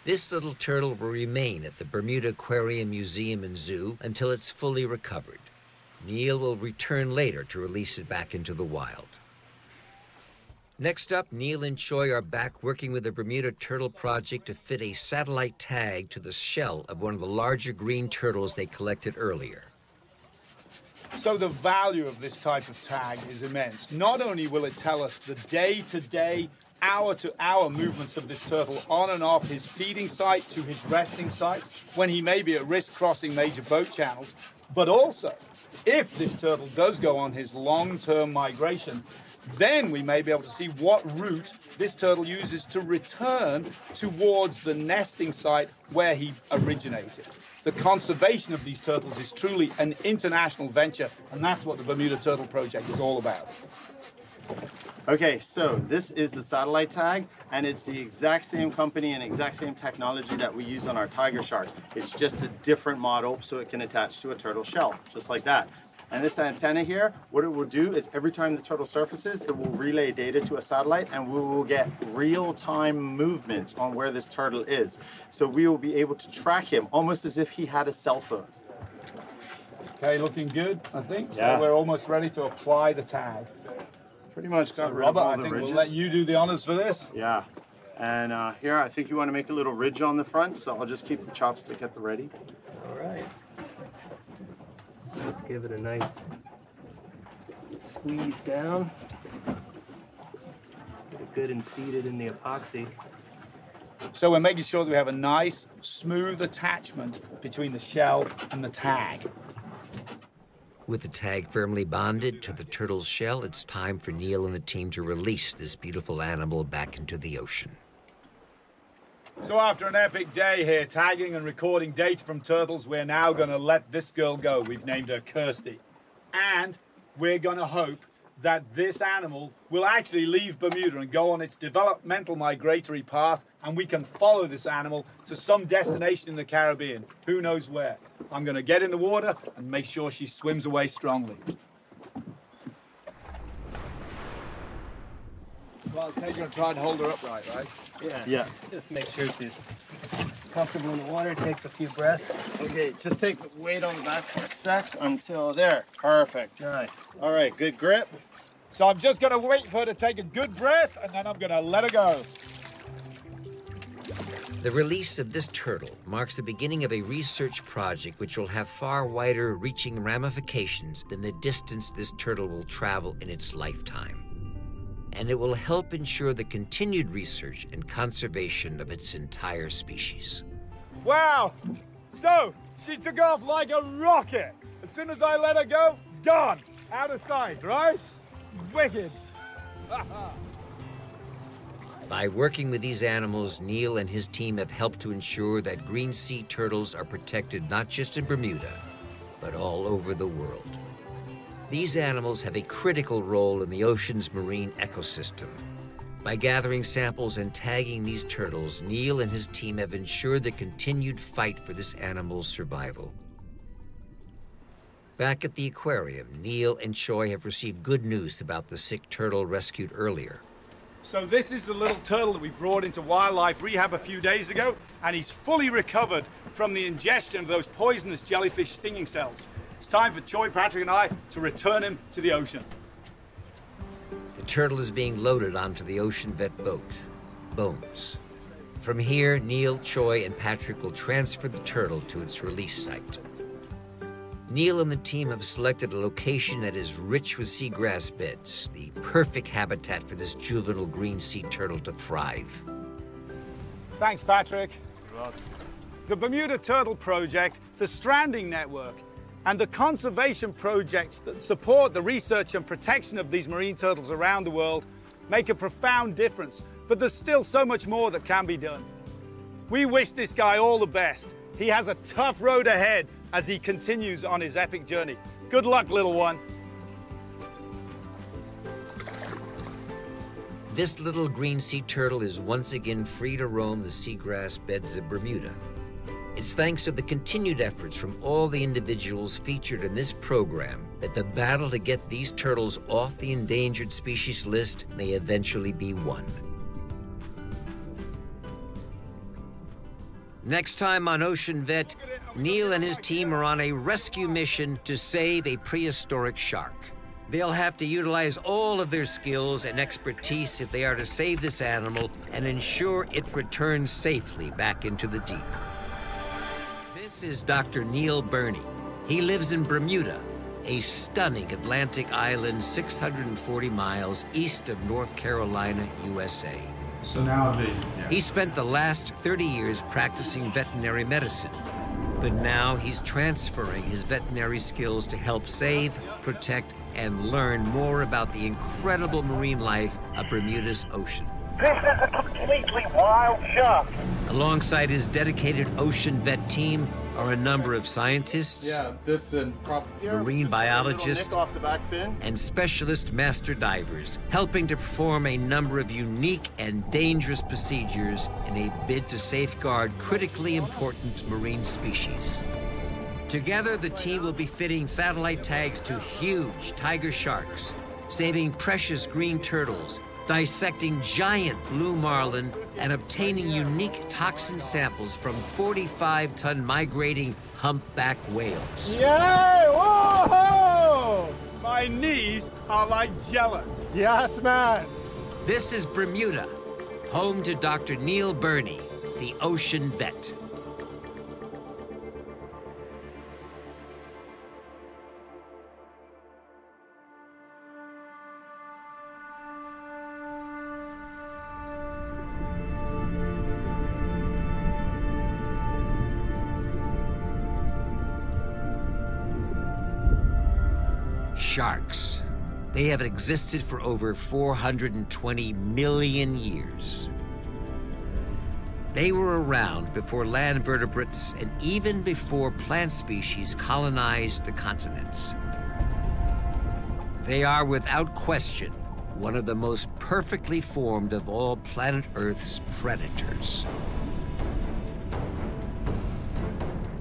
This little turtle will remain at the Bermuda Aquarium Museum and Zoo until it's fully recovered. Neil will return later to release it back into the wild. Next up, Neil and Choy are back working with the Bermuda Turtle Project to fit a satellite tag to the shell of one of the larger green turtles they collected earlier. So the value of this type of tag is immense. Not only will it tell us the day-to-day, hour-to-hour movements of this turtle on and off his feeding site to his resting sites, when he may be at risk crossing major boat channels, but also, if this turtle does go on his long-term migration, then we may be able to see what route this turtle uses to return towards the nesting site where he originated. The conservation of these turtles is truly an international venture, and that's what the Bermuda Turtle Project is all about. Okay, so this is the satellite tag, and it's the exact same company and exact same technology that we use on our tiger sharks. It's just a different model so it can attach to a turtle shell, just like that. And this antenna here, what it will do is every time the turtle surfaces, it will relay data to a satellite, and we will get real-time movements on where this turtle is. So we will be able to track him almost as if he had a cell phone. Okay, looking good, I think. Yeah. So we're almost ready to apply the tag. Pretty much got so rid Robert, of all the I think ridges. We'll let you do the honors for this. Yeah. And uh, here, I think you want to make a little ridge on the front, so I'll just keep the chopstick at the ready. All right. Just give it a nice squeeze down. Get it good and seated in the epoxy. So we're making sure that we have a nice, smooth attachment between the shell and the tag. With the tag firmly bonded to the turtle's shell, it's time for Neil and the team to release this beautiful animal back into the ocean. So after an epic day here, tagging and recording data from turtles, we're now going to let this girl go. We've named her Kirsty. And we're going to hope that this animal will actually leave Bermuda and go on its developmental migratory path, and we can follow this animal to some destination in the Caribbean. Who knows where? I'm going to get in the water and make sure she swims away strongly. Well, I'll take her and try and hold her upright, right? Yeah. Yeah. Just make sure she's comfortable in the water. Takes a few breaths. Okay, just take the weight on the back for a sec until there. Perfect. Nice. All right, good grip. So I'm just going to wait for her to take a good breath, and then I'm going to let her go. The release of this turtle marks the beginning of a research project which will have far wider reaching ramifications than the distance this turtle will travel in its lifetime. And it will help ensure the continued research and conservation of its entire species. Wow! So, she took off like a rocket. As soon as I let her go, gone! Out of sight, right? Wicked! By working with these animals, Neil and his team have helped to ensure that green sea turtles are protected not just in Bermuda, but all over the world. These animals have a critical role in the ocean's marine ecosystem. By gathering samples and tagging these turtles, Neil and his team have ensured the continued fight for this animal's survival. Back at the aquarium, Neil and Choy have received good news about the sick turtle rescued earlier. So this is the little turtle that we brought into wildlife rehab a few days ago, and he's fully recovered from the ingestion of those poisonous jellyfish stinging cells. It's time for Choy, Patrick, and I to return him to the ocean. The turtle is being loaded onto the ocean vet boat, Bones. From here, Neil, Choy, and Patrick will transfer the turtle to its release site. Neil and the team have selected a location that is rich with seagrass beds, the perfect habitat for this juvenile green sea turtle to thrive. Thanks, Patrick. You're welcome. The Bermuda Turtle Project, the Stranding Network, and the conservation projects that support the research and protection of these marine turtles around the world make a profound difference, but there's still so much more that can be done. We wish this guy all the best. He has a tough road ahead as he continues on his epic journey. Good luck, little one. This little green sea turtle is once again free to roam the seagrass beds of Bermuda. It's thanks to the continued efforts from all the individuals featured in this program that the battle to get these turtles off the endangered species list may eventually be won. Next time on Ocean Vet, Neil and his team are on a rescue mission to save a prehistoric shark. They'll have to utilize all of their skills and expertise if they are to save this animal and ensure it returns safely back into the deep. This is Doctor Neil Burnie. He lives in Bermuda, a stunning Atlantic island six hundred forty miles east of North Carolina, U S A. So now the, yeah. He spent the last thirty years practicing veterinary medicine. But now he's transferring his veterinary skills to help save, protect, and learn more about the incredible marine life of Bermuda's ocean. This is a completely wild shark. Alongside his dedicated ocean vet team are a number of scientists, yeah, this and marine biologists, off the back fin, and specialist master divers, helping to perform a number of unique and dangerous procedures in a bid to safeguard critically important marine species. Together, the team will be fitting satellite tags to huge tiger sharks, saving precious green turtles, dissecting giant blue marlin, and obtaining unique toxin samples from forty-five ton migrating humpback whales. Yay! Whoa! My knees are like jello. Yes, man. This is Bermuda, home to Doctor Neil Burnie, the ocean vet. Sharks. They have existed for over four hundred twenty million years. They were around before land vertebrates and even before plant species colonized the continents. They are, without question, one of the most perfectly formed of all planet Earth's predators.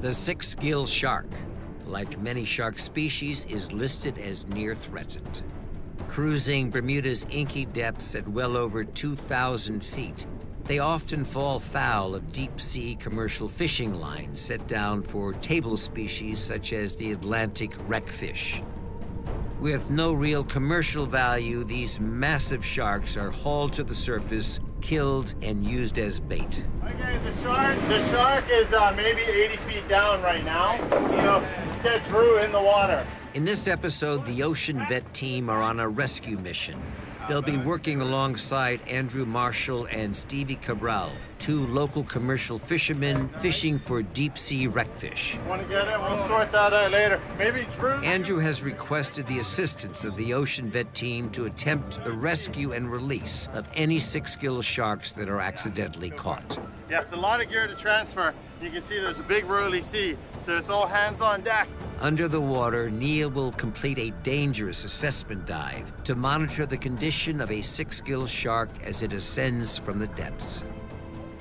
The six-gill shark, like many shark species, is listed as near threatened. Cruising Bermuda's inky depths at well over two thousand feet, they often fall foul of deep-sea commercial fishing lines set down for table species such as the Atlantic wreckfish. With no real commercial value, these massive sharks are hauled to the surface, killed, and used as bait. Okay, the shark, the shark is uh, maybe eighty feet down right now. You know, let's get Drew in the water. In this episode, the Ocean Vet team are on a rescue mission. They'll be working alongside Andrew Marshall and Stevie Cabral, two local commercial fishermen fishing for deep-sea wreckfish. Want to get it? We'll sort that out later. Maybe Drew... Andrew has requested the assistance of the Ocean Vet team to attempt the rescue and release of any six-gill sharks that are accidentally caught. Yeah, it's a lot of gear to transfer. You can see there's a big roly sea, so it's all hands on deck. Under the water, Neil will complete a dangerous assessment dive to monitor the condition of a six-gill shark as it ascends from the depths.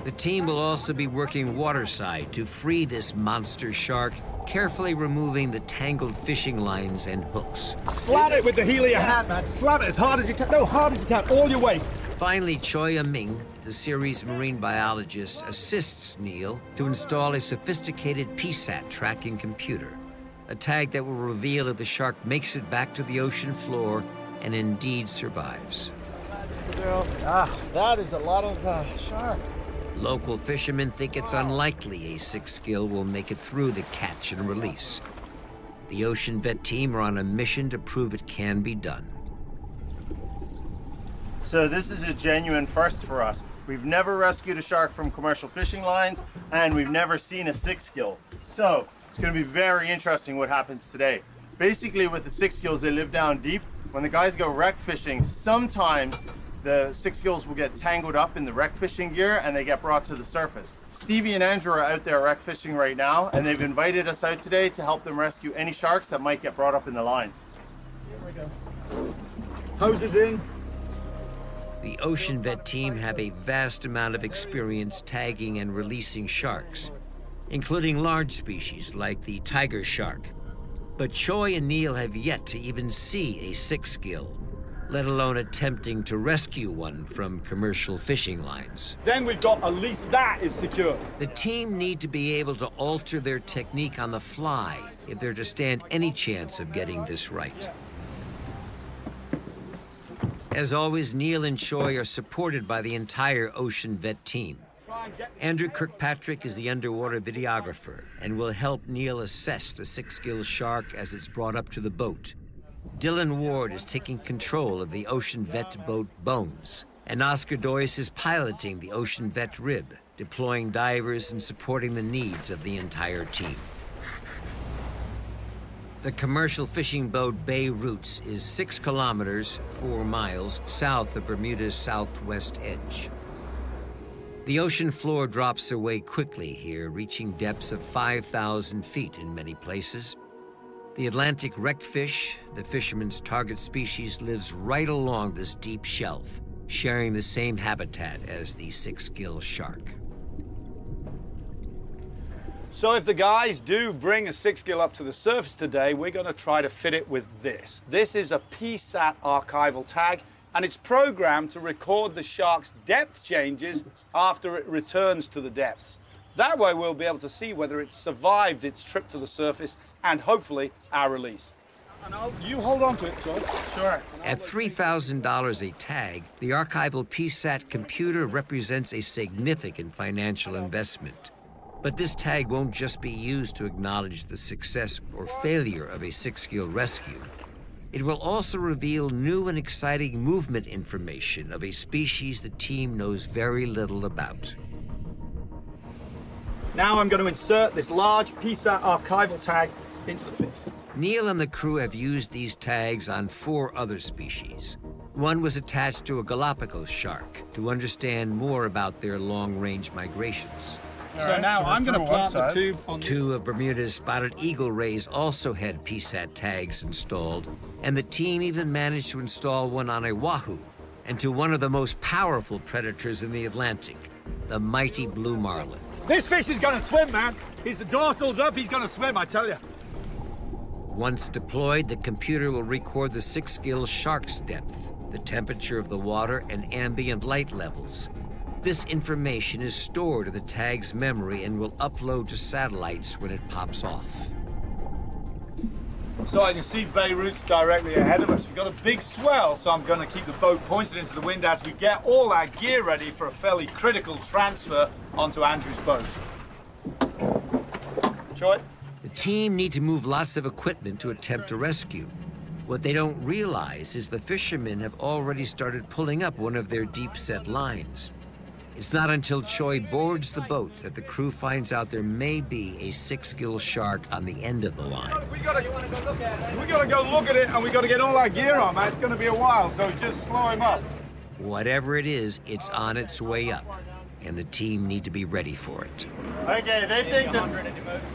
The team will also be working waterside to free this monster shark, carefully removing the tangled fishing lines and hooks. Slam it with the heel of your hand, man. Slam it as hard as you can. No, hard as you can, all your weight. Finally, Choy Aming, the series marine biologist, assists Neil to install a sophisticated P SAT tracking computer, a tag that will reveal if the shark makes it back to the ocean floor and indeed survives. Ah, that is a lot of uh, shark. Local fishermen think it's unlikely a six-gill will make it through the catch and release. The Ocean Vet team are on a mission to prove it can be done. So this is a genuine first for us. We've never rescued a shark from commercial fishing lines, and we've never seen a six-gill. So it's going to be very interesting what happens today. Basically, with the six-gills, they live down deep. When the guys go wreck fishing, sometimes the six-gills will get tangled up in the wreck fishing gear and they get brought to the surface. Stevie and Andrew are out there wreck fishing right now, and they've invited us out today to help them rescue any sharks that might get brought up in the line. Here we go. Hoses in. The Ocean Vet team have a vast amount of experience tagging and releasing sharks. including large species like the tiger shark. But Choy and Neil have yet to even see a six-gill, let alone attempting to rescue one from commercial fishing lines. Then we've got, at least that is secure. The team need to be able to alter their technique on the fly if they're to stand any chance of getting this right. As always, Neil and Choy are supported by the entire Ocean Vet team. Andrew Kirkpatrick is the underwater videographer and will help Neil assess the six-gill shark as it's brought up to the boat. Dylan Ward is taking control of the Ocean Vet boat Bones, and Oscar Doyce is piloting the Ocean Vet Rib, deploying divers and supporting the needs of the entire team. The commercial fishing boat Bay Roots is six kilometers, four miles, south of Bermuda's southwest edge. The ocean floor drops away quickly here, reaching depths of five thousand feet in many places. The Atlantic wreckfish, the fisherman's target species, lives right along this deep shelf, sharing the same habitat as the six-gill shark. So if the guys do bring a six-gill up to the surface today, we're going to try to fit it with this. This is a P S A T archival tag, and it's programmed to record the shark's depth changes after it returns to the depths. That way, we'll be able to see whether it's survived its trip to the surface and, hopefully, our release. And I'll, you hold on to it, John. Sure. At three thousand dollars a tag, the archival P S A T computer represents a significant financial investment. But this tag won't just be used to acknowledge the success or failure of a six-gill rescue. It will also reveal new and exciting movement information of a species the team knows very little about. Now I'm going to insert this large P S A T archival tag into the fish. Neil and the crew have used these tags on four other species. One was attached to a Galapagos shark to understand more about their long-range migrations. Right, so now so I'm going to plant the tube on Two this. of Bermuda's spotted eagle rays also had P S A T tags installed, and the team even managed to install one on Oahu and to one of the most powerful predators in the Atlantic, the mighty blue marlin. This fish is going to swim, man. His dorsal's up, he's going to swim, I tell you. Once deployed, the computer will record the six-gill shark's depth, the temperature of the water, and ambient light levels. This information is stored in the tag's memory and will upload to satellites when it pops off. So I can see Bay Roots directly ahead of us. We've got a big swell, so I'm going to keep the boat pointed into the wind as we get all our gear ready for a fairly critical transfer onto Andrew's boat. Choy? The team need to move lots of equipment to attempt a rescue. What they don't realize is the fishermen have already started pulling up one of their deep-set lines. It's not until Choy boards the boat that the crew finds out there may be a six-gill shark on the end of the line. We gotta, we gotta go look at it. We gotta go look at it, and we gotta get all our gear on, man. It's gonna be a while, so just slow him up. Whatever it is, it's on its way up, and the team need to be ready for it. Okay, they think that.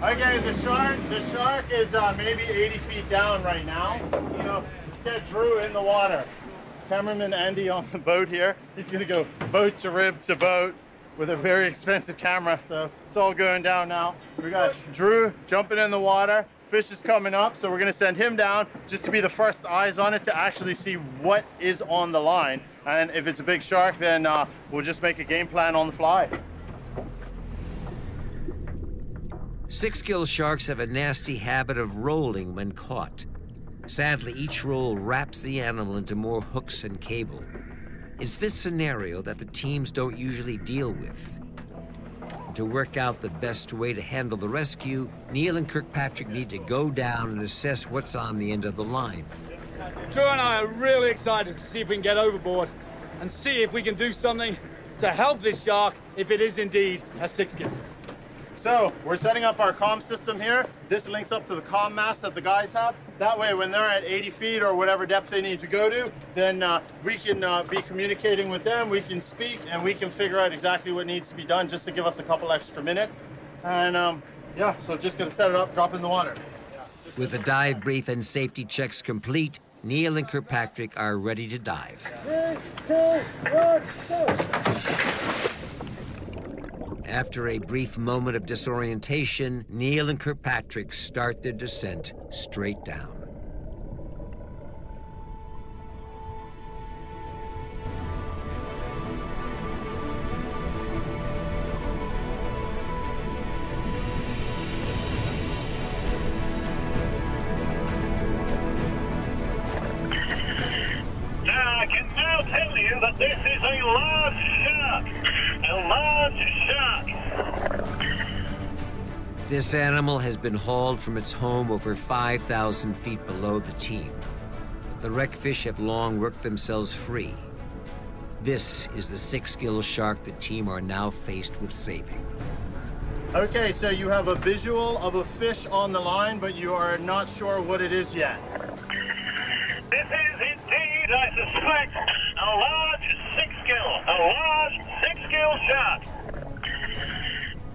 Okay, the shark, the shark is uh, maybe eighty feet down right now. You know, let's get Drew in the water. Cameraman Andy on the boat here. He's gonna go boat to rib to boat with a very expensive camera, so it's all going down now. We got Drew jumping in the water. Fish is coming up, so we're gonna send him down just to be the first eyes on it to actually see what is on the line. And if it's a big shark, then uh, we'll just make a game plan on the fly. Six-gill sharks have a nasty habit of rolling when caught. Sadly, each roll wraps the animal into more hooks and cable. It's this scenario that the teams don't usually deal with. To work out the best way to handle the rescue, Neil and Kirkpatrick need to go down and assess what's on the end of the line. Drew and I are really excited to see if we can get overboard and see if we can do something to help this shark if it is indeed a six-gill. So, we're setting up our comm system here. This links up to the comm mast that the guys have. That way, when they're at eighty feet or whatever depth they need to go to, then uh, we can uh, be communicating with them, we can speak, and we can figure out exactly what needs to be done just to give us a couple extra minutes. And um, yeah, so just gonna set it up, drop in the water. With the dive brief and safety checks complete, Neil and Kirkpatrick are ready to dive. Three, two, one, go! After a brief moment of disorientation, Neil and Kirkpatrick start their descent straight down. This animal has been hauled from its home over five thousand feet below the team. The wreckfish have long worked themselves free. This is the six-gill shark the team are now faced with saving. Okay, so you have a visual of a fish on the line, but you are not sure what it is yet. This is indeed, I suspect, a large six-gill, a large six-gill shark.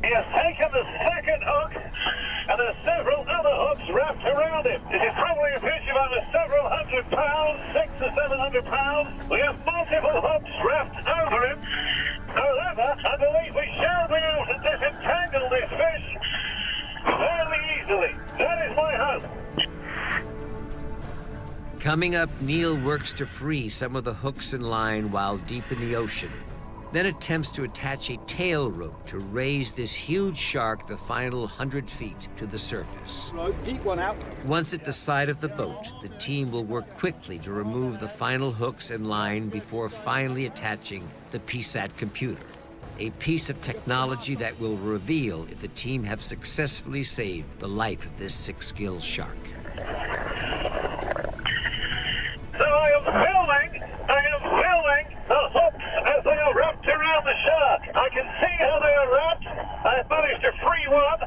He has taken the second hook, and there are several other hooks wrapped around him. This is probably a fish of over several hundred pounds, six to seven hundred pounds. We have multiple hooks wrapped over him. However, I believe we shall be able to disentangle this fish fairly easily. That is my hope. Coming up, Neil works to free some of the hooks in line while deep in the ocean, then attempts to attach a tail rope to raise this huge shark the final one hundred feet to the surface. Rope, keep one out. Once at the side of the boat, the team will work quickly to remove the final hooks and line before finally attaching the P SAT computer, a piece of technology that will reveal if the team have successfully saved the life of this six-gill shark. So I am filming, I am filming the hooks as they are wrapped around the shark. I can see how they are wrapped. I've managed to free one.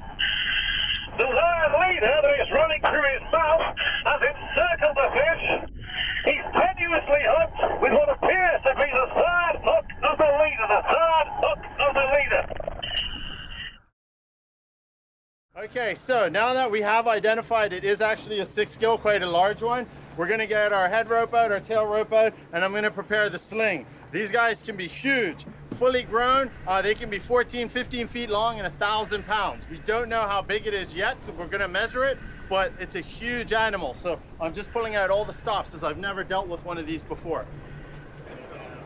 The lion leader that is running through his mouth has encircled the fish. He's tenuously hooked with what appears to be the third hook of the leader, the third hook of the leader. Okay, so now that we have identified it is actually a six-gill, quite a large one, we're gonna get our head rope out, our tail rope out, and I'm gonna prepare the sling. These guys can be huge, fully grown. Uh, they can be fourteen, fifteen feet long and one thousand pounds. We don't know how big it is yet. We're gonna measure it, but it's a huge animal. So I'm just pulling out all the stops as I've never dealt with one of these before.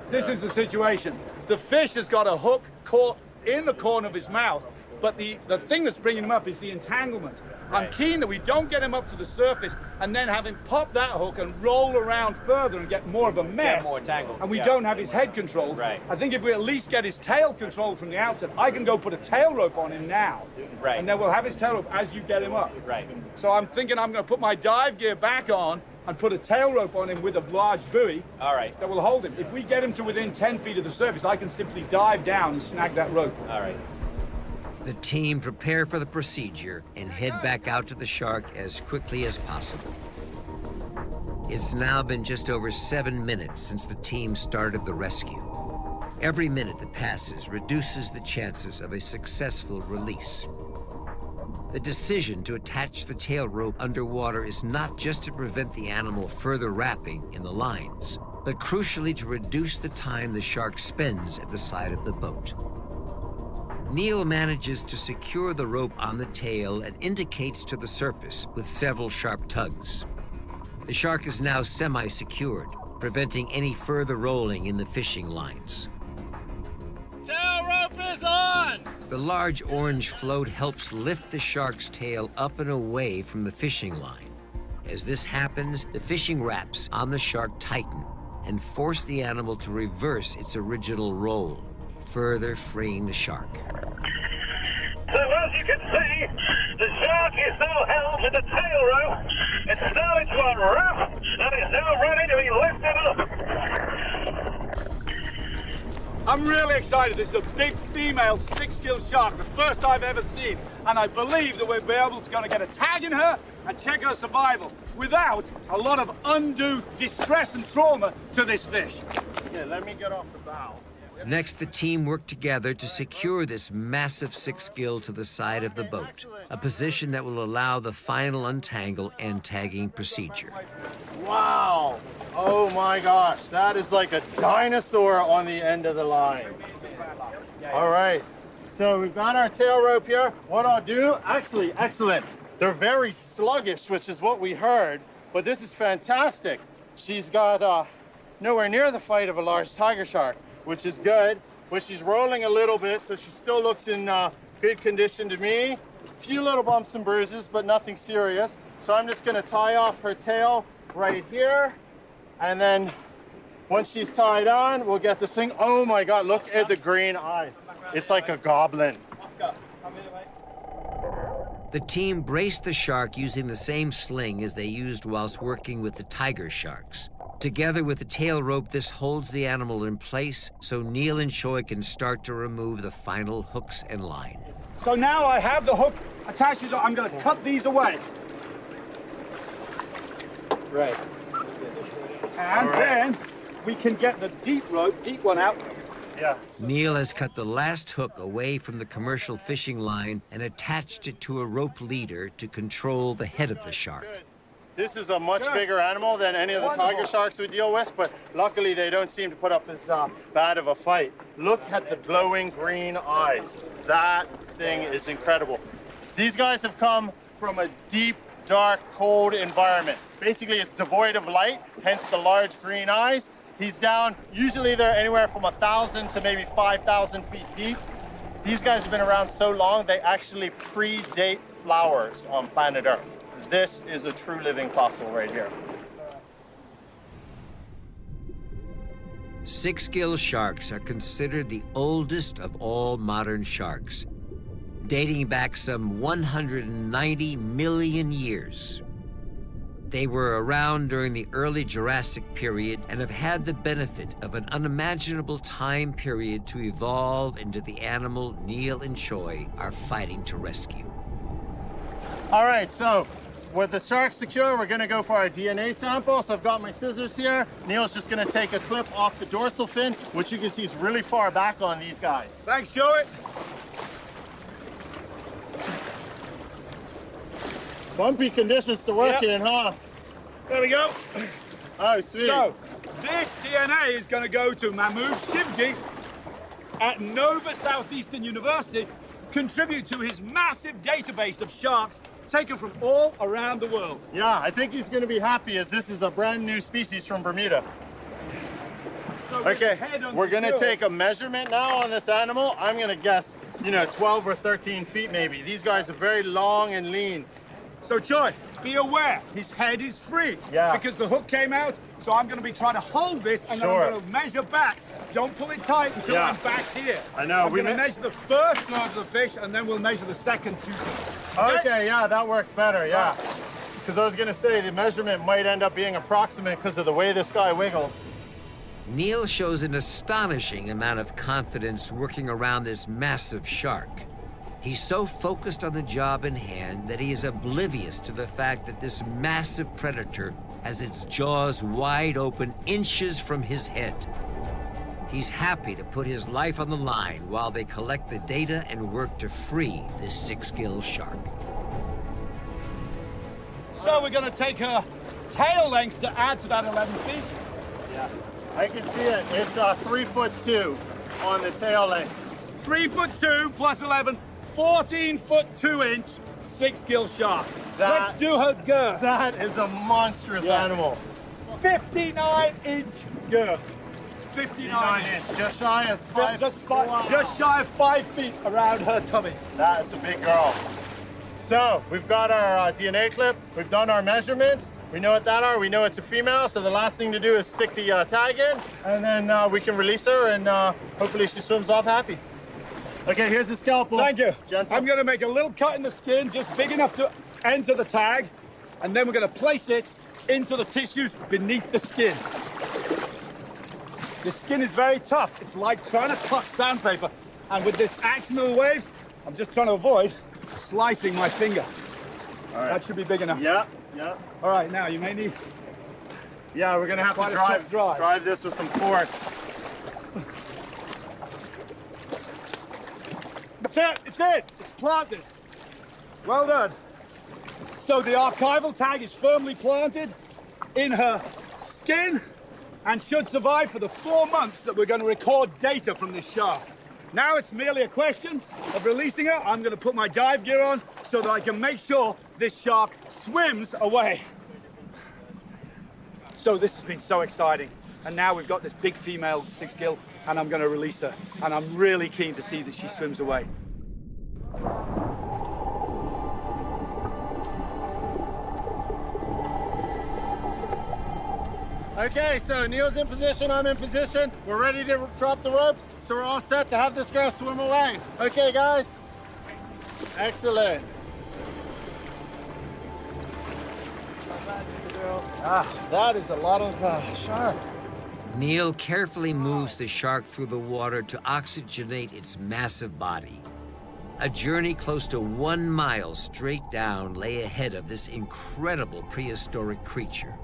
This is the situation. The fish has got a hook caught in the corner of his mouth, but the, the thing that's bringing him up is the entanglement. I'm keen that we don't get him up to the surface and then have him pop that hook and roll around further and get more of a mess. Get more tangled. And we yeah. don't have his head controlled. Right. I think if we at least get his tail controlled from the outset, I can go put a tail rope on him now. Right. And then we'll have his tail rope as you get him up. Right. So I'm thinking I'm going to put my dive gear back on and put a tail rope on him with a large buoy. All right. That will hold him. If we get him to within ten feet of the surface, I can simply dive down and snag that rope. All right. The team prepare for the procedure and head back out to the shark as quickly as possible. It's now been just over seven minutes since the team started the rescue. Every minute that passes reduces the chances of a successful release. The decision to attach the tail rope underwater is not just to prevent the animal further wrapping in the lines, but crucially to reduce the time the shark spends at the side of the boat. Neil manages to secure the rope on the tail and indicates to the surface with several sharp tugs. The shark is now semi-secured, preventing any further rolling in the fishing lines. Tail rope is on! The large orange float helps lift the shark's tail up and away from the fishing line. As this happens, the fishing wraps on the shark tighten and force the animal to reverse its original roll, further freeing the shark. So as you can see, the shark is now held with the tail rope. It's now into a wrap and it's now ready to be lifted up. I'm really excited. This is a big female six-gill shark, the first I've ever seen. And I believe that we'll be able to gonna get a tag in her and check her survival without a lot of undue distress and trauma to this fish. Yeah, let me get off the bow. Next, the team worked together to secure this massive six-gill to the side of the boat, a position that will allow the final untangle and tagging procedure. Wow! Oh my gosh, that is like a dinosaur on the end of the line. All right, So we've got our tail rope here. What I'll do, actually, excellent. They're very sluggish, which is what we heard, but this is fantastic. She's got uh, nowhere near the fight of a large tiger shark, which is good, but she's rolling a little bit, so she still looks in uh, good condition to me. A few little bumps and bruises, but nothing serious. So I'm just gonna tie off her tail right here, and then once she's tied on, we'll get this thing. Oh my God, look at the green eyes. It's like a goblin. The team braced the shark using the same sling as they used whilst working with the tiger sharks. Together with the tail rope, this holds the animal in place so Neil and Choy can start to remove the final hooks and line. So now I have the hook attached to it. I'm gonna cut these away. Right. And right. then, we can get the deep rope, deep one out. Yeah. Neil has cut the last hook away from the commercial fishing line and attached it to a rope leader to control the head of the shark. Good. This is a much Good. bigger animal than any of the Wonderful. tiger sharks we deal with, but luckily they don't seem to put up as uh, bad of a fight. Look at the glowing green eyes. That thing is incredible. These guys have come from a deep, dark, cold environment. Basically, it's devoid of light, hence the large green eyes. He's down, usually they're anywhere from one thousand to maybe five thousand feet deep. These guys have been around so long, they actually predate flowers on planet Earth. This is a true living fossil right here. Six-gill sharks are considered the oldest of all modern sharks, dating back some one hundred ninety million years. They were around during the early Jurassic period and have had the benefit of an unimaginable time period to evolve into the animal Neil and Choy are fighting to rescue. All right, so with the shark secure, we're gonna go for our D N A sample. So I've got my scissors here. Neil's just gonna take a clip off the dorsal fin, which you can see is really far back on these guys. Thanks, Choy. Bumpy conditions to work yep. in, huh? There we go. Oh, sweet. So, this D N A is going to go to Mahmoud Shivji at Nova Southeastern University, contribute to his massive database of sharks taken from all around the world. Yeah, I think he's going to be happy as this is a brand new species from Bermuda. So okay, we're going to take a measurement now on this animal. I'm going to guess, you know, twelve or thirteen feet maybe. These guys are very long and lean. So, Choy, be aware, his head is free. Yeah. Because the hook came out, so I'm going to be trying to hold this, and sure. then I'm going to measure back. Don't pull it tight until yeah. I'm back here. I know. I'm we going to measure the first load of the fish, and then we'll measure the second two fish. Okay? Okay, yeah, that works better, yeah. Because I was going to say, the measurement might end up being approximate because of the way this guy wiggles. Neil shows an astonishing amount of confidence working around this massive shark. He's so focused on the job in hand that he is oblivious to the fact that this massive predator has its jaws wide open inches from his head. He's happy to put his life on the line while they collect the data and work to free this six-gill shark. So we're going to take her tail length to add to that eleven feet. Yeah, I can see it. It's uh, three foot two on the tail length. Three foot two plus eleven. fourteen foot two inch, six-gill shark. That, Let's do her girth. That is a monstrous yeah. animal. fifty-nine inch girth. fifty-nine, fifty-nine inch. Just shy of five. Just, just, just shy of five feet around her tummy. That's a big girl. So we've got our uh, D N A clip. We've done our measurements. We know what that are. We know it's a female. So the last thing to do is stick the uh, tag in, and then uh, we can release her, and uh, hopefully she swims off happy. Okay, here's the scalpel. Thank you. Gentle. I'm gonna make a little cut in the skin, just big enough to enter the tag, and then we're gonna place it into the tissues beneath the skin. The skin is very tough. It's like trying to cut sandpaper. And with this action of the waves, I'm just trying to avoid slicing my finger. All right. That should be big enough. Yeah, yeah. All right, now you may need... Yeah, we're gonna have to drive, drive. drive this with some force. It's it, it's it, it's planted. Well done. So the archival tag is firmly planted in her skin and should survive for the four months that we're going to record data from this shark. Now it's merely a question of releasing her. I'm going to put my dive gear on so that I can make sure this shark swims away. So this has been so exciting. And now we've got this big female six gill, and I'm going to release her. And I'm really keen to see that she swims away. Okay, so Neil's in position, I'm in position. We're ready to drop the ropes, so we're all set to have this girl swim away. Okay, guys? Excellent. Ah, that is a lot of uh, shark. Neil carefully moves the shark through the water to oxygenate its massive body. A journey close to one mile straight down lay ahead of this incredible prehistoric creature.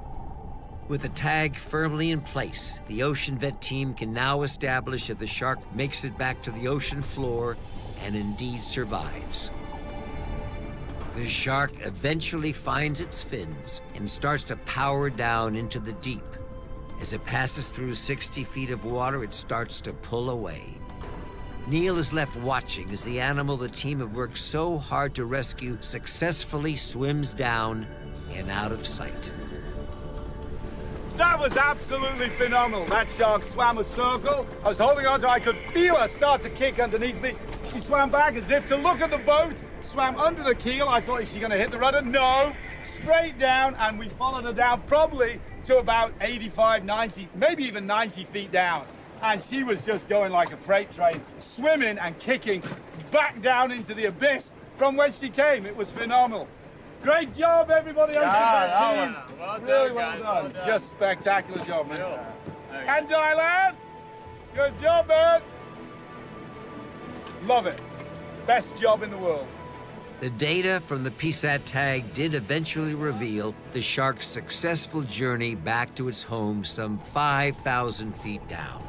With the tag firmly in place, the ocean vet team can now establish if the shark makes it back to the ocean floor and indeed survives. The shark eventually finds its fins and starts to power down into the deep. As it passes through sixty feet of water, it starts to pull away. Neil is left watching as the animal the team have worked so hard to rescue successfully swims down and out of sight. That was absolutely phenomenal. That shark swam a circle. I was holding on to her. I could feel her start to kick underneath me. She swam back as if to look at the boat, swam under the keel. I thought, is she going to hit the rudder? No. Straight down, and we followed her down probably to about eighty-five, ninety, maybe even ninety feet down. And she was just going like a freight train, swimming and kicking back down into the abyss from whence she came. It was phenomenal. Great job, everybody. Ocean yeah, Baptiste. Well done, really well done. well done. Just spectacular job, man. Cool. And Dylan, good job, man. Love it. Best job in the world. The data from the P SAT tag did eventually reveal the shark's successful journey back to its home some five thousand feet down.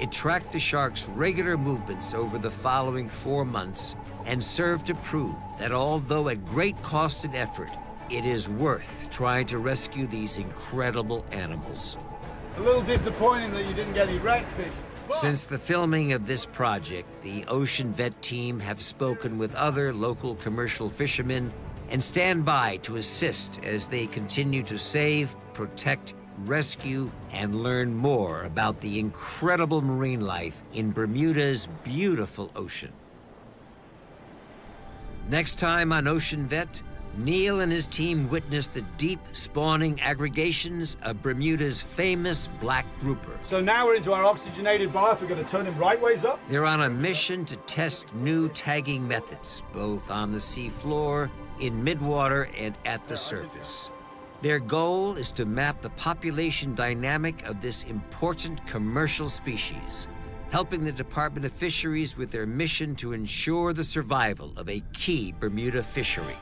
It tracked the shark's regular movements over the following four months and served to prove that although at great cost and effort, it is worth trying to rescue these incredible animals. A little disappointing that you didn't get any redfish. Since the filming of this project, the Ocean Vet team have spoken with other local commercial fishermen and stand by to assist as they continue to save, protect, rescue, and learn more about the incredible marine life in Bermuda's beautiful ocean. Next time on Ocean Vet, Neil and his team witness the deep spawning aggregations of Bermuda's famous black grouper. So now we're into our oxygenated bath. We're going to turn him right ways up. They're on a mission to test new tagging methods, both on the seafloor, in midwater, and at the surface. Their goal is to map the population dynamic of this important commercial species, helping the Department of Fisheries with their mission to ensure the survival of a key Bermuda fishery.